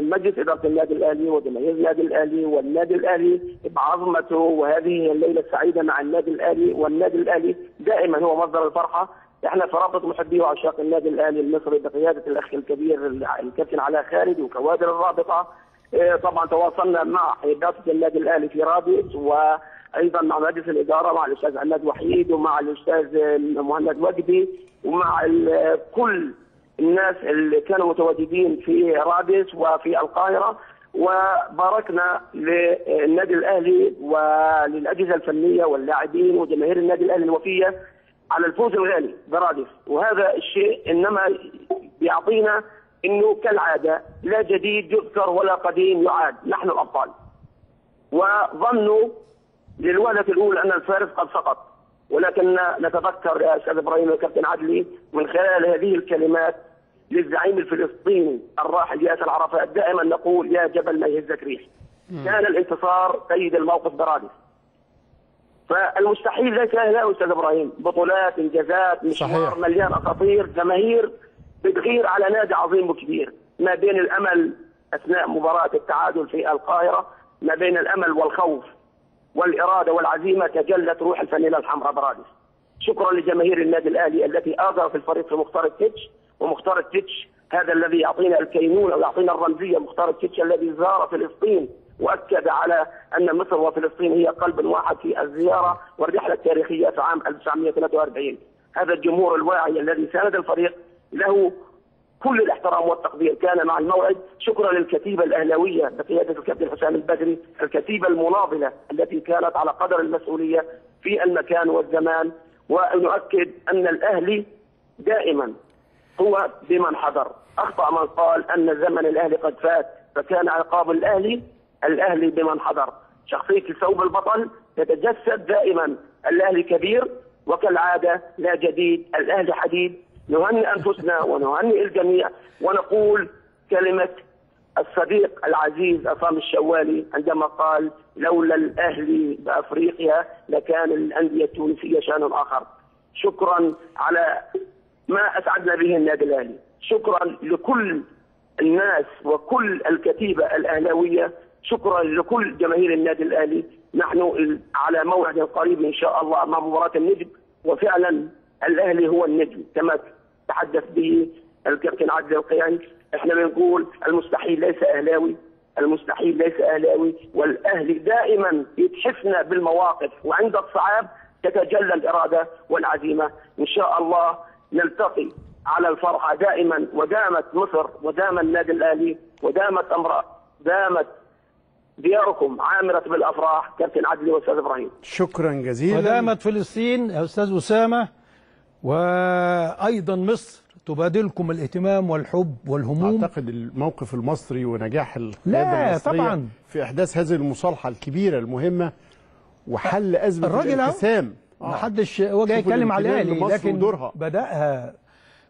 مجلس اداره النادي الاهلي وجماهير النادي الاهلي والنادي الاهلي بعظمته، وهذه الليله السعيده مع النادي الاهلي، والنادي الاهلي دائما هو مصدر الفرحه. احنا في رابطه محبي وعشاق النادي الاهلي المصري بقياده الاخ الكبير الكابتن علاء خالد وكوادر الرابطه، طبعا تواصلنا مع اداره النادي الاهلي في رادس وايضا مع مجلس الاداره مع الاستاذ عماد وحيد ومع الاستاذ مهند وجدي ومع كل الناس اللي كانوا متواجدين في رادس وفي القاهرة، وباركنا للنادي الأهلي وللأجهزة الفنية واللاعبين وجماهير النادي الأهلي الوفية على الفوز الغالي برادس. وهذا الشيء إنما يعطينا إنه كالعادة لا جديد يذكر ولا قديم يعاد، نحن الأبطال. وظنوا للوهلة الأولى أن الفارس قد سقط، ولكن نتذكر يا أستاذ إبراهيم والكابتن عدلي من خلال هذه الكلمات للزعيم الفلسطيني الراحل ياسر عرفات، دائما نقول يا جبل ما يهزك ريح. كان الانتصار قيد الموقف برادس، فالمستحيل لا سهل يا أستاذ إبراهيم، بطولات، إنجازات، مشوار مليان أساطير، جماهير بتغير على نادي عظيم وكبير. ما بين الأمل أثناء مباراة التعادل في القاهرة، ما بين الأمل والخوف والإرادة والعزيمة تجلت روح الفنيلة الحمراء برادس. شكرا لجماهير النادي الأهلي التي آثرت الفريق في مختار التتش، ومختار التتش هذا الذي يعطينا الكينونة ويعطينا الرمزية. مختار التتش الذي زار فلسطين وأكد على أن مصر وفلسطين هي قلب واحد في الزيارة والرحلة التاريخية في عام 1943. هذا الجمهور الواعي الذي ساند الفريق له كل الاحترام والتقدير، كان مع الموعد. شكرا للكتيبه الاهلاويه بقياده الكابتن حسام البدري، الكتيبه المناضله التي كانت على قدر المسؤوليه في المكان والزمان. ونؤكد ان الاهلي دائما هو بمن حضر. اخطا من قال ان زمن الاهلي قد فات، فكان عقاب الاهلي الاهلي بمن حضر. شخصيه ثوب البطل تتجسد دائما. الاهلي كبير وكالعاده لا جديد، الاهلي حديد. نهنئ أنفسنا ونهنئ الجميع، ونقول كلمة الصديق العزيز عصام الشوالي عندما قال لولا الأهلي بأفريقيا لكان الأندية التونسية شأن آخر. شكرا على ما أسعدنا به النادي الأهلي، شكرا لكل الناس وكل الكتيبة الأهلاوية، شكرا لكل جماهير النادي الأهلي. نحن على موعد قريب إن شاء الله مع مباراة النجم، وفعلا الأهلي هو النجم كما تحدث به الكابتن عدلى القيعى. احنا بنقول المستحيل ليس أهلاوي، المستحيل ليس أهلاوي. والأهلي دائما يتحفنا بالمواقف، وعند الصعاب تتجلى الإرادة والعزيمة. إن شاء الله نلتقي على الفرحة دائما. ودامت مصر، ودام النادي الأهلي، ودامت دامت دياركم عامرة بالأفراح كابتن عدلي وأستاذ إبراهيم. شكرا جزيلا. ودامت فلسطين يا أستاذ أسامة، وأيضا مصر تبادلكم الاهتمام والحب والهموم. أعتقد الموقف المصري ونجاح القيادة المصرية طبعا في إحداث هذه المصالحة الكبيرة المهمة وحل أزمة الانقسام، محدش جاي يتكلم على الأهلي، لكن دورها بدأها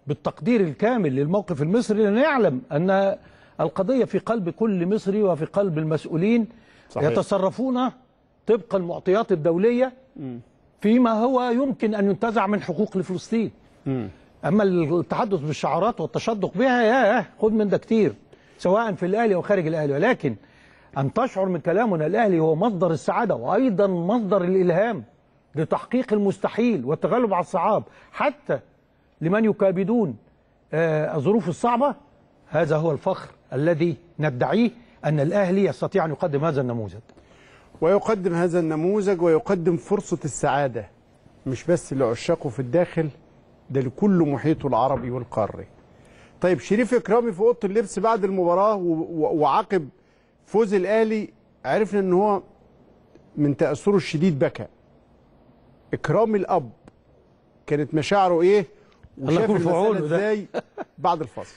بالتقدير الكامل للموقف المصري، لأن يعلم أن القضية في قلب كل مصري وفي قلب المسؤولين. صحيح. يتصرفون طبقا المعطيات الدولية فيما هو يمكن أن ينتزع من حقوق لفلسطين. أما التحدث بالشعارات والتشدق بها يا خد من ده كتير، سواء في الأهلي أو خارج الأهلي. ولكن أن تشعر من كلامنا الأهلي هو مصدر السعادة وأيضا مصدر الإلهام لتحقيق المستحيل والتغلب على الصعاب حتى لمن يكابدون الظروف الصعبة. هذا هو الفخر الذي ندعيه، أن الأهلي يستطيع أن يقدم هذا النموذج ويقدم هذا النموذج ويقدم فرصة السعادة مش بس لعشاقه في الداخل، ده لكل محيطه العربي والقاري. طيب شريف اكرامي في اوضه اللبس بعد المباراه وعقب فوز الاهلي عرفنا ان هو من تاثره الشديد بكى. اكرامي الاب كانت مشاعره ايه وشاف المسألة ازاي بعد الفصل؟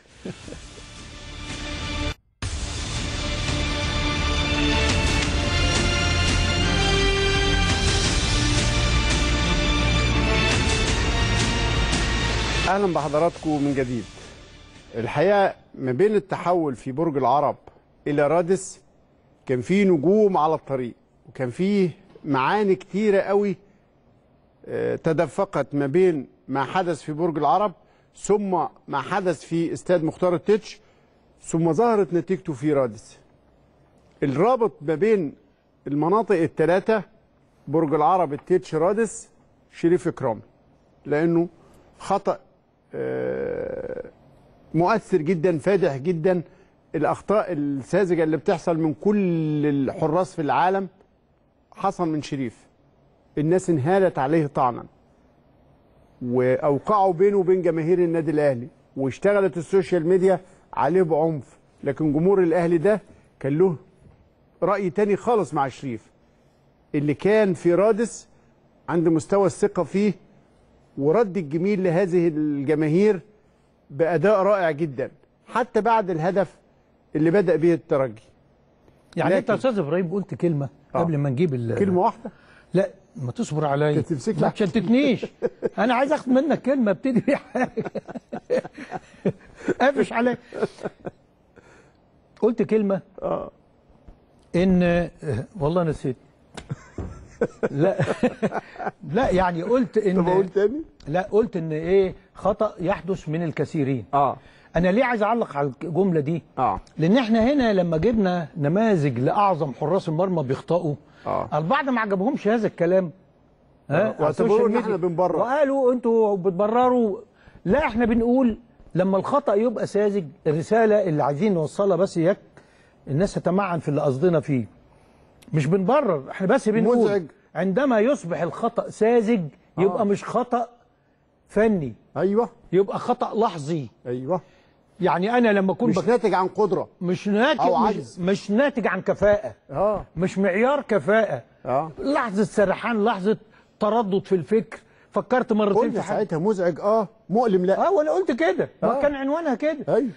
أهلا بحضراتكم من جديد. الحقيقة ما بين التحول في برج العرب إلى رادس كان فيه نجوم على الطريق، وكان فيه معاني كتيرة قوي تدفقت ما بين ما حدث في برج العرب ثم ما حدث في استاد مختار التتش ثم ظهرت نتيجته في رادس. الرابط ما بين المناطق الثلاثة برج العرب، التتش، رادس، شريف إكرامي، لأنه خطأ مؤثر جدا، فادح جدا. الأخطاء الساذجة اللي بتحصل من كل الحراس في العالم حصل من شريف. الناس انهالت عليه طعنا وأوقعوا بينه وبين جماهير النادي الأهلي واشتغلت السوشيال ميديا عليه بعنف، لكن جمهور الاهلي ده كان له راي تاني خالص مع شريف اللي كان في رادس عند مستوى الثقه فيه، ورد الجميل لهذه الجماهير باداء رائع جدا حتى بعد الهدف اللي بدا به الترجي. يعني انت يا استاذ ابراهيم قلت كلمه قبل ما نجيب كلمه واحده. لا ما تصبر عليا ما تشتتنيش، انا عايز اخد منك كلمه ابتدي بيها حاجه قافش عليا. قلت كلمه ان والله نسيت. لا لا يعني قلت ان طب اقول تاني؟ لا قلت ان ايه خطأ يحدث من الكثيرين. انا ليه عايز اعلق على الجمله دي؟ لان احنا هنا لما جبنا نماذج لاعظم حراس المرمى بيخطئوا، البعض ما عجبهمش هذا الكلام، واعتبروا ان احنا بنبرر وقالوا انتوا بتبرروا. لا احنا بنقول لما الخطأ يبقى ساذج، الرساله اللي عايزين نوصلها بس اياك الناس تتمعن في اللي قصدنا فيه، مش بنبرر، احنا بس بنقول مزعج. عندما يصبح الخطأ ساذج يبقى مش خطأ فني، ايوه يبقى خطأ لحظي، ايوه يعني انا لما اكون مش ناتج عن قدره، مش ناتج أو عجز. مش ناتج عن كفاءه، مش معيار كفاءه، لحظه سرحان، لحظه تردد في الفكر، فكرت مرتين في حاجه ساعتها مزعج، مؤلم. لا وانا قلت كده، ما كان عنوانها كده، ايوه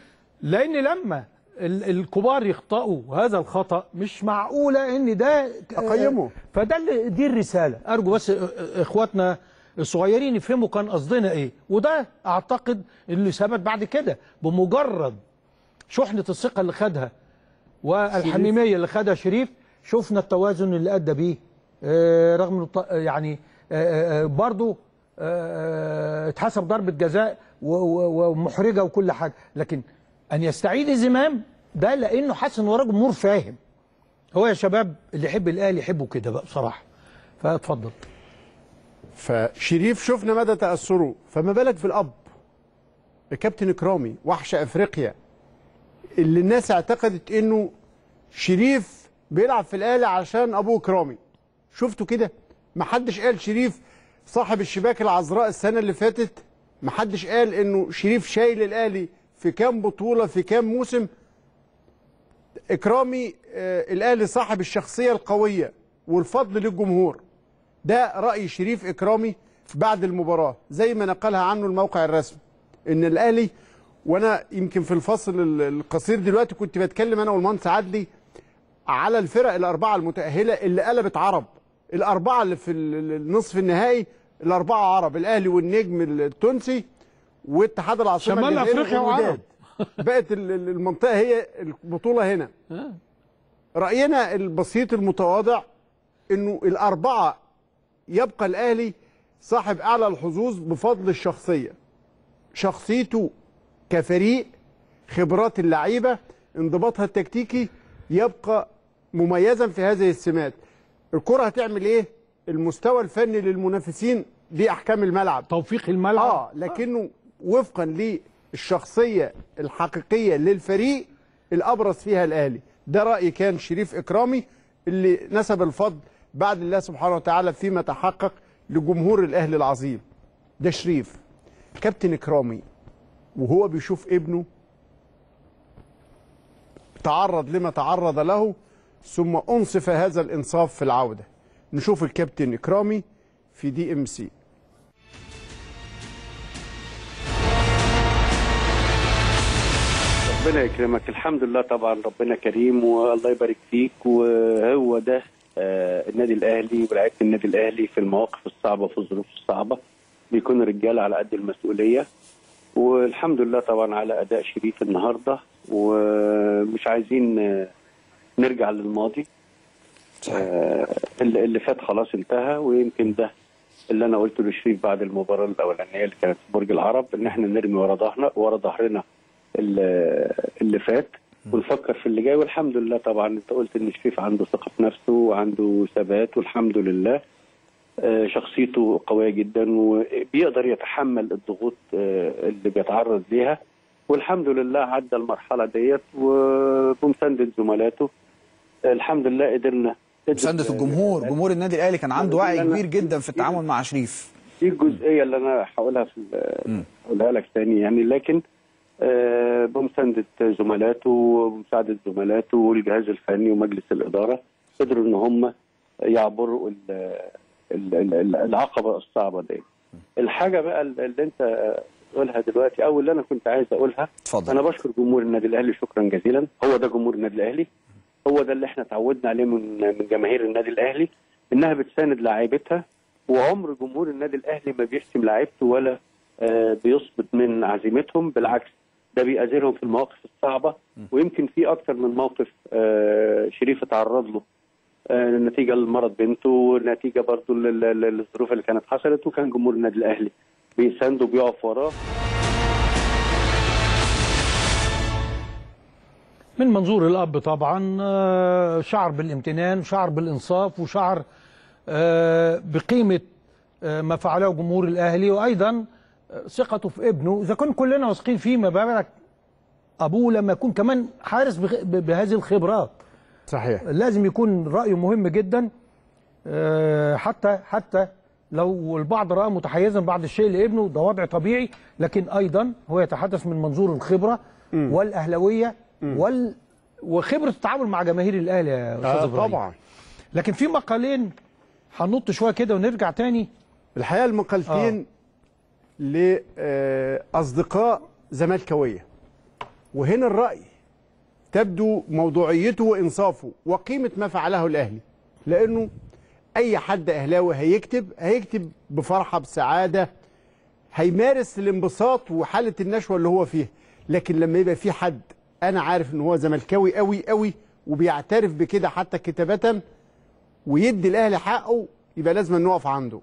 لان لما الكبار يخطئوا هذا الخطأ مش معقولة ان ده اقيمه. فده اللي دي الرسالة، ارجو بس اخواتنا الصغيرين يفهموا كان قصدنا ايه، وده اعتقد اللي ثبت بعد كده بمجرد شحنة الثقة اللي خدها والحميمية اللي خدها شريف، شفنا التوازن اللي ادى بيه، رغم يعني برضه اتحسب ضربة جزاء ومحرجة وكل حاجة، لكن أن يستعيد الزمام ده لأنه حاسس إن وراه جمهور فاهم. هو يا شباب اللي يحب الأهلي يحبه كده بقى بصراحة. فاتفضل. فشريف شفنا مدى تأثره، فما بالك في الأب؟ الكابتن إكرامي وحش أفريقيا، اللي الناس اعتقدت إنه شريف بيلعب في الأهلي عشان أبوه إكرامي. شفتوا كده؟ محدش قال شريف صاحب الشباك العذراء السنة اللي فاتت، محدش قال إنه شريف شايل الأهلي في كام بطولة في كام موسم. إكرامي الأهلي صاحب الشخصية القوية والفضل للجمهور، ده رأي شريف إكرامي بعد المباراة زي ما نقلها عنه الموقع الرسمي، إن الأهلي، وأنا يمكن في الفصل القصير دلوقتي كنت بتكلم أنا والمهندس عدلي على الفرق الأربعة المتأهلة اللي قلبت عرب، الأربعة اللي في النصف النهائي الأربعة عرب، الأهلي والنجم التونسي واتحاد العاصمه شمال افريقيا وعرب، بقت المنطقه هي البطوله هنا. راينا البسيط المتواضع انه الاربعه يبقى الاهلي صاحب اعلى الحظوظ بفضل الشخصيه، شخصيته كفريق، خبرات اللعيبه، انضباطها التكتيكي، يبقى مميزا في هذه السمات. الكره هتعمل ايه؟ المستوى الفني للمنافسين دي احكام الملعب، توفيق الملعب، لكنه وفقا للشخصيه الحقيقيه للفريق الابرز فيها الاهلي. ده راي كان شريف اكرامي اللي نسب الفضل بعد الله سبحانه وتعالى فيما تحقق لجمهور الاهلي العظيم. ده شريف. كابتن اكرامي وهو بيشوف ابنه تعرض لما تعرض له ثم انصف هذا الانصاف في العوده. نشوف الكابتن اكرامي في دي ام سي. ربنا يكرمك، الحمد لله طبعا ربنا كريم والله يبارك فيك، وهو ده النادي الاهلي ولاعيبه النادي الاهلي في المواقف الصعبه في الظروف الصعبه، بيكون رجاله على قد المسؤوليه، والحمد لله طبعا على اداء شريف النهارده، ومش عايزين نرجع للماضي اللي فات، خلاص انتهى. ويمكن ده اللي انا قلته لشريف بعد المباراه الاولانيه اللي كانت في برج العرب، ان احنا نرمي ورا ظهرنا اللي فات ونفكر في اللي جاي. والحمد لله طبعا انت قلت ان شريف عنده ثقه في نفسه وعنده ثبات، والحمد لله شخصيته قويه جدا وبيقدر يتحمل الضغوط اللي بيتعرض ليها، والحمد لله عدى المرحله ديت وبمسانده زملاته الحمد لله قدرنا. مساندة الجمهور، جمهور النادي الاهلي كان عنده وعي كبير جدا في التعامل مع شريف. دي الجزئيه اللي انا هقولها لك ثاني يعني، لكن بمساندة زملاته ومساعدة زملاته والجهاز الفني ومجلس الإدارة، قدروا إن هم يعبروا العقبة الصعبة دي. الحاجة بقى اللي أنت قولها دلوقتي أو اللي أنا كنت عايز أقولها، اتفضل. أنا بشكر جمهور النادي الأهلي شكرا جزيلا، هو ده جمهور النادي الأهلي، هو ده اللي احنا تعودنا عليه من جماهير النادي الأهلي، إنها بتساند لاعيبتها، وعمر جمهور النادي الأهلي ما بيحسم لاعيبته ولا بيصمت من عزيمتهم، بالعكس ده بيأزرهم في المواقف الصعبة، ويمكن في أكتر من موقف شريف اتعرض له نتيجة لمرض بنته ونتيجة برضه للظروف اللي كانت حصلت، وكان جمهور النادي الأهلي بيسانده وبيقف وراه. من منظور الأب طبعا شعر بالامتنان وشعر بالإنصاف وشعر بقيمة ما فعله جمهور الأهلي، وأيضا ثقته في ابنه. إذا كنا كلنا واثقين فيه ما بالك أبوه لما يكون كمان حارس بهذه الخبرات. صحيح. لازم يكون رأيه مهم جدا، حتى لو البعض رأى متحيزا بعض الشيء لابنه، ده وضع طبيعي، لكن أيضا هو يتحدث من منظور الخبرة والأهلوية وخبرة التعامل مع جماهير الأهلي يا أستاذ إبراهيم. طبعا. لكن في مقالين هننط شوية كده ونرجع تاني. الحقيقة المقالتين لأصدقاء زملكاوية، وهنا الرأي تبدو موضوعيته وإنصافه وقيمة ما فعله الأهلي، لأنه أي حد أهلاوي هيكتب بفرحة بسعادة، هيمارس الانبساط وحالة النشوة اللي هو فيها. لكن لما يبقى في حد أنا عارف إن هو زملكاوي قوي قوي وبيعترف بكده حتى كتابة ويدي الأهلي حقه، يبقى لازم نقف عنده.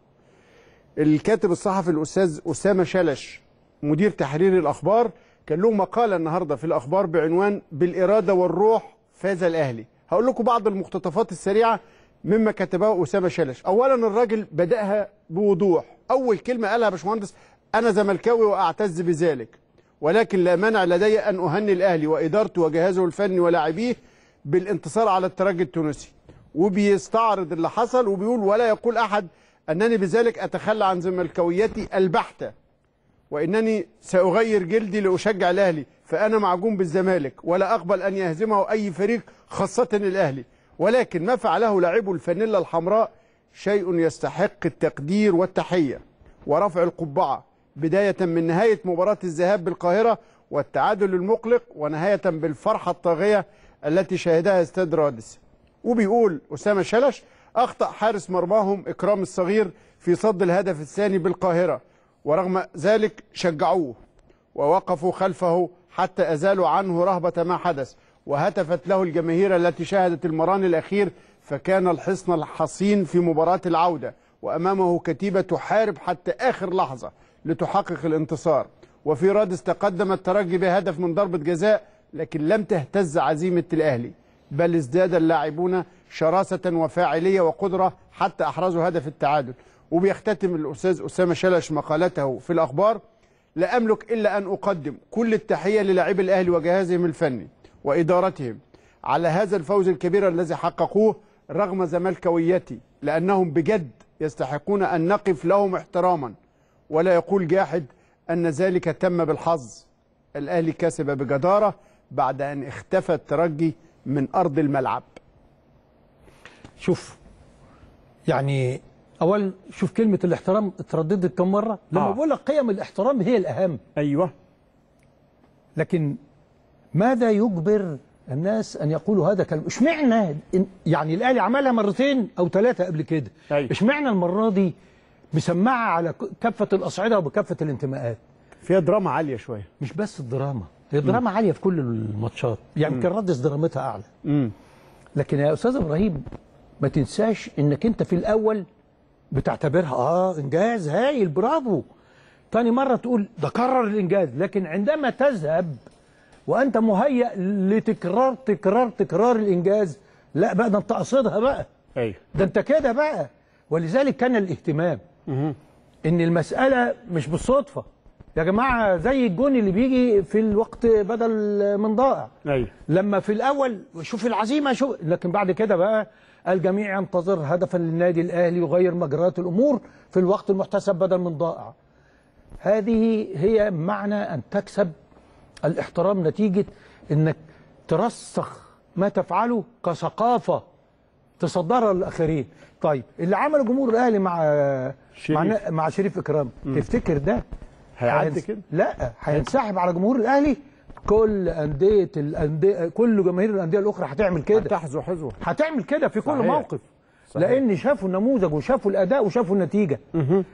الكاتب الصحفي الأستاذ أسامة شلش مدير تحرير الأخبار كان له مقالة النهاردة في الأخبار بعنوان بالإرادة والروح فاز الأهلي. هقول لكم بعض المقتطفات السريعة مما كتبه أسامة شلش. أولا الراجل بدأها بوضوح، أول كلمة قالها باشمهندس أنا زملكاوي وأعتز بذلك، ولكن لا مانع لدي أن أهني الأهلي وإدارته وجهازه الفني ولاعبيه بالانتصار على الترجي التونسي، وبيستعرض اللي حصل وبيقول ولا يقول أحد أنني بذلك أتخلى عن زملكاويتي البحتة، وإنني سأغير جلدي لأشجع الأهلي، فأنا معجون بالزمالك ولا أقبل أن يهزمه أي فريق خاصة الأهلي، ولكن ما فعله لاعبو الفانيلا الحمراء شيء يستحق التقدير والتحية ورفع القبعة، بداية من نهاية مباراة الذهاب بالقاهرة والتعادل المقلق، ونهاية بالفرحة الطاغية التي شهدها استاد رادس. وبيقول أسامة شلش أخطأ حارس مرماهم إكرام الصغير في صد الهدف الثاني بالقاهرة، ورغم ذلك شجعوه ووقفوا خلفه حتى أزالوا عنه رهبة ما حدث، وهتفت له الجماهير التي شاهدت المران الأخير، فكان الحصن الحصين في مباراة العودة، وأمامه كتيبة تحارب حتى آخر لحظة لتحقق الانتصار. وفي رادس تقدم الترجي بهدف من ضربة جزاء، لكن لم تهتز عزيمة الأهلي، بل ازداد اللاعبون شراسة وفاعلية وقدرة حتى أحرزوا هدف التعادل. وبيختتم الأستاذ أسامة شلش مقالته في الأخبار: لا أملك إلا أن أقدم كل التحية للاعبي الأهلي وجهازهم الفني وإدارتهم على هذا الفوز الكبير الذي حققوه رغم زملكاويتي، لأنهم بجد يستحقون أن نقف لهم احتراما، ولا يقول جاحد أن ذلك تم بالحظ. الأهلي كسب بجدارة بعد أن اختفى الترجي من أرض الملعب. شوف يعني أول شوف كلمة الاحترام اترددت كم مرة؟ لما بقول لك قيم الاحترام هي الأهم. أيوه. لكن ماذا يجبر الناس أن يقولوا هذا كلام؟ اشمعنى يعني الأهلي عملها مرتين أو ثلاثة قبل كده؟ أيوه. اشمعنى المرة دي مسمعة على كافة الأصعدة وبكافة الانتماءات؟ فيها دراما عالية شوية. مش بس الدراما، هي دراما عالية في كل الماتشات، يعني يمكن رادس درامتها أعلى. لكن يا أستاذ إبراهيم ما تنساش انك انت في الاول بتعتبرها انجاز هايل برافو، تاني مره تقول ده كرر الانجاز، لكن عندما تذهب وانت مهيأ لتكرار تكرار تكرار الانجاز، لا بقى ده انت قاصدها بقى. ايوه ده انت كده بقى. ولذلك كان الاهتمام ان المساله مش بالصدفه يا جماعه، زي الجون اللي بيجي في الوقت بدل من ضائع. ايوه لما في الاول شوف العزيمه شو، لكن بعد كده بقى الجميع ينتظر هدفا للنادي الأهلي يغير مجريات الأمور في الوقت المحتسب بدل من ضائع. هذه هي معنى أن تكسب الاحترام نتيجة انك ترسخ ما تفعله كثقافة تصدرها للاخرين. طيب اللي عمله جمهور الاهلي مع شريف اكرامي، تفتكر ده هيعدي كده؟ لا، هينسحب على جمهور الاهلي. كل كل جماهير الانديه الاخرى هتعمل كده، هتحذو حذو، هتعمل كده في كل موقف. صحيح. لان شافوا النموذج وشافوا الاداء وشافوا النتيجه.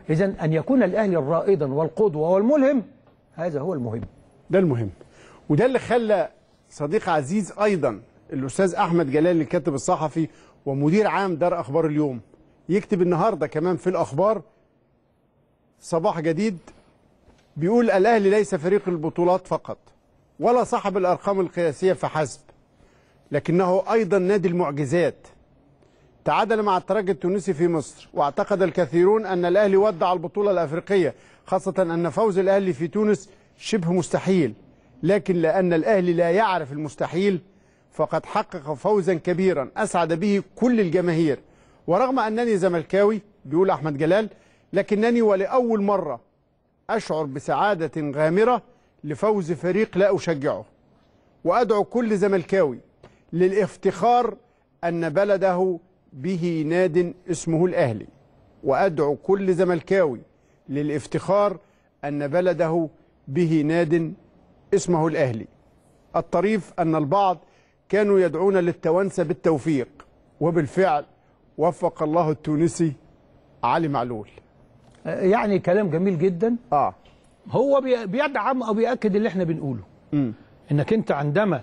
اذا ان يكون الاهلي الرائدا والقدوه والملهم، هذا هو المهم، ده المهم، وده اللي خلى صديق عزيز ايضا الاستاذ احمد جلال الكاتب الصحفي ومدير عام دار اخبار اليوم يكتب النهارده كمان في الاخبار صباح جديد، بيقول الاهلي ليس فريق البطولات فقط ولا صاحب الارقام القياسيه فحسب، لكنه ايضا نادي المعجزات. تعادل مع الترجي التونسي في مصر، واعتقد الكثيرون ان الاهلي ودع البطوله الافريقيه، خاصه ان فوز الاهلي في تونس شبه مستحيل، لكن لان الاهلي لا يعرف المستحيل فقد حقق فوزا كبيرا اسعد به كل الجماهير. ورغم انني زملكاوي، بيقول احمد جلال، لكنني ولاول مره اشعر بسعاده غامره لفوز فريق لا اشجعه، وادعو كل زملكاوي للافتخار ان بلده به ناد اسمه الاهلي، وادعو كل زملكاوي للافتخار ان بلده به ناد اسمه الاهلي. الطريف ان البعض كانوا يدعون للتوانسه بالتوفيق، وبالفعل وفق الله التونسي علي معلول. يعني كلام جميل جدا. هو بيدعم او بيأكد اللي احنا بنقوله. انك انت عندما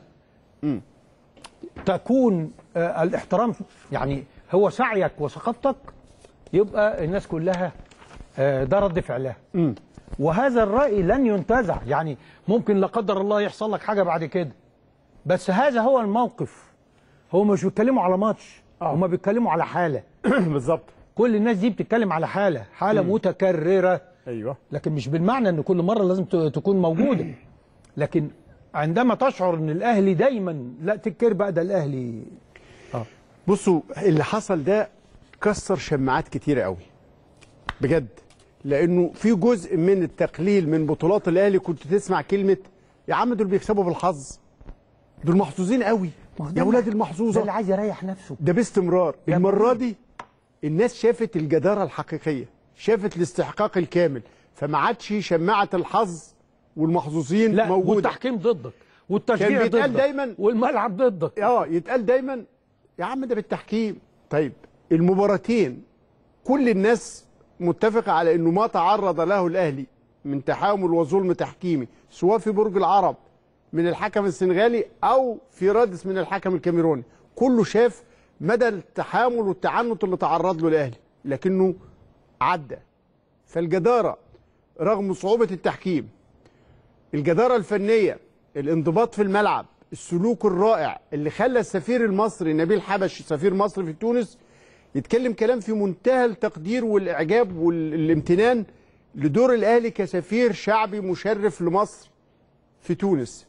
تكون الاحترام يعني هو سعيك وثقافتك، يبقى الناس كلها ده رد فعلها. وهذا الرأي لن ينتزع، يعني ممكن لا قدر الله يحصل لك حاجة بعد كده، بس هذا هو الموقف. هو مش بيتكلموا على ماتش، هما بيتكلموا على حالة. بالظبط. كل الناس دي بتتكلم على حالة متكررة. ايوه. لكن مش بالمعنى ان كل مرة لازم تكون موجودة. لكن عندما تشعر ان الاهلي دايما لا تكر بقى ده الاهلي. بصوا اللي حصل ده كسر شماعات كتيرة قوي. بجد. لانه في جزء من التقليل من بطولات الاهلي كنت تسمع كلمه يا عم دول بيكسبوا بالحظ، دول محظوظين قوي، يا اولاد المحظوظه، ده اللي عايز يريح نفسه، ده باستمرار. المره دي الناس شافت الجداره الحقيقيه، شافت الاستحقاق الكامل، فما عادش شماعه الحظ والمحظوظين لا موجوده. والتحكيم ضدك والتشجيع ضدك دايما والملعب ضدك. يتقال دايما يا عم ده بالتحكيم. طيب المباراتين كل الناس متفقة على انه ما تعرض له الاهلي من تحامل وظلم تحكيمي، سواء في برج العرب من الحكم السنغالي او في رادس من الحكم الكاميروني، كله شاف مدى التحامل والتعنت اللي تعرض له الاهلي، لكنه عدى. فالجدارة رغم صعوبة التحكيم، الجدارة الفنية، الانضباط في الملعب، السلوك الرائع اللي خلى السفير المصري نبيل حبش سفير مصر في تونس يتكلم كلام في منتهى التقدير والإعجاب والامتنان لدور الأهلي كسفير شعبي مشرف لمصر في تونس.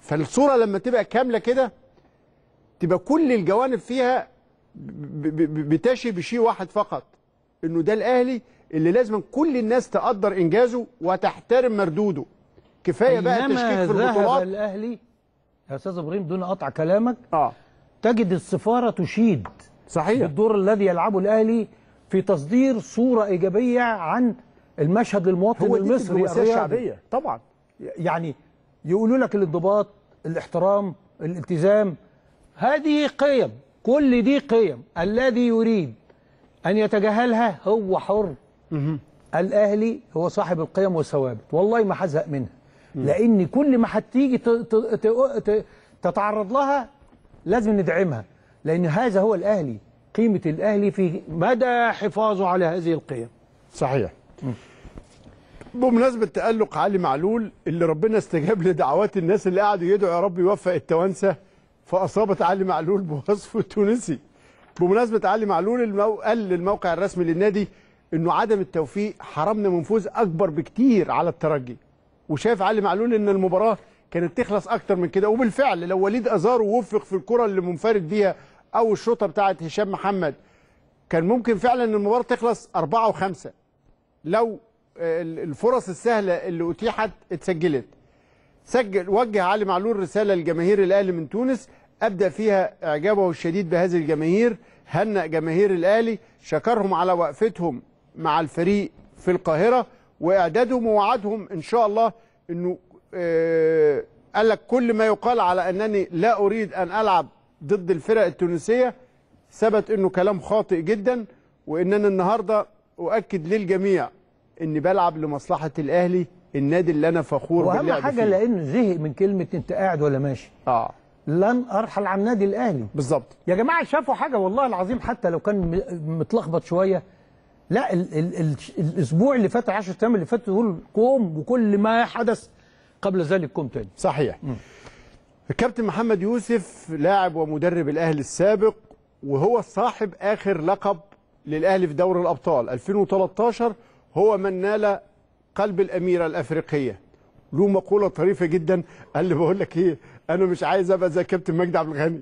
فالصورة لما تبقى كاملة كده تبقى كل الجوانب فيها بتشي بشيء واحد فقط، إنه ده الأهلي اللي لازم كل الناس تقدر إنجازه وتحترم مردوده. كفاية بقى تشكيك في البطولات. الأهلي يا أستاذ إبراهيم دون قطع كلامك، تجد السفارة تشيد صحيح بالدور الذي يلعبه الاهلي في تصدير صوره ايجابيه عن المشهد للمواطن المصري الشعبيه. طبعا يعني يقولوا لك الانضباط، الاحترام، الالتزام، هذه قيم، كل دي قيم، الذي يريد ان يتجاهلها هو حر. الاهلي هو صاحب القيم والثوابت، والله ما هزهق منها، لان كل ما هتيجي تتعرض لها لازم ندعمها، لأن هذا هو الأهلي، قيمة الأهلي في مدى حفاظه على هذه القيم. صحيح. بمناسبة تألق علي معلول اللي ربنا استجاب لدعوات الناس اللي قعدوا يدعوا يا رب يوفق التوانسة، فأصابت علي معلول بوصفه التونسي. بمناسبة علي معلول قال للموقع الرسمي للنادي إنه عدم التوفيق حرمنا من فوز أكبر بكتير على الترجي، وشاف علي معلول إن المباراة كانت تخلص أكتر من كده، وبالفعل لو وليد أزارو وفق في الكرة اللي منفرد بيها أو الشوطة بتاعت هشام محمد كان ممكن فعلا أن المباراة تخلص 4-5 لو الفرص السهلة اللي أتيحت اتسجلت. سجل وجه علي معلول رسالة لجماهير الأهلي من تونس أبدأ فيها إعجابه الشديد بهذه الجماهير، هنأ جماهير الأهلي، شكرهم على وقفتهم مع الفريق في القاهرة وإعدادهم، ووعدهم إن شاء الله إنه قال لك كل ما يقال على أنني لا أريد أن ألعب ضد الفرق التونسية ثبت إنه كلام خاطئ جدا، وإن أنا النهارده أؤكد للجميع إني بلعب لمصلحة الأهلي النادي اللي أنا فخور باللعب فيه. وأهم حاجة لأنه زهق من كلمة أنت قاعد ولا ماشي. لن أرحل عن نادي الأهلي. بالظبط. يا جماعة شافوا حاجة والله العظيم، حتى لو كان متلخبط شوية، لا الأسبوع اللي فات 10 أيام اللي فاتوا دول قوم، وكل ما حدث قبل ذلك قوم تاني. صحيح. الكابتن محمد يوسف لاعب ومدرب الأهلي السابق، وهو صاحب آخر لقب للأهلي في دوري الأبطال 2013، هو من نال قلب الأميرة الأفريقية. له مقولة طريفة جدا، قال لي بقول لك إيه، أنا مش عايز أبقى زي كابتن مجدي عبد الغني،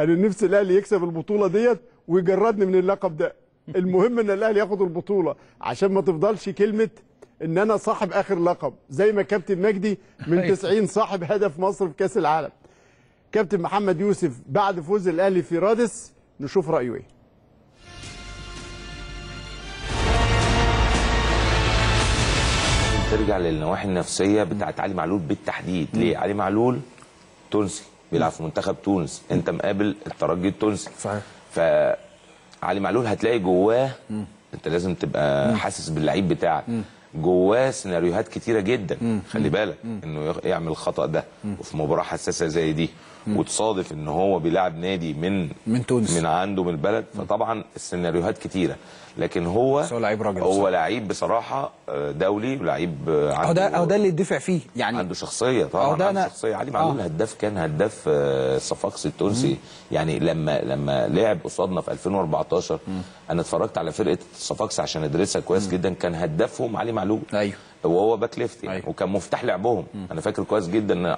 أنا نفسي الأهلي يكسب البطولة ديت ويجردني من اللقب ده، المهم إن الأهلي ياخد البطولة عشان ما تفضلش كلمة إن أنا صاحب آخر لقب، زي ما كابتن مجدي من 90 صاحب هدف مصر في كأس العالم. كابتن محمد يوسف بعد فوز الأهلي في رادس، نشوف رأيه إيه. ترجع للنواحي النفسيه بتاعت علي معلول بالتحديد. ليه؟ علي معلول تونسي بيلعب في منتخب تونس، انت مقابل الترجي التونسي، صحيح، فعلي معلول هتلاقي جواه انت لازم تبقى حاسس باللعيب بتاعك، جواه سيناريوهات كتيره جدا. خلي بالك انه يعمل الخطا ده وفي مباراه حساسه زي دي، وتصادف ان هو بيلعب نادي من تونس، من عنده، من البلد، فطبعا السيناريوهات كتيره. لكن هو لعيب بصراحه دولي، ولعيب عنده ده اللي يدفع فيه، يعني عنده شخصيه، طبعا عنده شخصيه. علي معلول هداف، كان هداف الصفاقسي التونسي، يعني لما لعب قصادنا في 2014 انا اتفرجت على فرقه الصفاقسي عشان ادرسها كويس جدا، كان هدافهم علي معلول، ايوه، وهو باك ليفت، يعني وكان مفتاح لعبهم. انا فاكر كويس جدا ان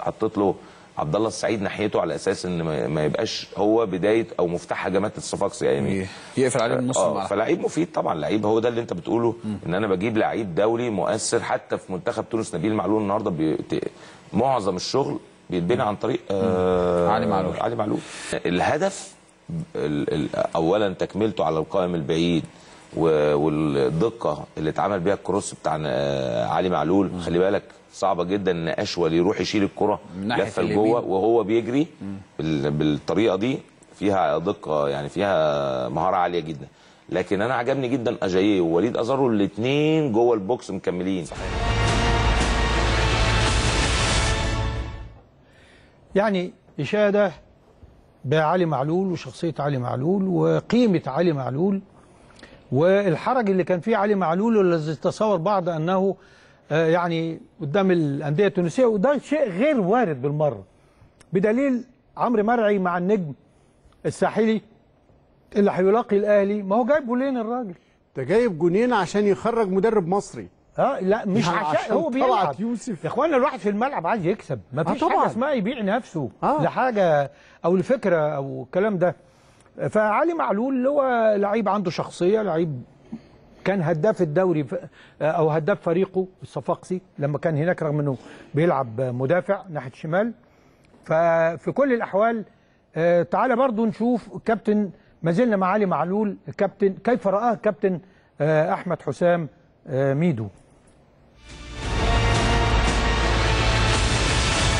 حطيت له عبدالله السعيد ناحيته على اساس ان ما يبقاش هو بدايه او مفتاح هجمات الصفاقسي، يعني يقفل عليه النص. فلعيب مفيد طبعا، لعيب هو ده اللي انت بتقوله، ان انا بجيب لعيب دولي مؤثر. حتى في منتخب تونس نبيل معلول النهارده معظم الشغل بيتبني عن طريق علي معلول. الهدف اولا تكملته على القائم البعيد، والدقه اللي اتعمل بيها الكروس بتاع علي معلول، خلي بالك صعبه جدا ان اشول يروح يشيل الكره لفه لجوه وهو بيجري بالطريقه دي، فيها دقه، يعني فيها مهاره عاليه جدا. لكن انا عجبني جدا اجايي ووليد ازارو، الاثنين جوه البوكس مكملين. يعني اشاده بعلي معلول وشخصيه علي معلول وقيمه علي معلول والحرج اللي كان فيه علي معلول، والذي تصور بعض انه يعني قدام الانديه التونسيه، وده شيء غير وارد بالمره، بدليل عمرو مرعي مع النجم الساحلي اللي هيلاقي الاهلي، ما هو جايب جولين الراجل ده، جايب جولين عشان يخرج مدرب مصري. لا مش عشان هو بيلعب يا اخوانا، الواحد في الملعب عايز يكسب، ما فيش حاجه اسمها يبيع نفسه لحاجه او لفكره او الكلام ده. فعلي معلول اللي هو لعيب عنده شخصيه، لعيب كان هداف الدوري او هداف فريقه الصفاقسي لما كان هناك، رغم انه بيلعب مدافع ناحيه الشمال. ففي كل الاحوال تعالى برضو نشوف الكابتن، ما زلنا مع علي معلول، الكابتن كيف رآه الكابتن احمد حسام ميدو.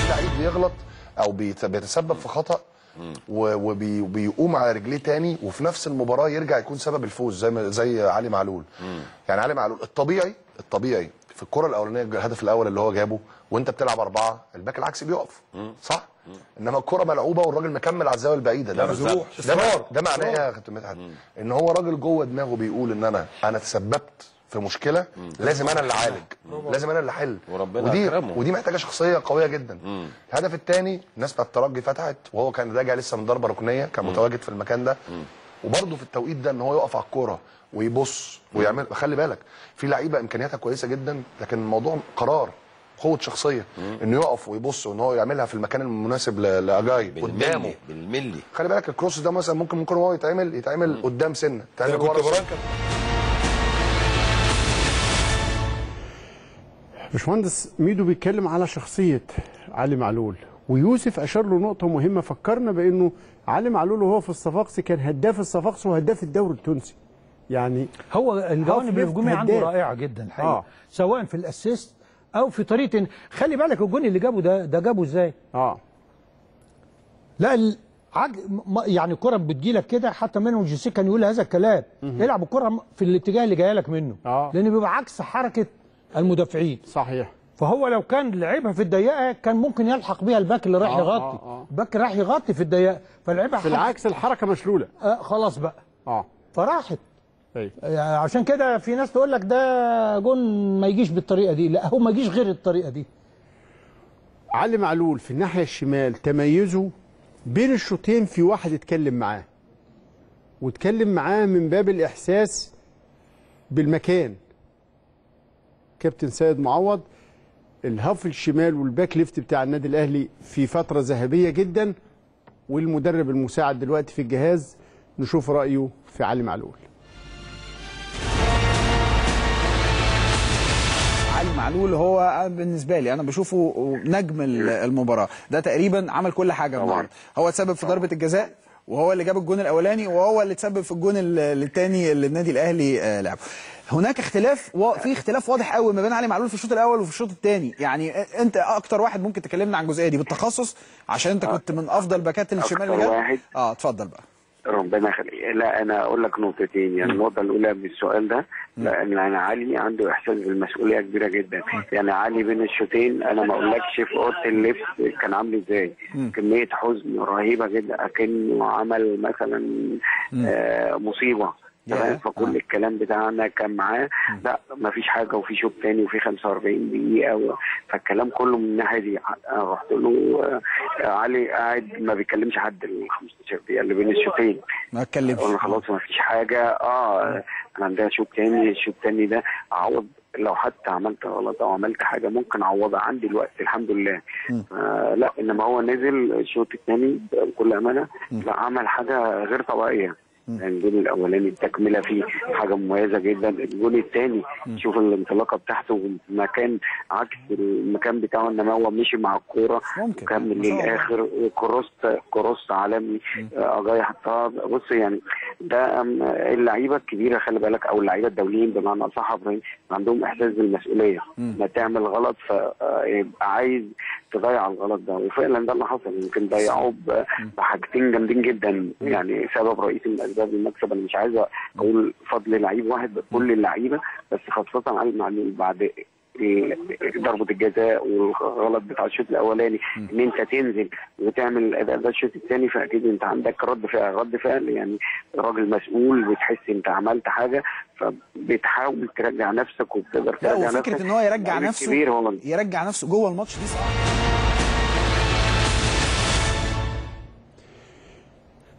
لعيب بيغلط او بيتسبب في خطأ وبيقوم على رجليه تاني، وفي نفس المباراه يرجع يكون سبب الفوز زي علي معلول. يعني علي معلول الطبيعي في الكره الاولانيه، الهدف الاول اللي هو جابه وانت بتلعب 4، الباك العكسي بيقف، صح؟ انما الكره ملعوبه والراجل مكمل على الزاويه البعيده، ده معناه ايه يا كابتن مدحت؟ ان هو راجل جوه دماغه بيقول ان انا تسببت في مشكله، لازم انا اللي اعالج، لازم انا اللي احل، ودي محتاجه شخصيه قويه جدا. الهدف الثاني الناس بتاعت الترجي فتحت، وهو كان راجع لسه من ضربه ركنيه، كان متواجد في المكان ده، وبرده في التوقيت ده ان هو يقف على الكوره ويبص ويعمل. خلي بالك في لعيبه امكانياتها كويسه جدا، لكن الموضوع قرار، قوه شخصيه، انه يقف ويبص وان هو يعملها في المكان المناسب لاجاي قدامه بالملي. خلي بالك الكروس ده مثلا ممكن هو يتعمل قدام سنه، يتعمل ورا. باشمهندس ميدو بيتكلم على شخصية علي معلول، ويوسف أشار له نقطة مهمة، فكرنا بأنه علي معلول وهو في الصفاقسي كان هداف الصفاقسي وهداف الدوري التونسي. يعني هو الجوانب الهجومية عنده رائعة جدا الحقيقة، سواء في الأسيست أو في طريقة. خلي بالك الجون اللي جابه ده جابه إزاي؟ لا يعني الكرة بتجيلك كده، حتى منهم جيسي كان يقول هذا الكلام، العب الكرة في الاتجاه اللي جاية لك منه، لأن بيبقى عكس حركة المدافعين. صحيح. فهو لو كان لعبها في الضيقه كان ممكن يلحق بيها الباك اللي راح يغطي، الباك راح يغطي في الضيقه، فلعبها في العكس الحركه مشلوله. خلاص بقى. فراحت. عشان كده في ناس تقول لك ده جون ما يجيش بالطريقه دي، لا هو ما يجيش غير الطريقه دي. علي معلول في الناحيه الشمال تميزه بين الشوطين في واحد اتكلم معاه. واتكلم معاه من باب الاحساس بالمكان. كابتن سيد معوض الهاف الشمال والباك ليفت بتاع النادي الاهلي في فتره ذهبيه جدا، والمدرب المساعد دلوقتي في الجهاز، نشوف رايه في علي معلول. علي معلول هو بالنسبه لي انا بشوفه نجم المباراه، ده تقريبا عمل كل حاجه النهارده، هو اتسبب في ضربه الجزاء، وهو اللي جاب الجون الاولاني، وهو اللي اتسبب في الجون الثاني اللي النادي الاهلي لعبه. هناك اختلاف في اختلاف واضح قوي ما بين علي معلول في الشوط الاول وفي الشوط الثاني. يعني انت اكتر واحد ممكن تكلمنا عن الجزئيه دي بالتخصص، عشان انت كنت من افضل باكات الشمال اللي جاب. اتفضل بقى. ربنا يخليك. لا انا اقول لك نقطتين، يعني النقطه الاولى من السؤال ده، لان انا علي عنده احساس بالمسؤوليه كبيره جدا. يعني علي بين الشوطين انا ما اقولكش في اوضه اللبس كان عامل ازاي، كميه حزن رهيبه جدا، اكنه عمل مثلا مصيبه. فكل الكلام بتاعنا كان معاه، لا مفيش حاجه، وفي شوط تاني وفي 45 دقيقه، فالكلام كله من الناحيه دي. انا رحت له علي قاعد ما بيتكلمش حد ال 15 دقيقه اللي بين الشوطين، ما اتكلمش، قلنا خلاص مفيش حاجه. انا عندها شوط تاني، الشوط التاني ده اعوض، لو حتى عملت غلط او عملت حاجه ممكن اعوضها، عندي الوقت الحمد لله. لا انما هو نزل الشوط التاني بكل امانه، لا عمل حاجه غير طبيعيه. الجول الاولاني التكمله فيه حاجه مميزه جدا، الجول الثاني شوف الانطلاقه بتاعته مكان عكس المكان بتاعه، انما هو مشي مع الكوره وكمل للاخر، كروس عالمي اجايي حطها. بص يعني ده اللعيبه الكبيره خلي بالك، او اللعيبه الدوليين بمعنى اصح، عندهم احساس بالمسؤوليه، ما تعمل غلط فيبقى عايز تضيع الغلط ده، وفعلا ده اللي حصل. يمكن ضيعوه بحاجتين جامدين جدا، يعني سبب رئيسي من اسباب المكسب. انا مش عايز اقول فضل لعيب واحد، كل اللعيبه، بس خاصه علي معلول بعد ضربه الجزاء والغلط بتاع الشوط الاولاني، ان انت تنزل وتعمل الاداء ده الشوط الثاني، فاكيد انت عندك رد فعل، يعني راجل مسؤول، بتحس انت عملت حاجه فبتحاول ترجع نفسك وبتقدر ترجع نفسك. فكره ان هو يرجع نفسه جوه الماتش دي صعبه.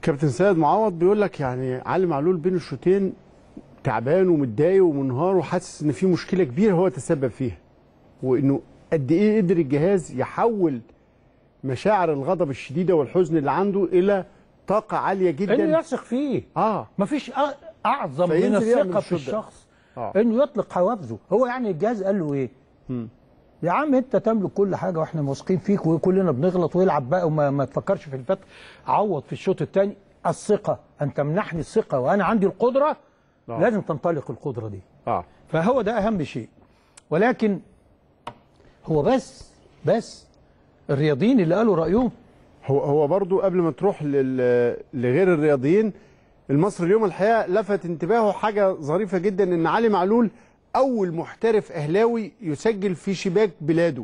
كابتن سيد معوض بيقول لك يعني علي معلول بين الشوطين تعبان ومتضايق ومنهار وحاسس ان في مشكله كبيره هو تسبب فيها، وانه قد ايه قدر الجهاز يحول مشاعر الغضب الشديده والحزن اللي عنده الى طاقه عاليه جدا، انه يثق فيه. مفيش اعظم من الثقه في الشخص، انه يطلق حوافزه هو. يعني الجهاز قال له ايه؟ يا عم انت تملك كل حاجه واحنا واثقين فيك وكلنا بنغلط، والعب بقى وما تفكرش في الفتح، عوض في الشوط الثاني. الثقه، ان تمنحني الثقه وانا عندي القدره، لازم تنطلق القدره دي. فهو ده اهم شيء. ولكن هو بس الرياضيين اللي قالوا رايهم، هو برضو قبل ما تروح لغير الرياضيين، المصري اليوم الحقيقه لفت انتباهه حاجه ظريفه جدا، ان علي معلول أول محترف أهلاوي يسجل في شباك بلاده،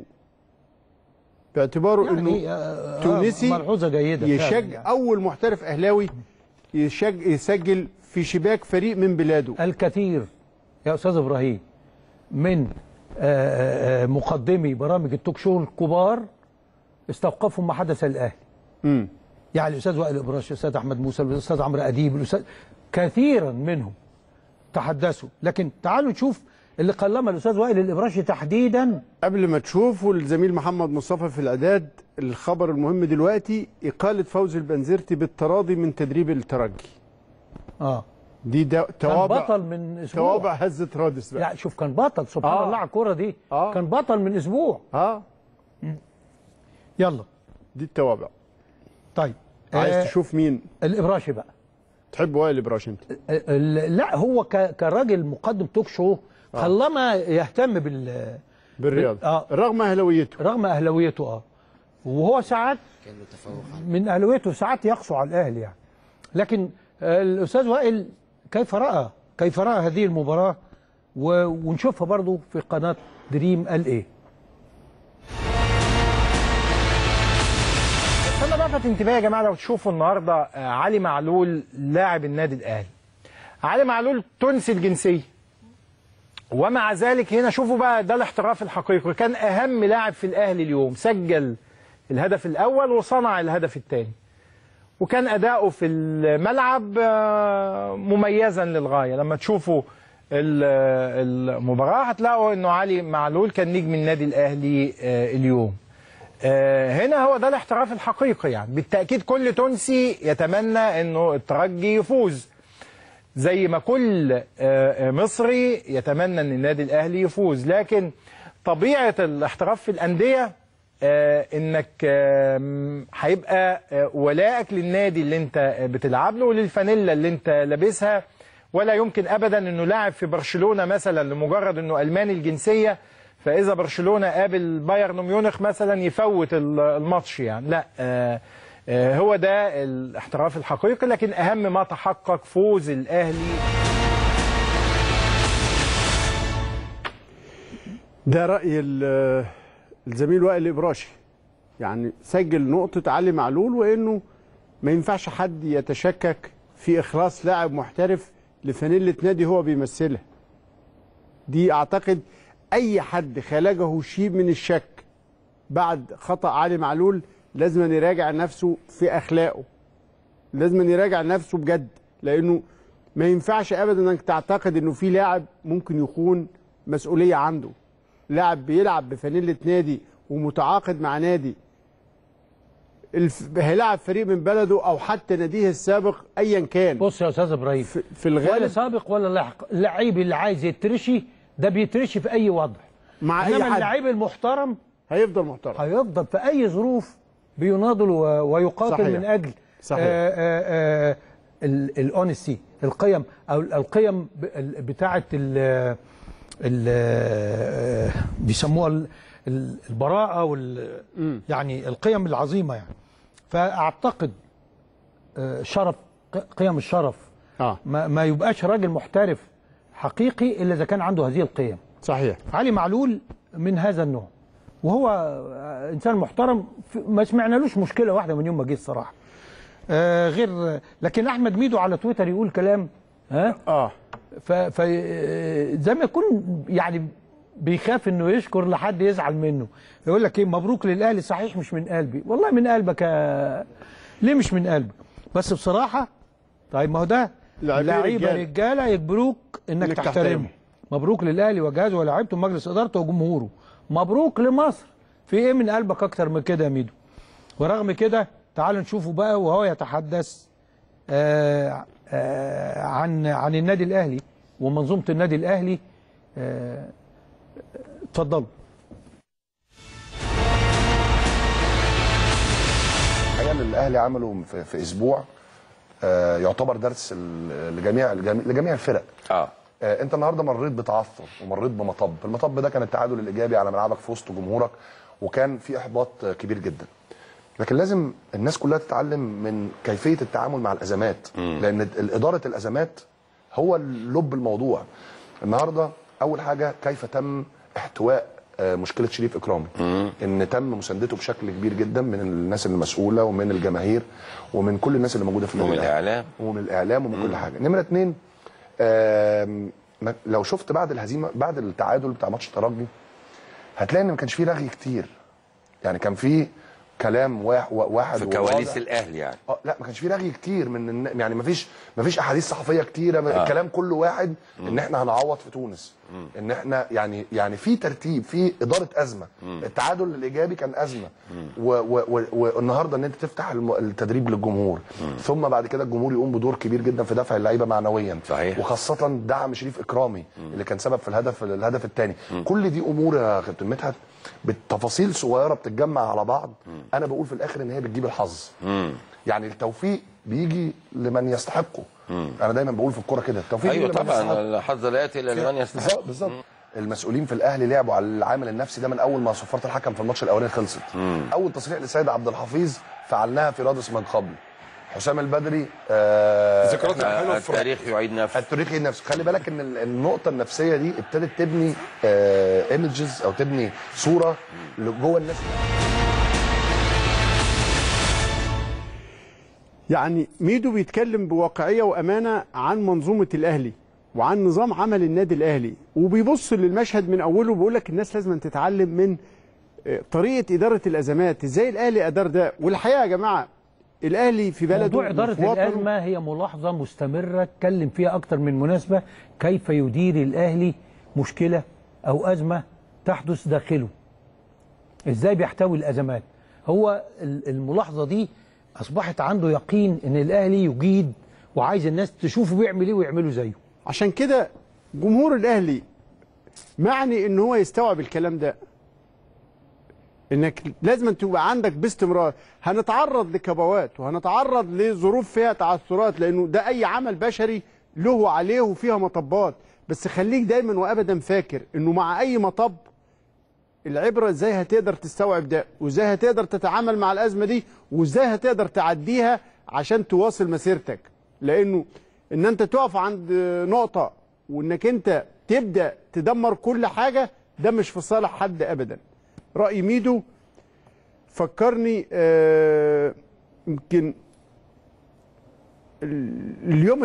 باعتباره يعني إنه تونسي ملحوظة جيدة يعني. أول محترف أهلاوي يسجل في شباك فريق من بلاده. الكثير يا أستاذ إبراهيم من مقدمي برامج التوك شو الكبار استوقفوا ما حدث الأهلي، يعني الأستاذ وائل الابراشي، الأستاذ أحمد موسى، الأستاذ عمرو أديب، الأستاذ كثيرا منهم تحدثوا. لكن تعالوا نشوف اللي قلمها الاستاذ وائل الابراشي تحديدا. قبل ما تشوفوا الزميل محمد مصطفى في الاعداد الخبر المهم دلوقتي، اقاله فوز البنزرتي بالتراضي من تدريب الترجي. دي توابع بطل من اسبوع. توابع هزه رادس بقى. لا شوف كان بطل سبحان الله على الكوره دي. كان بطل من اسبوع. يلا دي التوابع. طيب عايز تشوف مين؟ الابراشي بقى. تحب وائل الابراشي انت؟ لا هو كراجل مقدم توك شو خلما يهتم بالرياضه رغم اهلاويته وهو ساعات من اهلاويته ساعات يقسو على الاهلي يعني. لكن الاستاذ وائل كيف راى هذه المباراه ونشوفها برضو في قناه دريم. قال ايه؟ انا لفت انتباهي يا جماعه لو تشوفوا النهارده علي معلول لاعب النادي الاهلي. علي معلول تونسي الجنسيه ومع ذلك هنا شوفوا بقى ده الاحتراف الحقيقي. كان اهم لاعب في الاهلي اليوم، سجل الهدف الاول وصنع الهدف الثاني، وكان أداؤه في الملعب مميزا للغاية. لما تشوفوا المباراة هتلاقوا أنه علي معلول كان نجم النادي الأهلي اليوم. هنا هو ده الاحتراف الحقيقي يعني. بالتأكيد كل تونسي يتمنى أنه الترجي يفوز زي ما كل مصري يتمنى أن النادي الأهلي يفوز. لكن طبيعة الاحتراف في الأندية انك هيبقى ولائك للنادي اللي انت بتلعب له وللفانيلا اللي انت لابسها. ولا يمكن ابدا انه لاعب في برشلونه مثلا لمجرد انه الماني الجنسيه فاذا برشلونه قابل بايرن ميونخ مثلا يفوت الماتش يعني. لا هو ده الاحتراف الحقيقي. لكن اهم ما تحقق فوز الاهلي. ده راي الزميل وائل الابراشي. يعني سجل نقطة علي معلول وانه ما ينفعش حد يتشكك في اخلاص لاعب محترف لفانيلة نادي هو بيمثلها. دي اعتقد اي حد خالجه شيء من الشك بعد خطأ علي معلول لازم يراجع نفسه في اخلاقه. لازم يراجع نفسه بجد لانه ما ينفعش ابدا انك تعتقد انه في لاعب ممكن يكون مسؤولية عنده. لاعب بيلعب بفانيلة نادي ومتعاقد مع نادي هيلاعب فريق من بلده او حتى ناديه السابق ايا كان. بص يا استاذ ابراهيم في الغالب ولا سابق ولا لاحق. اللعيب اللي عايز يترشي ده بيترشي في اي وضع مع انما اللعيب المحترم هيفضل محترم، هيفضل في اي ظروف بيناضل ويقاتل. صحيح. من اجل الاونستي القيم او القيم بتاعه بيسموها البراءة يعني القيم العظيمة يعني. فأعتقد شرف قيم الشرف. ما يبقاش راجل محترف حقيقي إلا إذا كان عنده هذه القيم. صحيح. علي معلول من هذا النوع وهو إنسان محترم. ما سمعنالوش مشكلة واحدة من يوم ما جه الصراحة. غير لكن أحمد ميدو على تويتر يقول كلام زي ما يكون يعني بيخاف انه يشكر لحد يزعل منه. يقول لك ايه؟ مبروك للاهلي صحيح مش من قلبي. والله من قلبك. ليه مش من قلبك؟ بس بصراحه طيب ما هو ده لعيبه رجاله يجبروك انك تحترمه. مبروك للاهلي وجهازه ولاعيبته ومجلس ادارته وجمهوره. مبروك لمصر. في ايه من قلبك اكتر من كده يا ميدو؟ ورغم كده تعالوا نشوفه بقى وهو يتحدث عن النادي الاهلي ومنظومه النادي الاهلي. اتفضلوا. الحقيقه اللي الاهلي عمله في اسبوع يعتبر درس لجميع الفرق. انت النهارده مريت بتعثر ومريت بمطب، المطب ده كان التعادل الايجابي على ملعبك في وسط جمهورك وكان في احباط كبير جدا. لكن لازم الناس كلها تتعلم من كيفية التعامل مع الأزمات. لأن إدارة الأزمات هو لب الموضوع. النهاردة أول حاجة كيف تم احتواء مشكلة شريف إكرامي. إن تم مساندته بشكل كبير جدا من الناس المسؤولة ومن الجماهير ومن كل الناس اللي موجودة في النادي ومن الإعلام ومن كل حاجة. نمرة 2 لو شفت بعد الهزيمة بعد التعادل بتاع ماتش الترجي هتلاقي إن ما كانش فيه رغي كتير. يعني كان فيه كلام واحد في كواليس الاهلي يعني. لا ما كانش في رغي كتير من يعني ما فيش احاديث صحفيه كتيره. الكلام كله واحد ان احنا هنعوض في تونس، ان احنا يعني في ترتيب، في اداره ازمه. التعادل الايجابي كان ازمه، والنهارده ان انت تفتح التدريب للجمهور، ثم بعد كده الجمهور يقوم بدور كبير جدا في دفع اللعيبه معنويا، صحيح. وخاصه دعم شريف اكرامي اللي كان سبب في الهدف الثاني. كل دي امور يا كابتن مدحت بالتفاصيل صغيره بتتجمع على بعض. انا بقول في الاخر ان هي بتجيب الحظ، يعني التوفيق بيجي لمن يستحقه. انا دايما بقول في الكوره كده التوفيق، ايوه طبعا، الحظ لا ياتي الا لمن يستحق. بالظبط. المسؤولين في الاهلي لعبوا على العامل النفسي ده من اول ما صفاره الحكم في الماتش الاولاني خلصت. اول تصريح لسيد عبد الحفيظ فعلناها في رادس من قبل. حسام البدري ذكريات حلوه، التاريخ يعيد نفسه، التاريخ يعيد نفسه. خلي بالك ان النقطه النفسيه دي ابتدت تبني ايمجز او تبني صوره جوه الناس. يعني ميدو بيتكلم بواقعيه وامانه عن منظومه الاهلي وعن نظام عمل النادي الاهلي، وبيبص للمشهد من اوله وبيقول لك الناس لازم تتعلم من طريقه اداره الازمات، ازاي الاهلي ادار ده. والحقيقه يا جماعه الاهلي في بلده، موضوع اداره الازمه هي ملاحظه مستمره اتكلم فيها اكتر من مناسبه، كيف يدير الاهلي مشكله او ازمه تحدث داخله، ازاي بيحتوي الازمات. هو الملاحظه دي اصبحت عنده يقين ان الاهلي يجيد وعايز الناس تشوفه بيعمل ايه ويعملوا زيه. عشان كده جمهور الاهلي معني ان هو يستوعب الكلام ده، انك لازم تبقى عندك باستمرار. هنتعرض لكبوات وهنتعرض لظروف فيها تعثرات، لانه ده اي عمل بشري له عليه وفيها مطبات، بس خليك دايما وابدا فاكر انه مع اي مطب العبره ازاي هتقدر تستوعب ده، وازاي هتقدر تتعامل مع الازمه دي، وازاي هتقدر تعديها عشان تواصل مسيرتك. لانه ان انت تقف عند نقطه وانك انت تبدا تدمر كل حاجه، ده مش في صالح حد ابدا. رأي ميدو فكرني يمكن اليوم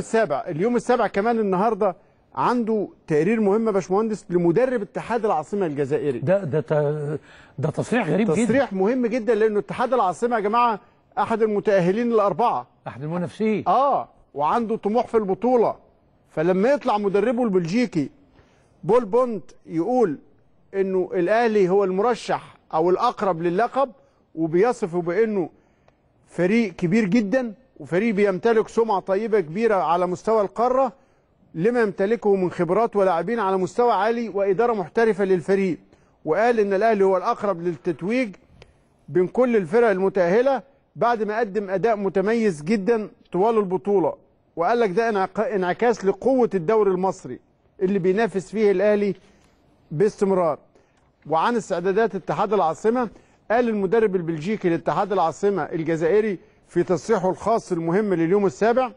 السابع كمان النهارده عنده تقرير مهم يا باشمهندس لمدرب اتحاد العاصمه الجزائري. ده تصريح غريب جدا، تصريح مهم جدا، لانه اتحاد العاصمه يا جماعه احد المتاهلين الاربعه، احد المنافسين، وعنده طموح في البطوله. فلما يطلع مدربه البلجيكي بول بونت يقول انه الاهلي هو المرشح او الاقرب للقب، وبيصفه بانه فريق كبير جدا وفريق بيمتلك سمعه طيبه كبيره على مستوى القاره لما يمتلكه من خبرات ولاعبين على مستوى عالي واداره محترفه للفريق، وقال ان الاهلي هو الاقرب للتتويج بين كل الفرق المتاهله بعد ما قدم اداء متميز جدا طوال البطوله، وقال لك ده انعكاس لقوه الدوري المصري اللي بينافس فيه الاهلي باستمرار. وعن استعدادات اتحاد العاصمة قال المدرب البلجيكي لاتحاد العاصمة الجزائري في تصريحه الخاص المهم لليوم السابع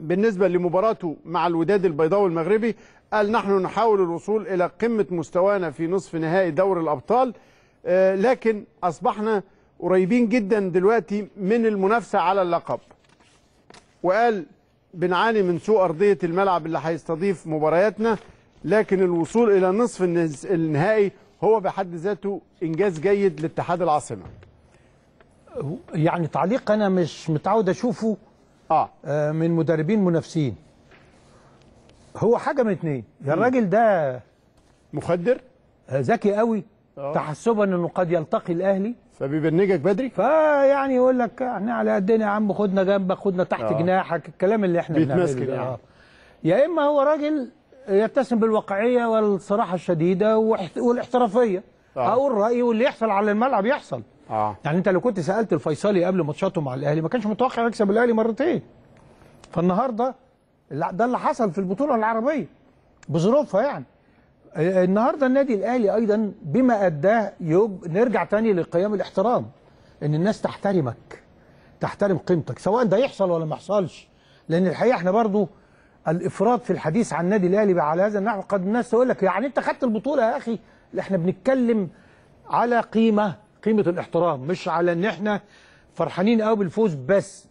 بالنسبة لمباراته مع الوداد البيضاوي المغربي، قال نحن نحاول الوصول إلى قمة مستوانا في نصف نهائي دوري الأبطال، لكن أصبحنا قريبين جدا دلوقتي من المنافسة على اللقب. وقال بنعاني من سوء أرضية الملعب اللي هيستضيف مبارياتنا، لكن الوصول إلى نصف النهائي هو بحد ذاته إنجاز جيد لاتحاد العاصمة. يعني تعليق أنا مش متعود أشوفه من مدربين منافسين. هو حاجة من اتنين، يا الراجل ده مخدر ذكي قوي، تحسبا أنه قد يلتقي الأهلي فبيبنجك بدري، فيعني يقول لك احنا على قدنا يا عم، خدنا جنبك، خدنا تحت جناحك، الكلام اللي احنا بنعمله. يا إما هو راجل يتسم بالواقعيه والصراحه الشديده والاحترافيه، اقول رايي واللي يحصل على الملعب يحصل. يعني انت لو كنت سالت الفيصلي قبل ماتشاته مع الاهلي ما كانش متوقع يكسب الاهلي مرتين، فالنهارده ده اللي حصل في البطوله العربيه بظروفها. يعني النهارده النادي الاهلي ايضا بما اداه نرجع تاني لقيام الاحترام، ان الناس تحترمك، تحترم قيمتك، سواء ده يحصل ولا ما يحصلش. لان الحقيقه احنا برضو الافراط في الحديث عن النادي الاهلي بقى على هذا النحو، قد الناس تقول لك يعني انت خدت البطوله يا اخي. احنا بنتكلم على قيمه الاحترام، مش على ان احنا فرحانين قوي بالفوز بس.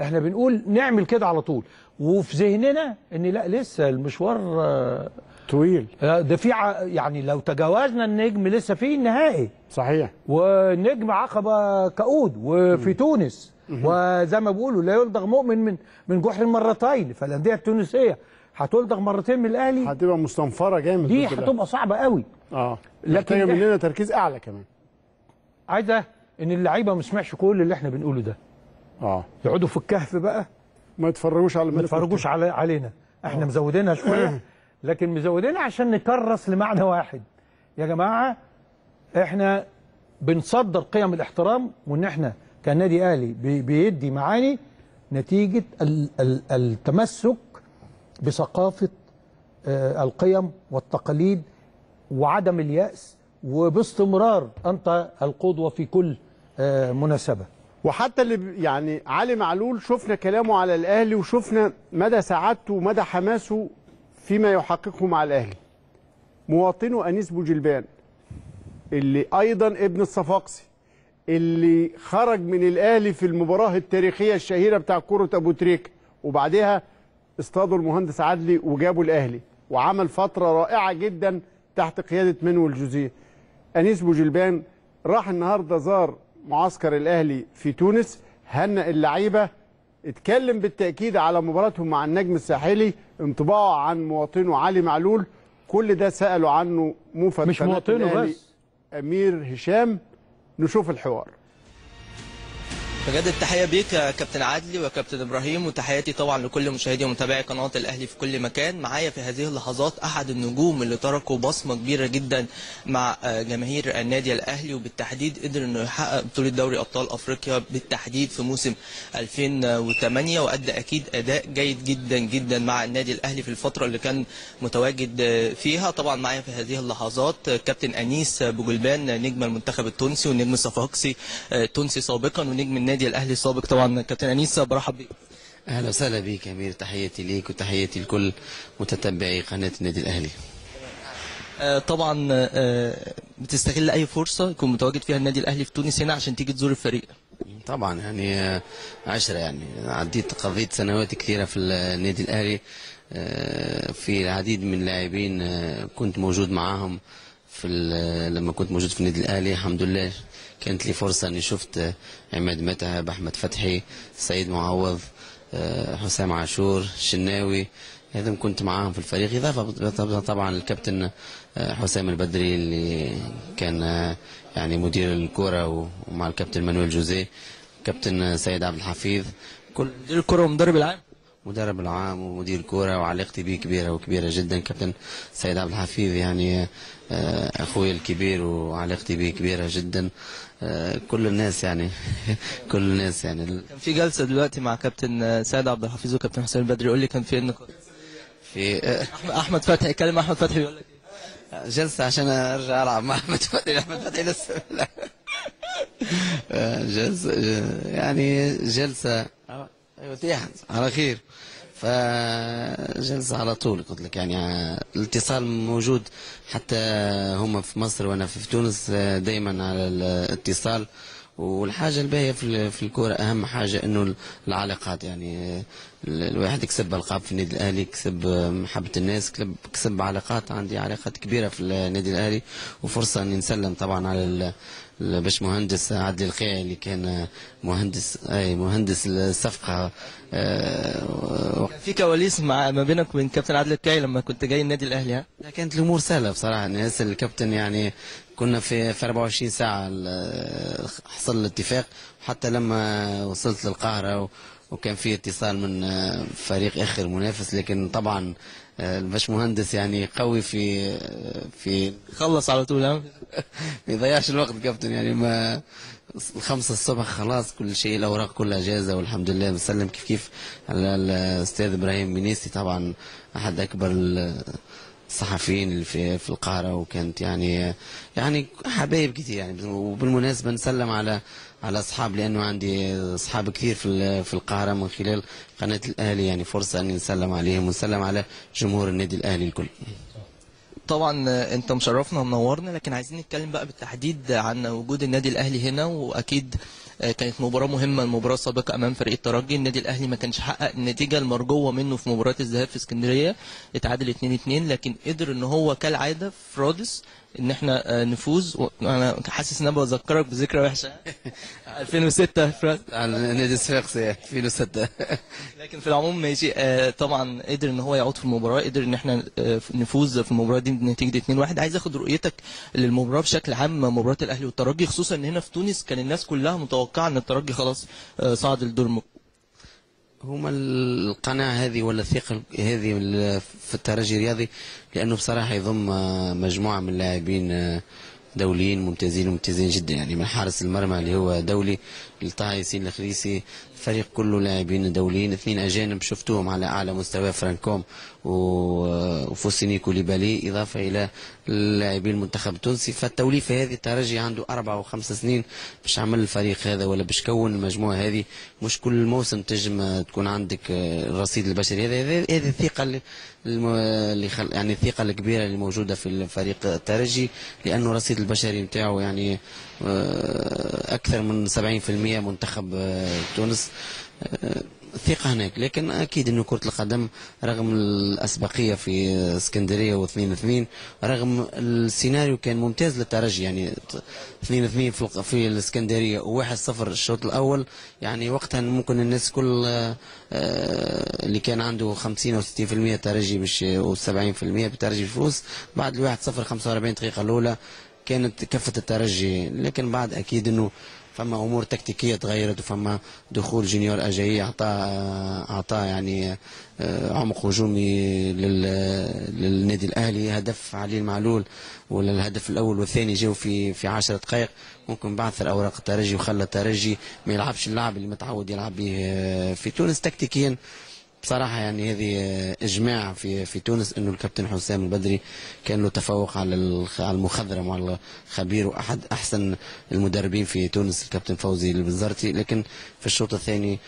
احنا بنقول نعمل كده على طول وفي ذهننا ان لا لسه المشوار طويل. ده في يعني لو تجاوزنا النجم لسه في النهائي صحيح، والنجم عقبه كؤود وفي تونس وزي ما بيقولوا لا يلدغ مؤمن من جحر مرتين، فالانديه التونسيه هتلدغ مرتين من الاهلي، هتبقى مستنفره جامد، دي هتبقى صعبه قوي. لكن مننا تركيز اعلى كمان، عايزه ان اللعيبه ما تسمعش كل اللي احنا بنقوله ده، يقعدوا في الكهف بقى، ما يتفرجوش على علينا احنا. مزودينها شويه لكن مزودينها عشان نكرس لمعنى واحد يا جماعه، احنا بنصدر قيم الاحترام، وان احنا كنادي اهلي بيدي معاني نتيجه التمسك بثقافه القيم والتقاليد وعدم اليأس، وباستمرار انت القدوه في كل مناسبه. وحتى اللي يعني علي معلول شفنا كلامه على الاهلي وشفنا مدى سعادته ومدى حماسه فيما يحققه مع الاهلي. مواطنه انيس بوجلبان اللي ايضا ابن الصفاقسي اللي خرج من الاهلي في المباراه التاريخيه الشهيره بتاع كره ابو تريكه، وبعدها اصطادوا المهندس عدلي وجابوا الاهلي وعمل فتره رائعه جدا تحت قياده مانويل جوزيه. انيس بوجلبان راح النهارده زار معسكر الاهلي في تونس، هنأ اللعيبه، اتكلم بالتاكيد على مباراتهم مع النجم الساحلي، انطباعه عن مواطنه علي معلول، كل ده سالوا عنه مفتش مش مواطنه بس امير هشام. نشوف الحوار. بجد التحيه بيك يا كابتن عدلي وكابتن ابراهيم، وتحياتي طبعا لكل مشاهدي ومتابعي قناه الاهلي في كل مكان. معايا في هذه اللحظات احد النجوم اللي تركوا بصمه كبيره جدا مع جماهير النادي الاهلي، وبالتحديد قدر انه يحقق بطوله دوري ابطال افريقيا بالتحديد في موسم 2008، وادى اكيد اداء جيد جدا جدا مع النادي الاهلي في الفتره اللي كان متواجد فيها. طبعا معايا في هذه اللحظات كابتن انيس بوجلبان، نجم المنتخب التونسي ونجم صفاقسي تونسي سابقا ونجم النادي الاهلي السابق. طبعا كابتن انيس برحب بيك. اهلا وسهلا بيك يا امير، تحياتي ليك وتحياتي لكل متتبعي قناه النادي الاهلي. طبعا بتستغل اي فرصه يكون متواجد فيها النادي الاهلي في تونس هنا عشان تيجي تزور الفريق؟ طبعا يعني عشرة، يعني عديت قضيت سنوات كثيره في النادي الاهلي، في العديد من اللاعبين كنت موجود معاهم في لما كنت موجود في النادي الاهلي. الحمد لله كانت لي فرصه اني شفت عماد متعب، احمد فتحي، سيد معوض، حسام عاشور، شناوي، هذا كنت معاهم في الفريق، اضافه طبعا الكابتن حسام البدري اللي كان يعني مدير الكره، ومع الكابتن مانويل جوزيه، كابتن سيد عبد الحفيظ، كل مدير الكره ومدرب العام، مدرب العام ومدير كوره، وعلاقتي بيه كبيره وكبيره جدا. كابتن سيد عبد الحفيظ يعني اخويا الكبير وعلاقتي بيه كبيره جدا. كل الناس يعني كل الناس يعني كان في جلسه دلوقتي مع كابتن سيد عبد الحفيظ وكابتن حسام البدري، يقول لي كان في النقاش في احمد فتحي، يكلم احمد فتحي يقول لك جلسه عشان ارجع العب مع احمد فتحي، احمد فتحي لسه جلسه يعني جلسه ايوه على خير، فجلسه على طول قلت لك يعني الاتصال موجود، حتى هما في مصر وانا في تونس دايما على الاتصال. والحاجه الباهيه في الكوره اهم حاجه انه العلاقات، يعني الواحد يكسب القاب في النادي الاهلي، يكسب محبه الناس، يكسب علاقات. عندي علاقات كبيره في النادي الاهلي، وفرصه اني نسلم طبعا على باش مهندس عدلى القيعى اللي كان مهندس الصفقه. كان في كواليس ما بينك وبين كابتن عدلى القيعى لما كنت جاي النادي الاهلي؟ ها كانت الامور سهله بصراحه، الناس الكابتن يعني كنا في 24 ساعه حصل الاتفاق، وحتى لما وصلت للقاهره وكان في اتصال من فريق اخر منافس، لكن طبعا الباش مهندس يعني قوي في خلص على طول، ما يضيعش الوقت كابتن، يعني ما 5 الصبح خلاص كل شيء، الاوراق كلها جاهزه والحمد لله. بنسلم كيف كيف على الاستاذ ابراهيم بنيسي، طبعا احد اكبر الصحفيين في القاهره، وكانت يعني حبايب كتير يعني. وبالمناسبه نسلم على اصحاب، لانه عندي اصحاب كثير في القاهره من خلال قناه الاهلي، يعني فرصه اني نسلم عليهم ونسلم على جمهور النادي الاهلي الكل. طبعا انت مشرفنا ومنورنا، لكن عايزين نتكلم بقى بالتحديد عن وجود النادي الاهلي هنا، واكيد كانت مباراه مهمه المباراه السابقه امام فريق الترجي. النادي الاهلي ما كانش حقق النتيجه المرجوه منه في مباراه الذهاب في اسكندريه، اتعادل 2-2، لكن قدر ان هو كالعاده في رادس ان احنا نفوز. انا حاسس ان انا بذكرك بذكرى وحشه 2006 في نادي الصفاقسي 2006 لكن في العموم ماشي. طبعا قدر ان هو يعود في المباراه، قدر ان احنا نفوز في المباراه دي بنتيجه 2-1. عايز اخد رؤيتك للمباراه بشكل عام، مباراه الاهلي والترجي، خصوصا ان هنا في تونس كان الناس كلها متوقعه ان الترجي خلاص صعد للدور. هما القناعة هذه ولا الثقة هذه في الترجي الرياضي، لأنه بصراحة يضم مجموعة من اللاعبين دوليين ممتازين جدا، يعني من حارس المرمى اللي هو دولي، لطه ياسين الخريسي، فريق كله لاعبين دوليين، اثنين أجانب شفتوهم على أعلى مستوى، فرانكوم وفوسيني كوليبالي، إضافة إلى اللاعبين المنتخب التونسي. فالتوليفة هذه الترجي عنده 4 أو 5 سنين باش عمل الفريق هذا ولا باش كون المجموعة هذه، مش كل موسم تنجم تكون عندك الرصيد البشري هذا. هذه الثقة اللي يعني الثقة الكبيرة اللي موجودة في الفريق الترجي، لأنه الرصيد البشري نتاعو يعني أكثر من 70% منتخب تونس. ثقة هناك، لكن أكيد أنه كرة القدم رغم الأسبقية في اسكندرية و2-2، رغم السيناريو كان ممتاز للترجي، يعني 2-2 في الاسكندرية و1-0 الشوط الأول، يعني وقتها ممكن الناس كل اللي كان عنده 50 أو 60% ترجي مش أو 70% بترجي الفلوس. بعد 1-0 45 دقيقة الأولى كانت كفة الترجي، لكن بعد أكيد أنه فما امور تكتيكيه تغيرت، وفما دخول جونيور اجايي اعطى يعني عمق هجومي للنادي الاهلي. هدف علي معلول ولا الهدف الاول والثاني جاوا في 10 دقائق، ممكن بعث الاوراق الترجي وخلى الترجي ما يلعبش اللعب اللي متعود يلعب به في تونس تكتيكيا. بصراحه يعني هذه اجماع في تونس انه الكابتن حسام البدري كان له تفوق على المخضرم وعلى الخبير واحد احسن المدربين في تونس الكابتن فوزي البزرتي. لكن في الشوط الثاني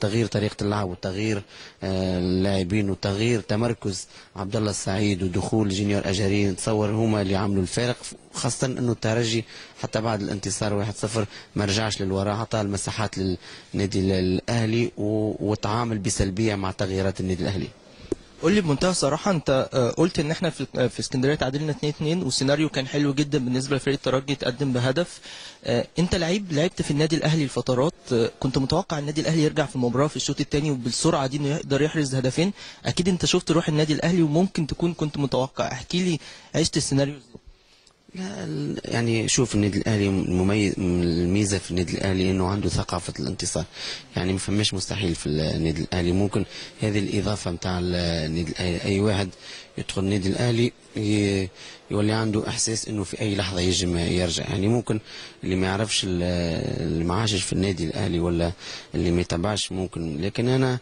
تغيير طريقه اللعب وتغيير اللاعبين وتغيير تمركز عبدالله السعيد ودخول جونيور اجايي، نتصور هما اللي عملوا الفارق، خاصه انه الترجي حتى بعد الانتصار 1-0 ما رجعش للوراء، عطى المساحات للنادي الاهلي وتعامل بسلبيه مع تغييرات النادي الاهلي. قول لي بمنتهى الصراحه، انت قلت ان احنا في اسكندريه تعادلنا 2-2 والسيناريو كان حلو جدا بالنسبه لفريق الترجي، تقدم بهدف. انت لعبت في النادي الاهلي الفترات، كنت متوقع النادي الاهلي يرجع في المباراه في الشوط الثاني وبالسرعه دي انه يقدر يحرز هدفين. اكيد انت شفت روح النادي الاهلي وممكن تكون كنت متوقع. احكي لي عشت السيناريو ازاي؟ لا يعني شوف، النادي الاهلي مميز، الميزه في النادي الاهلي انه عنده ثقافه الانتصار، يعني ما فماش مستحيل في النادي الاهلي. ممكن هذه الاضافه نتاع النادي الاهلي، اي واحد يدخل النادي الاهلي يولي عنده احساس انه في اي لحظه يجم يرجع، يعني ممكن اللي ما يعرفش اللي ما عاشش في النادي الاهلي ولا اللي ما يتابعش ممكن. لكن انا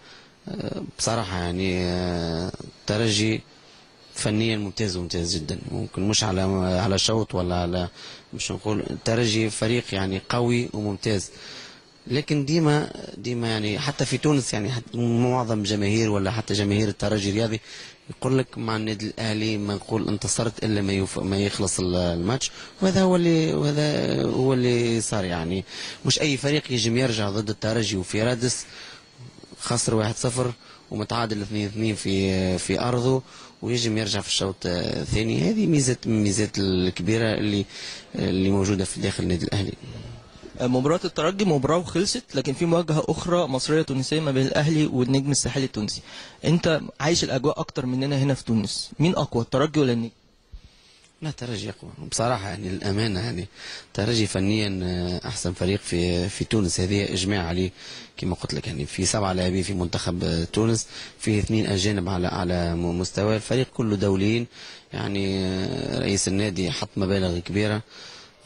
بصراحه يعني الترجي فنيا ممتاز جدا، ممكن مش على شوط ولا على، مش نقول الترجي فريق يعني قوي وممتاز، لكن ديما يعني حتى في تونس يعني معظم جماهير ولا حتى جماهير الترجي الرياضي يقول لك مع النادي الاهلي ما نقول انتصرت الا ما يخلص الماتش، وهذا هو اللي صار. يعني مش اي فريق يجم يرجع ضد الترجي، وفي رادس خسر 1-0 ومتعادل 2-2 في ارضه ويجم يرجع في الشوط الثاني. هذه ميزه من الميزات الكبيره اللي موجوده في داخل النادي الاهلي. مباراه الترجي مباراه وخلصت، لكن في مواجهه اخرى مصريه تونسيه ما بين الاهلي والنجم الساحلي التونسي. انت عايش الاجواء اكتر مننا هنا في تونس، مين اقوى الترجي ولا النجم؟ لا الترجي اقوى بصراحه، يعني الامانه يعني الترجي فنيا احسن فريق في تونس، هذه اجماع عليه. كما قلت لك يعني في 7 لاعبين في منتخب تونس، في 2 أجانب على مستوى، الفريق كله دوليين، يعني رئيس النادي حط مبالغ كبيره.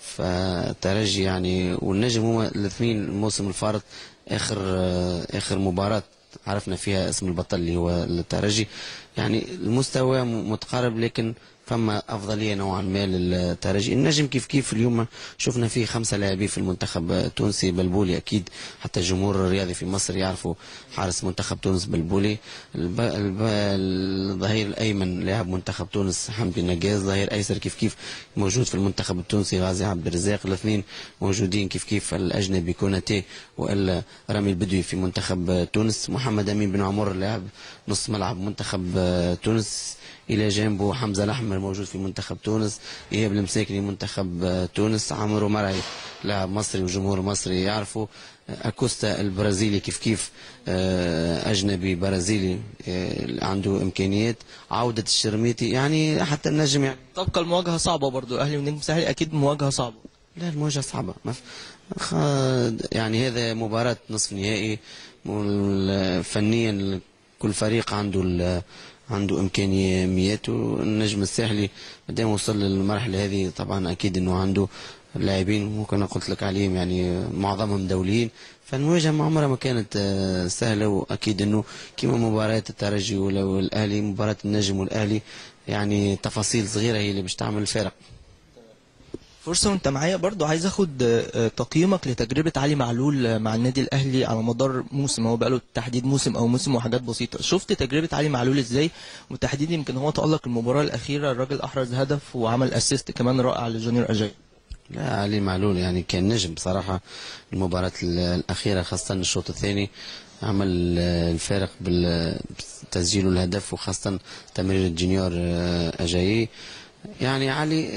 فالترجي يعني والنجم هما الاثنين الموسم الفارط اخر مباراه عرفنا فيها اسم البطل اللي هو الترجي، يعني المستوى متقارب، لكن فما افضليه نوعا ما للترجي. النجم كيف كيف اليوم شفنا فيه 5 لاعبين في المنتخب التونسي، بلبولي اكيد حتى الجمهور الرياضي في مصر يعرفوا حارس منتخب تونس بلبولي، الظهير الايمن لاعب منتخب تونس حمدي النجاز، ظهير ايسر كيف كيف موجود في المنتخب التونسي غازي عبد الرزاق، الاثنين موجودين كيف كيف الاجنبي كوناتي والا رامي البدوي في منتخب تونس، محمد امين بن عمر لاعب نص ملعب منتخب تونس، الى جانبه حمزه الاحمر موجود في منتخب تونس، اياب المساكني منتخب تونس، عمرو مرعي لاعب مصري وجمهور مصري يعرفه، اكوستا البرازيلي كيف كيف اجنبي برازيلي عنده امكانيات، عوده الشرميتي، يعني حتى النجم يعني. تبقى المواجهه صعبه برضو، الاهلي والنجم الساحلي اكيد مواجهه صعبه. لا المواجهه صعبه يعني هذا مباراه نصف نهائي فنيا كل فريق عنده امكانياته. النجم الساحلي مادام وصل للمرحله هذه طبعا اكيد انه عنده لاعبين ممكن انا قلت لك عليهم يعني معظمهم دوليين، فالمواجهه ما عمرها ما كانت سهله، واكيد انه كما مباراه الترجي والاهلي مباراه النجم والاهلي يعني تفاصيل صغيره هي اللي باش تعمل الفارق. فرصه وانت معايا برضو عايز اخد تقييمك لتجربه علي معلول مع النادي الاهلي على مدار موسم، هو بقاله تحديد موسم او موسم وحاجات بسيطه، شفت تجربه علي معلول ازاي؟ وتحديدا يمكن هو تالق المباراه الاخيره، الراجل احرز هدف وعمل اسيست كمان رائع لجونيور اجايي. لا علي معلول يعني كان نجم بصراحه المباراه الاخيره خاصه الشوط الثاني، عمل الفارق بتسجيله الهدف وخاصه تمرير جونيور اجايي. يعني علي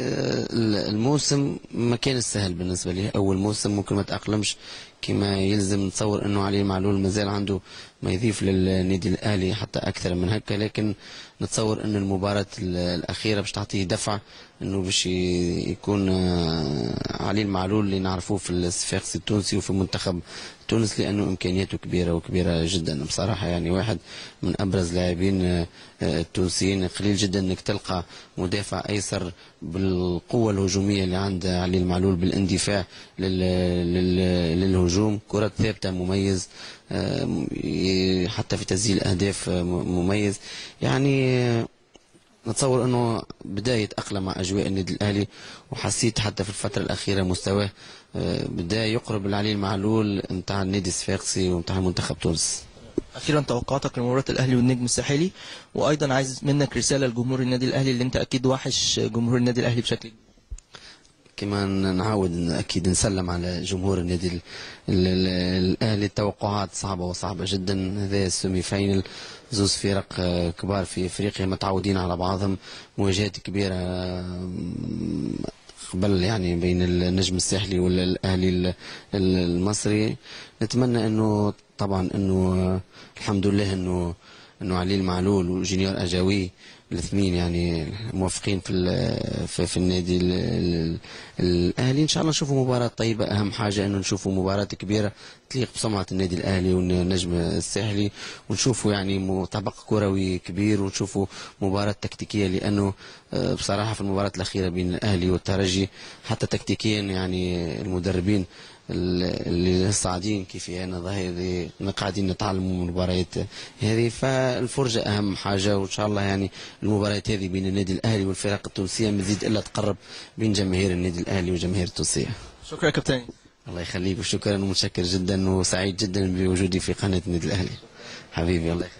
الموسم ما كان سهل بالنسبه ليه، اول موسم ممكن ما تاقلمش كما يلزم، نتصور انه علي معلول مازال عنده ما يضيف للنادي الاهلي حتى اكثر من هكا، لكن نتصور ان المباراه الاخيره باش تعطيه دفعه انه باش يكون علي المعلول اللي نعرفوه في الصفاقسي التونسي وفي منتخب تونس، لانه امكانياته كبيره وكبيره جدا بصراحه، يعني واحد من ابرز لاعبين التونسيين، قليل جدا انك تلقى مدافع ايسر بالقوه الهجوميه اللي عند علي المعلول بالاندفاع للهجوم، كرة ثابته مميز، حتى في تسجيل اهداف مميز، يعني نتصور انه بدا يتاقلم مع اجواء النادي الاهلي، وحسيت حتى في الفتره الاخيره مستواه بدا يقرب لعلي المعلول نتاع النادي الصفاقسي ونتاع منتخب تونس. اخيرا توقعاتك لمباراه الاهلي والنجم الساحلي، وايضا عايز منك رساله لجمهور النادي الاهلي اللي انت اكيد واحش جمهور النادي الاهلي بشكل كبير. كما نعاود اكيد نسلم على جمهور النادي الاهلي، التوقعات صعبه وصعبه جدا، هذا السيمي فاينل زوج فرق كبار في افريقيا متعودين على بعضهم، مواجهات كبيره قبل يعني بين النجم الساحلي والاهلي المصري، نتمنى انه طبعا انه الحمد لله انه علي المعلول وجونيور اجاوي الاثنين يعني موافقين في النادي الاهلي، ان شاء الله نشوفوا مباراه طيبه، اهم حاجه انه نشوفوا مباراه كبيره تليق بسمعه النادي الاهلي والنجم الساحلي، ونشوفوا يعني مطبق كروي كبير، ونشوفوا مباراه تكتيكيه، لانه بصراحه في المباراه الاخيره بين الاهلي والترجي حتى تكتيكيا يعني المدربين اللي صاعدين كيف انا ظاهر قاعدين نتعلموا من المباريات هذه، فالفرجه اهم حاجه، وان شاء الله يعني المباريات هذه بين النادي الاهلي والفرق التونسيه ما تزيد الا تقرب بين جماهير النادي الاهلي وجماهير التونسيه. شكرا كابتن. الله يخليك، وشكرا ومتشكر جدا وسعيد جدا بوجودي في قناه النادي الاهلي. حبيبي الله يخليك.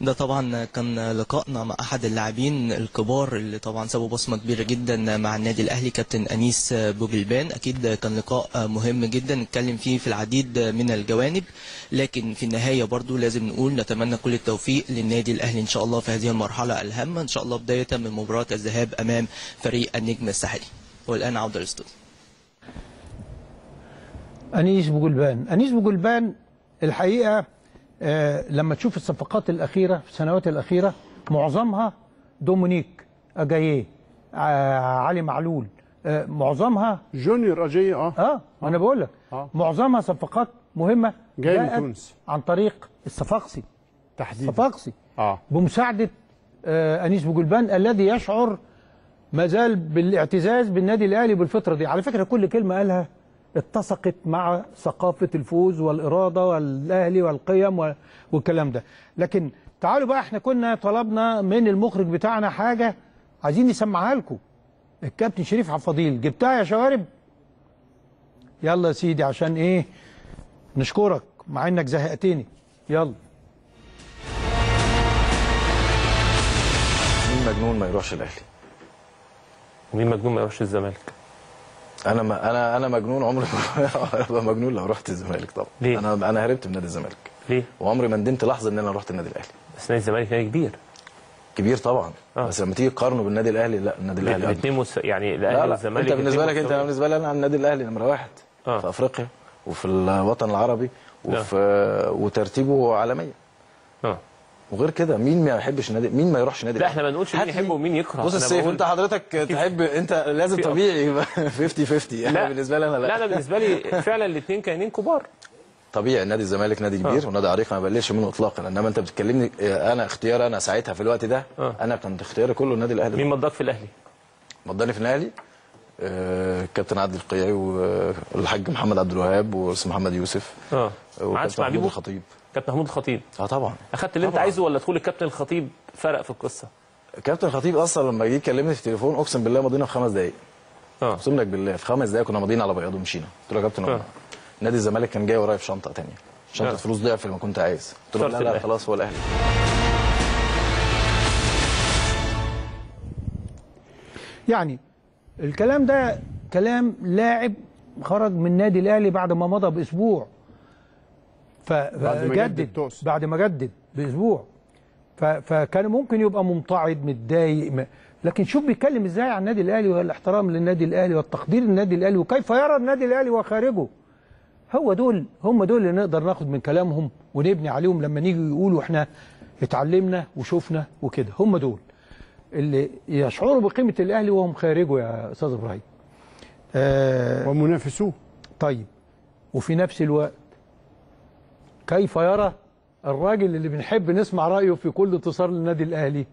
ده طبعا كان لقائنا مع احد اللاعبين الكبار اللي طبعا سابوا بصمه كبيره جدا مع النادي الاهلي، كابتن انيس بوجلبان، اكيد كان لقاء مهم جدا اتكلم فيه في العديد من الجوانب، لكن في النهايه برضو لازم نقول نتمنى كل التوفيق للنادي الاهلي ان شاء الله في هذه المرحله الهامه، ان شاء الله بدايه من مباراه الذهاب امام فريق النجم الساحلي. والان عوده للاستوديو. انيس بوجلبان الحقيقه لما تشوف الصفقات الأخيرة في السنوات الأخيرة معظمها دومينيك أجايي، علي معلول، معظمها جونيور أجايي أنا بقول لك معظمها صفقات مهمة جاية من تونس عن طريق الصفاقسي تحديدا، الصفاقسي بمساعدة أنيس بوجلبان الذي يشعر ما زال بالاعتزاز بالنادي الأهلي بالفترة دي. على فكرة كل كلمة قالها اتسقت مع ثقافة الفوز والإرادة والأهلي والقيم والكلام ده. لكن تعالوا بقى، احنا كنا طلبنا من المخرج بتاعنا حاجة عايزين نسمعها لكم. الكابتن شريف عفضيل جبتها يا شوارب. يلا يا سيدي عشان ايه نشكرك مع انك زهقتني. يلا. مين مجنون ما يروحش الاهلي؟ ومين مجنون ما يروحش الزمالك؟ انا ما انا مجنون، عمري ما ابقى مجنون لو رحت الزمالك طبعا. ليه؟ انا هربت من نادي الزمالك. ليه؟ وعمري ما ندمت لحظه ان انا رحت النادي الاهلي. بس نادي الزمالك نادي كبير. كبير طبعا. بس لما تيجي تقارنه بالنادي الاهلي، لا النادي الاهلي الاثنين يعني الاهلي والزمالك. انت بالنسبه لك، انت بالنسبه لي انا النادي الاهلي نمره واحد في افريقيا وفي الوطن العربي وفي وترتيبه عالميا. وغير كده مين ما يحبش نادي، مين ما يروحش نادي؟ لا احنا ما نقولش مين يحبه ومين يكره. بص السيف، انت حضرتك تحب، انت لازم طبيعي يبقى 50-50. يعني بالنسبه لي انا لا، انا بالنسبه لي فعلا الاثنين كيانين كبار. طبيعي نادي الزمالك نادي كبير ونادي عريق، ما بقللش منه اطلاقا، انما انت بتكلمني انا اختيار، انا ساعتها في الوقت ده انا كنت اختياري كله النادي الاهلي. مين مضاك في الاهلي؟ مضاني في الاهلي كابتن عدلى القيعى والحاج محمد عبد الوهاب والاستاذ محمد يوسف. وكابتن محمود الخطيب. كابتن محمود الخطيب طبعا. اخدت اللي انت عايزه ولا دخول الكابتن الخطيب فرق في القصه؟ الكابتن الخطيب اصلا لما جه كلمني في التليفون اقسم بالله مضينا في 5 دقائق. اقسم لك بالله في 5 دقائق كنا مضينا على بياض ومشينا. قلت له يا كابتن نادي الزمالك كان جاي ورايا في شنطه ثانيه، شنطه فلوس ضعف اللي ما كنت عايز. قلت له لا خلاص هو الاهلي. يعني الكلام ده كلام لاعب خرج من النادي الاهلي بعد ما مضى باسبوع، فجدد بعد ما جدد باسبوع، فكان ممكن يبقى منطعد متضايق، لكن شوف بيتكلم ازاي عن النادي الاهلي والاحترام للنادي الاهلي والتقدير للنادي الاهلي وكيف يرى النادي الاهلي وخارجه. هو دول، هم دول اللي نقدر ناخد من كلامهم ونبني عليهم لما نيجي يقولوا احنا اتعلمنا وشفنا وكده. هم دول اللي يشعروا بقيمه الاهلي وهم خارجه يا استاذ ابراهيم. ومنافسوه. طيب وفي نفس الوقت كيف يرى الراجل اللي بنحب نسمع رايه في كل انتصار للنادي الاهلي،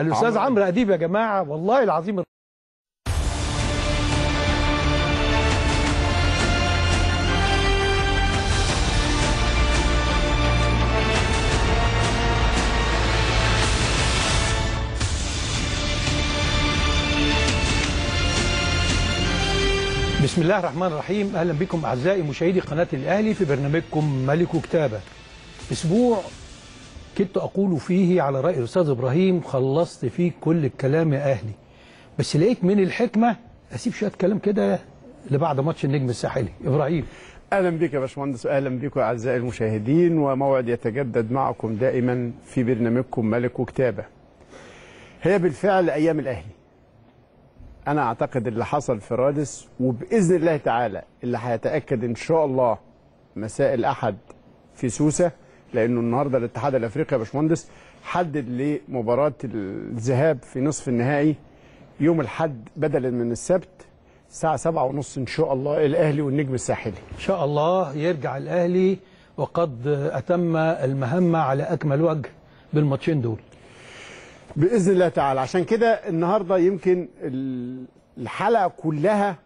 الاستاذ عمرو اديب. يا جماعه والله العظيم بسم الله الرحمن الرحيم. أهلا بكم أعزائي مشاهدي قناة الأهلي في برنامجكم ملك وكتابة. أسبوع كنت أقول فيه على رأي الأستاذ إبراهيم خلصت فيه كل الكلام يا أهلي، بس لقيت من الحكمة أسيب شوية كلام كده لبعد ماتش النجم الساحلي. إبراهيم أهلا بك يا باشمهندس، أهلا بكم أعزائي المشاهدين، وموعد يتجدد معكم دائما في برنامجكم ملك وكتابة. هي بالفعل أيام الأهلي. أنا أعتقد اللي حصل في رادس، وبإذن الله تعالى اللي هيتأكد إن شاء الله مساء الأحد في سوسة، لأنه النهارده الاتحاد الأفريقي يا باشمهندس حدد لمباراة الذهاب في نصف النهائي يوم الأحد بدلا من السبت الساعة 7:30 إن شاء الله، الأهلي والنجم الساحلي. إن شاء الله يرجع الأهلي وقد أتم المهمة على أكمل وجه بالماتشين دول. بإذن الله تعالى. عشان كده النهارده يمكن الحلقة كلها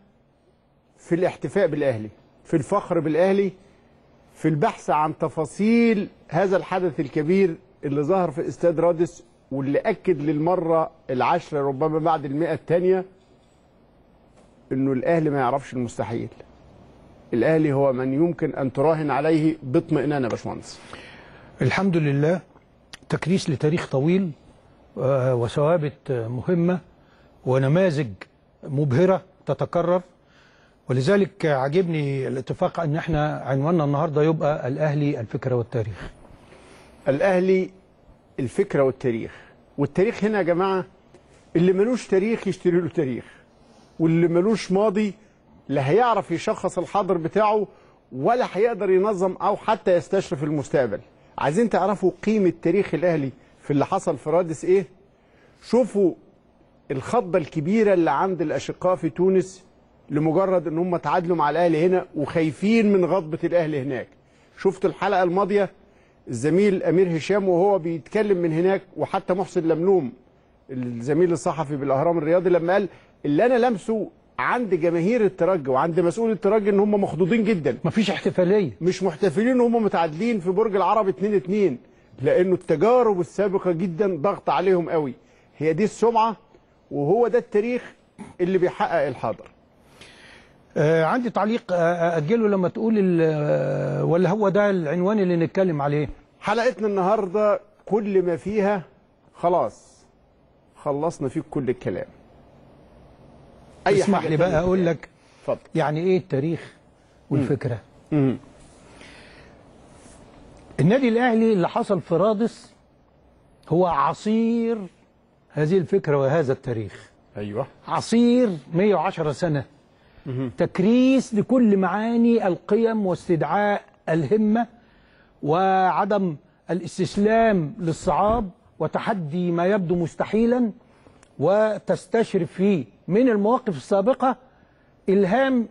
في الاحتفاء بالأهلي، في الفخر بالأهلي، في البحث عن تفاصيل هذا الحدث الكبير اللي ظهر في استاد رادس، واللي أكد للمرة العاشرة ربما بعد المئة الثانية إنه الأهلي ما يعرفش المستحيل. الأهلي هو من يمكن أن تراهن عليه باطمئنان يا باشمهندس. الحمد لله، تكريس لتاريخ طويل وثوابت مهمة ونماذج مبهرة تتكرر، ولذلك عجبني الاتفاق ان احنا عنواننا النهارده يبقى الأهلي الفكرة والتاريخ. الأهلي الفكرة والتاريخ، والتاريخ هنا يا جماعة اللي ملوش تاريخ يشتري له تاريخ، واللي ملوش ماضي لا هيعرف يشخص الحاضر بتاعه ولا هيقدر ينظم او حتى يستشرف المستقبل. عايزين تعرفوا قيمة تاريخ الأهلي في اللي حصل في رادس ايه؟ شوفوا الخضه الكبيره اللي عند الاشقاء في تونس لمجرد ان هم تعادلوا مع الاهلي هنا وخايفين من غضبه الاهلي هناك. شفتوا الحلقه الماضيه الزميل امير هشام وهو بيتكلم من هناك، وحتى محسن لملوم الزميل الصحفي بالاهرام الرياضي لما قال اللي انا لمسه عند جماهير الترجي وعند مسؤول الترجي ان هم مخضوضين جدا، مفيش احتفاليه، مش محتفلين وهم متعادلين في برج العرب 2-2 لانه التجارب السابقه جدا ضغط عليهم قوي. هي دي السمعه وهو ده التاريخ اللي بيحقق الحاضر. عندي تعليق أجله لما تقول ولا هو ده العنوان اللي نتكلم عليه. حلقتنا النهارده كل ما فيها خلاص خلصنا فيه كل الكلام. اسمح لي بقى أقول لك يعني إيه التاريخ والفكرة. النادي الأهلي اللي حصل في رادس هو عصير هذه الفكرة وهذا التاريخ. أيوه عصير 110 سنة تكريس لكل معاني القيم واستدعاء الهمة وعدم الاستسلام للصعاب وتحدي ما يبدو مستحيلا، وتستشرف فيه من المواقف السابقة إلهام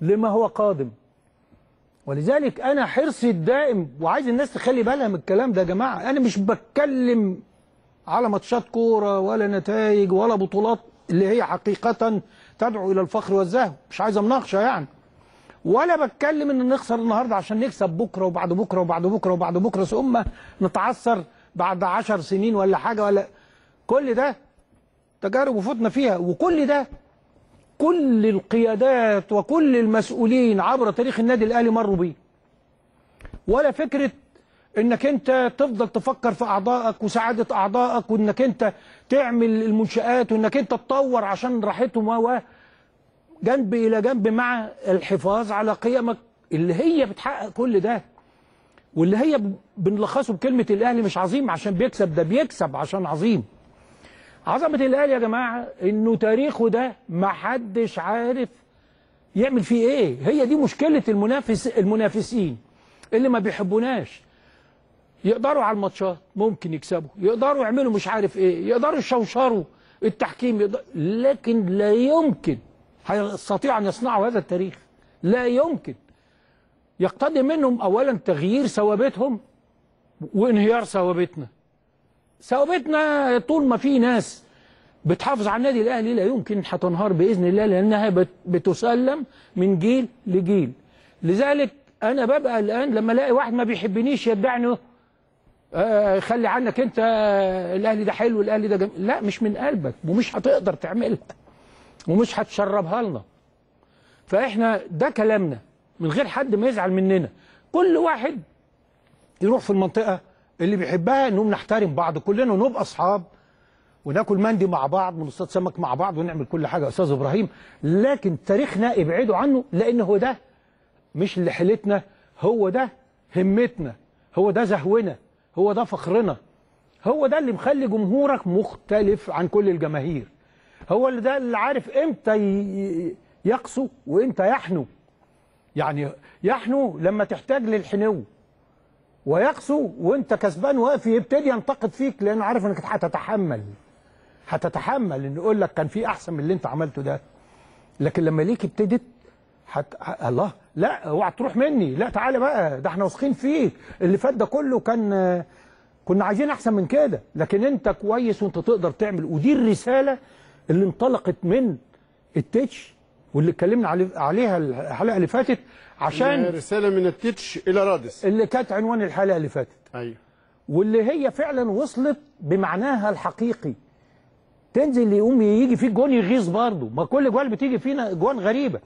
لما هو قادم. ولذلك أنا حرصي الدائم، وعايز الناس تخلي بالها من الكلام ده يا جماعة، أنا مش بتكلم على ماتشات كورة ولا نتائج ولا بطولات اللي هي حقيقة تدعو إلى الفخر والزهو، مش عايز مناقشة يعني، ولا بتكلم إن نخسر النهاردة عشان نكسب بكرة وبعد بكرة وبعد بكرة وبعد بكرة ثم نتعثر بعد 10 سنين ولا حاجة، ولا كل ده تجارب وفوتنا فيها. وكل ده كل القيادات وكل المسؤولين عبر تاريخ النادي الأهلي مروا بيه. ولا فكرة انك انت تفضل تفكر في اعضائك وسعادة اعضائك وانك انت تعمل المنشآت وانك انت تطور عشان راحتهم، و جنب الى جنب مع الحفاظ على قيمك اللي هي بتحقق كل ده، واللي هي بنلخصه بكلمة الأهلي مش عظيم عشان بيكسب، ده بيكسب عشان عظيم. عظمة الأهلي يا جماعة إنه تاريخه ده محدش عارف يعمل فيه إيه. هي دي مشكلة المنافسين اللي ما بيحبوناش. يقدروا على الماتشات ممكن يكسبوا، يقدروا يعملوا مش عارف إيه، يقدروا يشوشروا التحكيم، لكن لا يمكن هيستطيعوا أن يصنعوا هذا التاريخ. لا يمكن. يقتضي منهم أولا تغيير ثوابتهم وانهيار ثوابتنا. ثوابتنا طول ما في ناس بتحافظ على النادي الأهلي لا يمكن هتنهار بإذن الله، لأنها بتسلم من جيل لجيل. لذلك أنا ببقى الآن لما ألاقي واحد ما بيحبنيش يدعني خلي عنك أنت، الأهلي ده حلو، الأهلي ده جميل، لا مش من قلبك ومش هتقدر تعملها ومش هتشربها لنا. فإحنا ده كلامنا من غير حد ما يزعل مننا. كل واحد يروح في المنطقة اللي بيحبها، انهم نحترم بعض كلنا ونبقى اصحاب وناكل مندي مع بعض ونصطاد سمك مع بعض ونعمل كل حاجه يا استاذ ابراهيم، لكن تاريخنا ابعدوا عنه، لان هو ده مش اللي حيلتنا، هو ده همتنا، هو ده زهونا، هو ده فخرنا، هو ده اللي مخلي جمهورك مختلف عن كل الجماهير، هو اللي ده اللي عارف امتى يقسو وامتى يحنو. يعني يحنو لما تحتاج للحنو، ويقسو وانت كسبان واقف يبتدي ينتقد فيك لانه عارف انك هتتحمل انه يقول لك كان في احسن من اللي انت عملته ده. لكن لما ليك ابتدت الله لا اوعى تروح مني، لا تعالى بقى، ده احنا واثقين فيك، اللي فات ده كله كنا عايزين احسن من كده، لكن انت كويس وانت تقدر تعمل. ودي الرساله اللي انطلقت من التتش واللي اتكلمنا عليها الحلقه اللي فاتت، عشان رساله من التتش الى رادس اللي كانت عنوان الحلقه اللي فاتت. ايوه واللي هي فعلا وصلت بمعناها الحقيقي. تنزل يقوم يجي فيك جون يغيظ برضه، ما كل جوال بتيجي فينا جوان غريبه،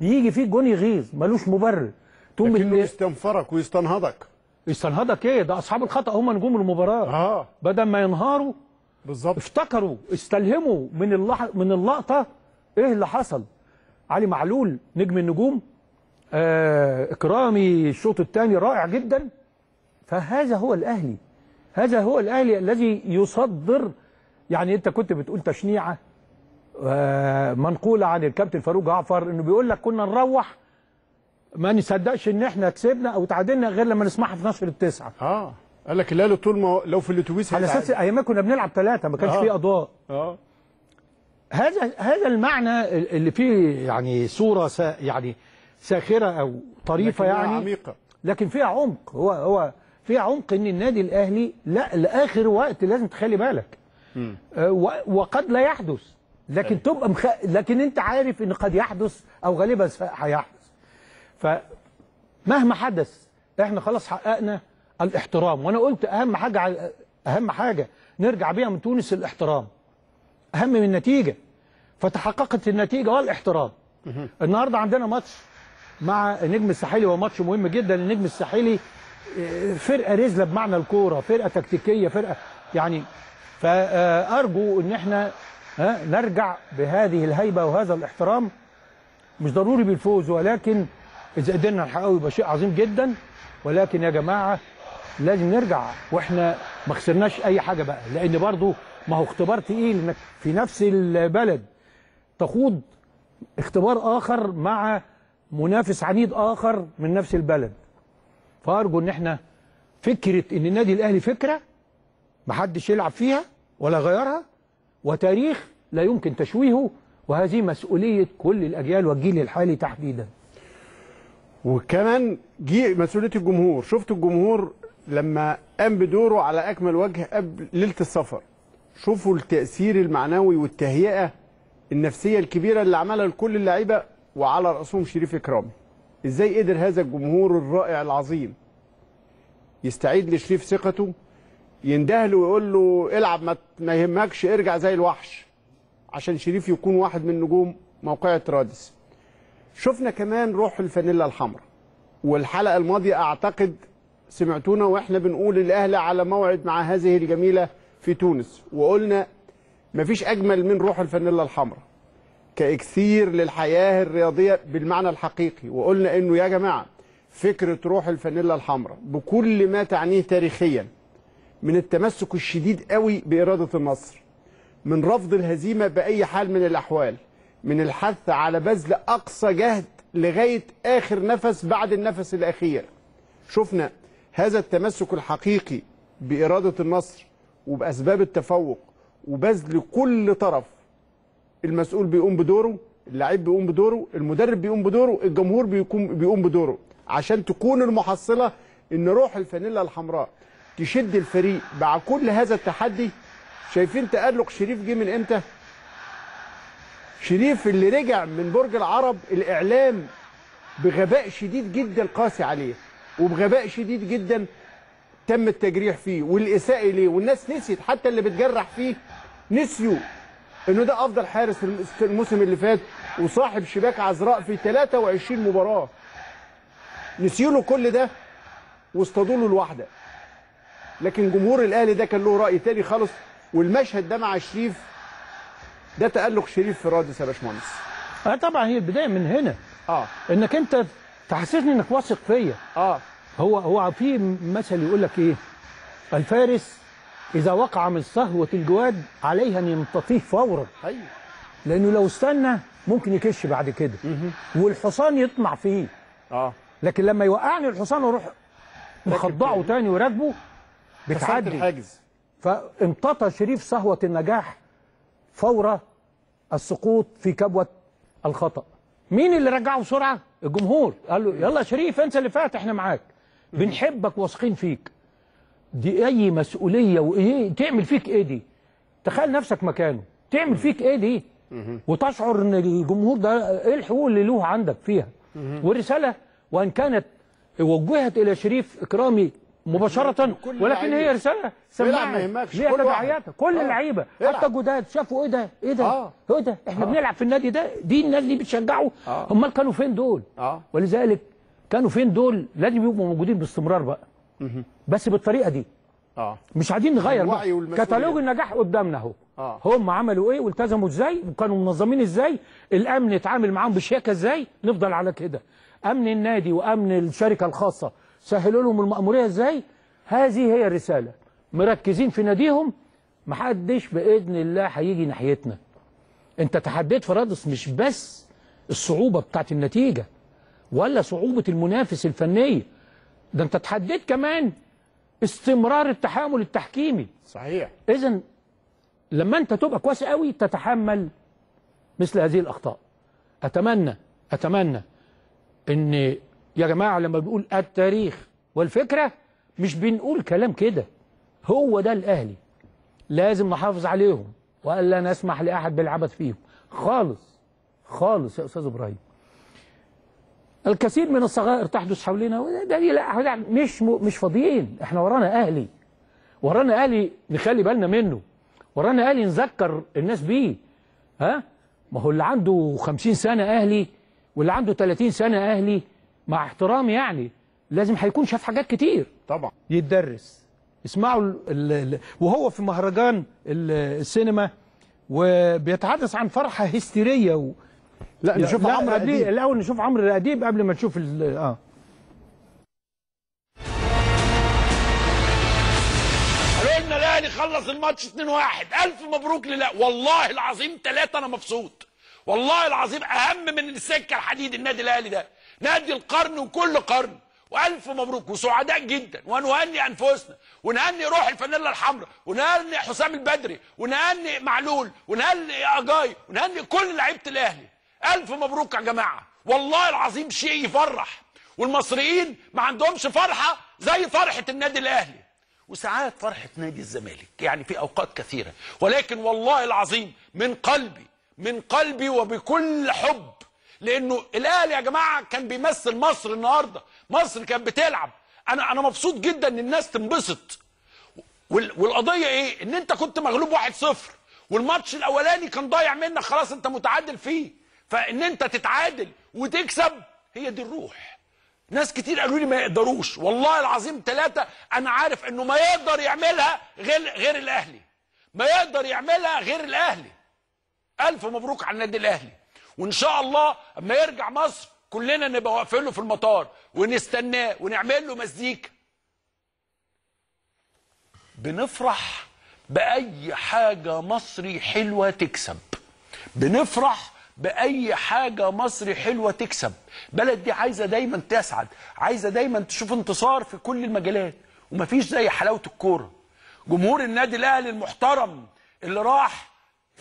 يجي فيك جون يغيظ ملوش مبرر، تقوم لكنه يستنفرك ويستنهضك. يستنهضك ايه؟ ده اصحاب الخطا هم نجوم المباراه. بدل ما ينهاروا بالظبط افتكروا، استلهموا من اللقطه ايه اللي حصل. علي معلول نجم النجوم، اكرامي الشوط الثاني رائع جدا. فهذا هو الاهلي، هذا هو الاهلي الذي يصدر. يعني انت كنت بتقول تشنيعه منقوله عن الكابتن فاروق جعفر انه بيقول لك كنا نروح ما نصدقش ان احنا كسبنا او تعادلنا غير لما نسمعها في نشر التسعه. قال لك الاهلي طول ما لو في الاتوبيس على اساس ايام كنا بنلعب 3 ما كانش فيه اضواء. هذا المعنى اللي فيه يعني صوره يعني ساخرة أو طريفة، يعني عميقة لكن فيها عمق. هو فيها عمق إن النادي الأهلي لا لآخر وقت لازم تخلي بالك، وقد لا يحدث، لكن تبقى لكن أنت عارف إن قد يحدث أو غالبا هيحدث. فمهما حدث إحنا خلاص حققنا الاحترام، وأنا قلت أهم حاجة نرجع بيها من تونس الاحترام. اهم من النتيجه، فتحققت النتيجه والاحترام. النهارده عندنا ماتش مع النجم الساحلي، وماتش مهم جدا. النجم الساحلي فرقه رزله بمعنى الكوره، فرقه تكتيكيه، فرقه يعني، فارجو ان احنا نرجع بهذه الهيبه وهذا الاحترام، مش ضروري بالفوز، ولكن اذا قدرنا نحققه يبقى شيء عظيم جدا. ولكن يا جماعه لازم نرجع، واحنا ما خسرناش اي حاجه بقى، لان برضو ما هو اختبار تقيل انك في نفس البلد تخوض اختبار اخر مع منافس عنيد اخر من نفس البلد. فارجو ان احنا فكره ان النادي الاهلي فكره ما حدش يلعب فيها ولا غيرها، وتاريخ لا يمكن تشويهه، وهذه مسؤوليه كل الاجيال والجيل الحالي تحديدا. وكمان مسؤوليه الجمهور. شفت الجمهور لما قام بدوره على اكمل وجه قبل ليله السفر، شوفوا التاثير المعنوي والتهيئه النفسيه الكبيره اللي عملها لكل اللعيبه، وعلى راسهم شريف اكرامي. ازاي قدر هذا الجمهور الرائع العظيم يستعيد لشريف ثقته، يندهله ويقول له العب ما يهمكش، ارجع زي الوحش، عشان شريف يكون واحد من نجوم موقعة رادس. شفنا كمان روح الفانيلا الحمراء، والحلقه الماضيه اعتقد سمعتونا واحنا بنقول الاهلي على موعد مع هذه الجميله في تونس، وقلنا مفيش اجمل من روح الفانيلا الحمراء كاكسير للحياه الرياضيه بالمعنى الحقيقي. وقلنا انه يا جماعه فكره روح الفانيلا الحمراء بكل ما تعنيه تاريخيا، من التمسك الشديد قوي باراده النصر، من رفض الهزيمه باي حال من الاحوال، من الحث على بذل اقصى جهد لغايه اخر نفس بعد النفس الاخير. شفنا هذا التمسك الحقيقي باراده النصر وباسباب التفوق، وبذل كل طرف، المسؤول بيقوم بدوره، اللاعب بيقوم بدوره، المدرب بيقوم بدوره، الجمهور بيقوم بدوره، عشان تكون المحصله ان روح الفانيلا الحمراء تشد الفريق مع كل هذا التحدي. شايفين تألق شريف جه من امتى؟ شريف اللي رجع من برج العرب، الاعلام بغباء شديد جدا قاسي عليه، وبغباء شديد جدا تم التجريح فيه والاساءه ليه، والناس نسيت، حتى اللي بتجرح فيه نسيوا انه ده افضل حارس في الموسم اللي فات، وصاحب شباك عذراء في 23 مباراه. نسيوا له كل ده واصطادوا له الواحده. لكن جمهور الاهلي ده كان له راي تاني خالص، والمشهد ده مع شريف ده تألق شريف في رادس يا باشمهندس. طبعا هي البدايه من هنا، انك انت تحسسني انك واثق فيا. هو في مثل يقول لك ايه؟ الفارس اذا وقع من صهوه الجواد عليه ان يمتطيه فورا. ايوه، لانه لو استنى ممكن يكش بعد كده والحصان يطمع فيه. لكن لما يوقعني الحصان واروح مخضعه تاني وراكبه بتعدي الحاجز. فامتطى شريف صهوه النجاح فور السقوط في كبوه الخطا. مين اللي رجعه بسرعه؟ الجمهور. قال له يلا شريف انسى اللي فات، احنا معاك، بنحبك واثقين فيك. دي اي مسؤوليه، وايه تعمل فيك ايه دي؟ تخيل نفسك مكانه، تعمل فيك ايه دي؟ وتشعر ان الجمهور ده ايه الحقوق اللي له عندك فيها. والرساله وان كانت وجهت الى شريف اكرامي مباشرة، ولكن هي رسالة سماعة ليها تبعياتها. كل اللعيبة حتى جداد شافوا ايه ده؟ ايه ده؟ ايه ده؟ احنا بنلعب في النادي ده، دي الناس اللي بتشجعه، امال كانوا فين دول؟ ولذلك كانوا فين دول؟ لازم يبقوا موجودين باستمرار بقى، بس بالطريقة دي. مش عايزين نغير كتالوج النجاح قدامنا اهو. هم عملوا ايه والتزموا ازاي وكانوا منظمين ازاي، الامن اتعامل معاهم بشياكة ازاي، نفضل على كده. امن النادي وامن الشركة الخاصة سهلوا لهم المأمورية ازاي؟ هذه هي الرسالة، مركزين في ناديهم، محدش بإذن الله هيجي ناحيتنا. انت تحديت في رادس مش بس الصعوبة بتاعت النتيجة ولا صعوبة المنافس الفنية، ده انت تحديت كمان استمرار التحامل التحكيمي. صحيح. إذن لما انت تبقى كويس قوي تتحمل مثل هذه الأخطاء. أتمنى إن يا جماعة لما بنقول التاريخ والفكرة مش بنقول كلام كده، هو ده الأهلي، لازم نحافظ عليهم ولا نسمح لأحد بالعبث فيهم خالص خالص. يا أستاذ إبراهيم الكثير من الصغائر تحدث حولنا، وده لا مش فاضيين، احنا ورانا أهلي، نخلي بالنا منه، ورانا اهلي نذكر الناس بيه. ها؟ ما هو اللي عنده 50 سنه اهلي واللي عنده 30 سنه اهلي مع احترامي يعني لازم هيكون شاف حاجات كتير طبعا يتدرس. اسمعوا وهو في مهرجان السينما وبيتحدث عن فرحه هستيريه لا نشوف عمرو اديب الاول، نشوف عمرو اديب قبل ما نشوف قالوا لنا الاهلي خلص الماتش 2-1، الف مبروك للاهلي، والله العظيم 3 انا مبسوط، والله العظيم اهم من السكه الحديد النادي الاهلي ده، نادي القرن وكل قرن، والف مبروك وسعداء جدا، ونهني انفسنا ونهني روح الفانيلا الحمراء ونهني حسام البدري ونهني معلول ونهني اجايي ونهني كل لعيبه الاهلي. الف مبروك يا جماعه، والله العظيم شيء يفرح، والمصريين ما عندهمش فرحه زي فرحه النادي الاهلي وساعات فرحه نادي الزمالك، يعني في اوقات كثيره، ولكن والله العظيم من قلبي وبكل حب، لانه الاهلي يا جماعه كان بيمثل مصر النهارده، مصر كانت بتلعب. انا مبسوط جدا ان الناس تنبسط. والقضيه ايه؟ ان انت كنت مغلوب 1-0 والماتش الاولاني كان ضايع منك، خلاص انت متعادل فيه، فان انت تتعادل وتكسب هي دي الروح. ناس كتير قالوا لي ما يقدروش، والله العظيم 3 انا عارف انه ما يقدر يعملها غير الاهلي، ما يقدر يعملها غير الاهلي. الف مبروك على النادي الاهلي، وان شاء الله اما يرجع مصر كلنا نبقى واقفين له في المطار ونستناه ونعمل له مزيكا. بنفرح باي حاجه مصري حلوه تكسب، بنفرح باي حاجه مصري حلوه تكسب. بلد دي عايزه دايما تسعد، عايزه دايما تشوف انتصار في كل المجالات، ومفيش زي حلاوه الكوره. جمهور النادي الاهلي المحترم اللي راح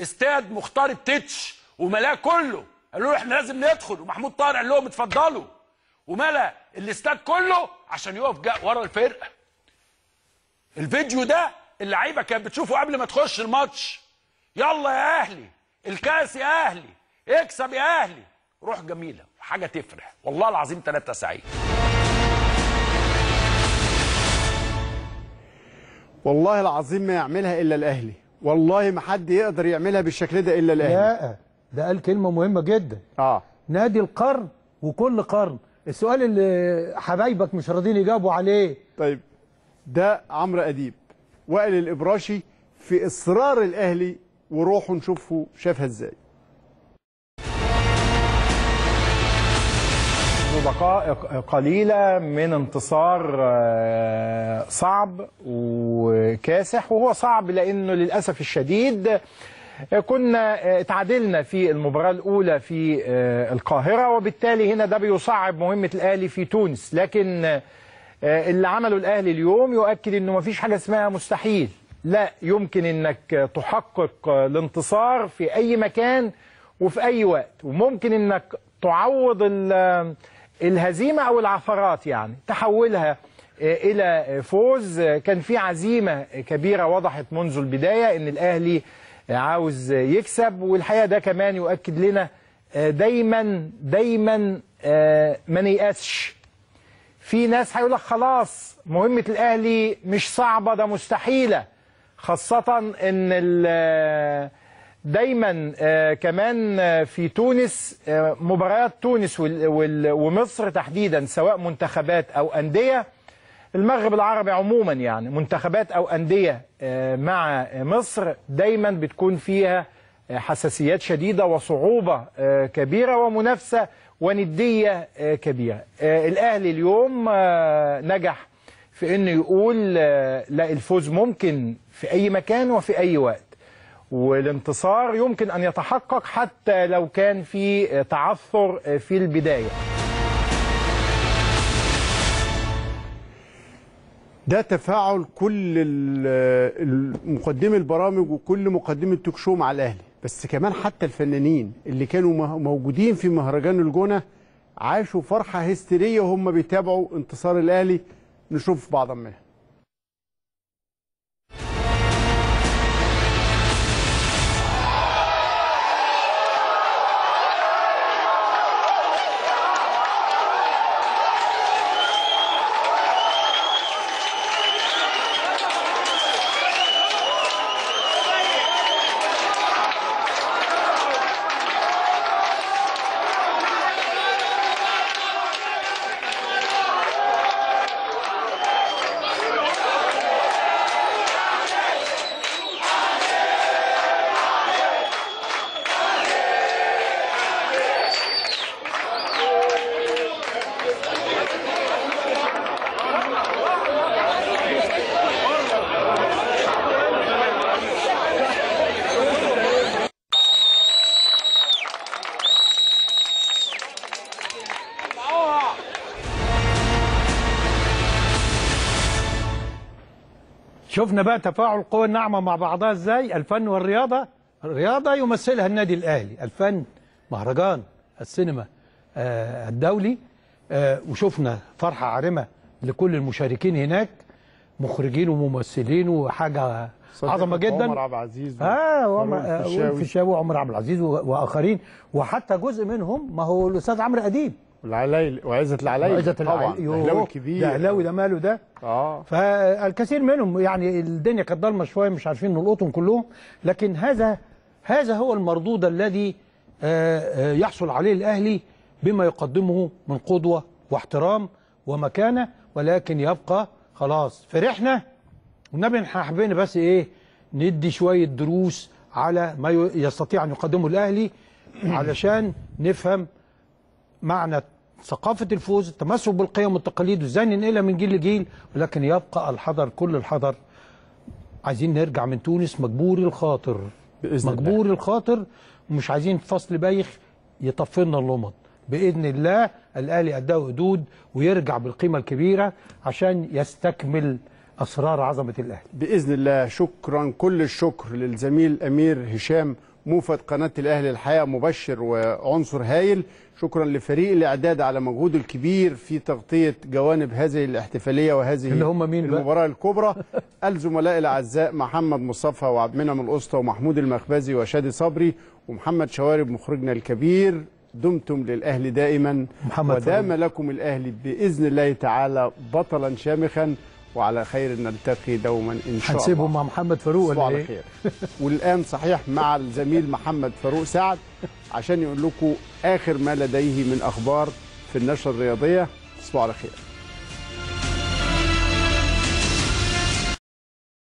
استاد مختار التتش وملاه كله، قالوا له احنا لازم ندخل، ومحمود طاهر قال لهم اتفضلوا، وملا الاستاد كله عشان يقف ورا الفرقه. الفيديو ده اللعيبه كانت بتشوفه قبل ما تخش الماتش، يلا يا اهلي الكاس، يا اهلي اكسب، يا اهلي. روح جميله، حاجه تفرح، والله العظيم 3 سعيد. والله العظيم ما يعملها الا الاهلي، والله ما حد يقدر يعملها بالشكل ده الا الاهلي. لا ده قال كلمه مهمه جدا، نادي القرن وكل قرن. السؤال اللي حبايبك مش راضيين يجاوبوا عليه طيب، ده عمرو اديب وائل الابراشي في اصرار الاهلي وروحه، نشوفه شافها ازاي. دقائق قليلة من انتصار صعب وكاسح، وهو صعب لأنه للأسف الشديد كنا اتعادلنا في المباراة الأولى في القاهرة، وبالتالي هنا ده بيصعب مهمة الأهلي في تونس. لكن اللي عمله الأهلي اليوم يؤكد أنه مفيش حاجة اسمها مستحيل، لا يمكن أنك تحقق الانتصار في أي مكان وفي أي وقت، وممكن أنك تعوض الهزيمة أو العثرات، يعني تحولها إلى فوز. كان في عزيمة كبيرة وضحت منذ البداية إن الأهلي عاوز يكسب، والحقيقة ده كمان يؤكد لنا دايما ما نيأسش. في ناس هيقول لك خلاص مهمة الأهلي مش صعبة، ده مستحيلة، خاصة إن دايما كمان في تونس مباريات تونس ومصر تحديدا، سواء منتخبات أو أندية المغرب العربي عموما، يعني منتخبات أو أندية مع مصر دايما بتكون فيها حساسيات شديدة وصعوبة كبيرة ومنافسة وندية كبيرة. الأهلي اليوم نجح في أنه يقول لا، الفوز ممكن في أي مكان وفي أي وقت، والانتصار يمكن أن يتحقق حتى لو كان في تعثر في البداية. ده تفاعل كل مقدمي البرامج وكل مقدمي التوك شو مع الأهلي، بس كمان حتى الفنانين اللي كانوا موجودين في مهرجان الجونة عاشوا فرحة هستيرية وهم بيتابعوا انتصار الأهلي. نشوف بعضا منها. شفنا بقى تفاعل القوى الناعمه مع بعضها ازاي. الفن والرياضه، الرياضه يمثلها النادي الاهلي، الفن مهرجان السينما الدولي، وشفنا فرحه عارمه لكل المشاركين هناك، مخرجين وممثلين وحاجه عظمه جدا. عمر عبد العزيز والفيشاوي وعمر عبد العزيز واخرين، وحتى جزء منهم ما هو الاستاذ عمرو اديب والعليلي وعزة العليلي، وعزة العليلي اهلاوي كبير، ده اهلاوي ده ماله ده. فالكثير منهم يعني الدنيا كانت ضلمه شويه مش عارفين نلقطهم كلهم، لكن هذا هو المردود الذي يحصل عليه الاهلي بما يقدمه من قدوه واحترام ومكانه. ولكن يبقى خلاص فرحنا والنبي احنا حابين بس ايه ندي شويه دروس على ما يستطيع ان يقدمه الاهلي علشان نفهم معنى ثقافه الفوز، التمسك بالقيم والتقاليد، وازاي ننقلها من جيل لجيل. ولكن يبقى الحذر، كل الحذر. عايزين نرجع من تونس مجبور الخاطر باذن الله، مجبور الخاطر، ومش عايزين فصل بايخ يطفلنا اللمض. باذن الله الاهلي اداه حدود ويرجع بالقيمه الكبيره عشان يستكمل اسرار عظمه الاهلي باذن الله. شكرا، كل الشكر للزميل امير هشام موفد قناه الاهلي الحياه، مبشر وعنصر هايل. شكرا لفريق الاعداد على مجهوده الكبير في تغطيه جوانب هذه الاحتفاليه وهذه اللي هم مين المباراه الكبرى. الزملاء الاعزاء محمد مصطفى وعبد المنعم القسطى ومحمود المخبزي وشادي صبري ومحمد شوارب مخرجنا الكبير. دمتم للاهلي دائما، ودام لكم الاهلي باذن الله تعالى بطلا شامخا، وعلى خير نلتقي دوما ان شاء الله. هنسيبه مع محمد فاروق ولا ايه؟ خير. والان صحيح مع الزميل محمد فاروق سعد عشان يقول لكم اخر ما لديه من اخبار في النشره الرياضيه. تصبحوا على خير.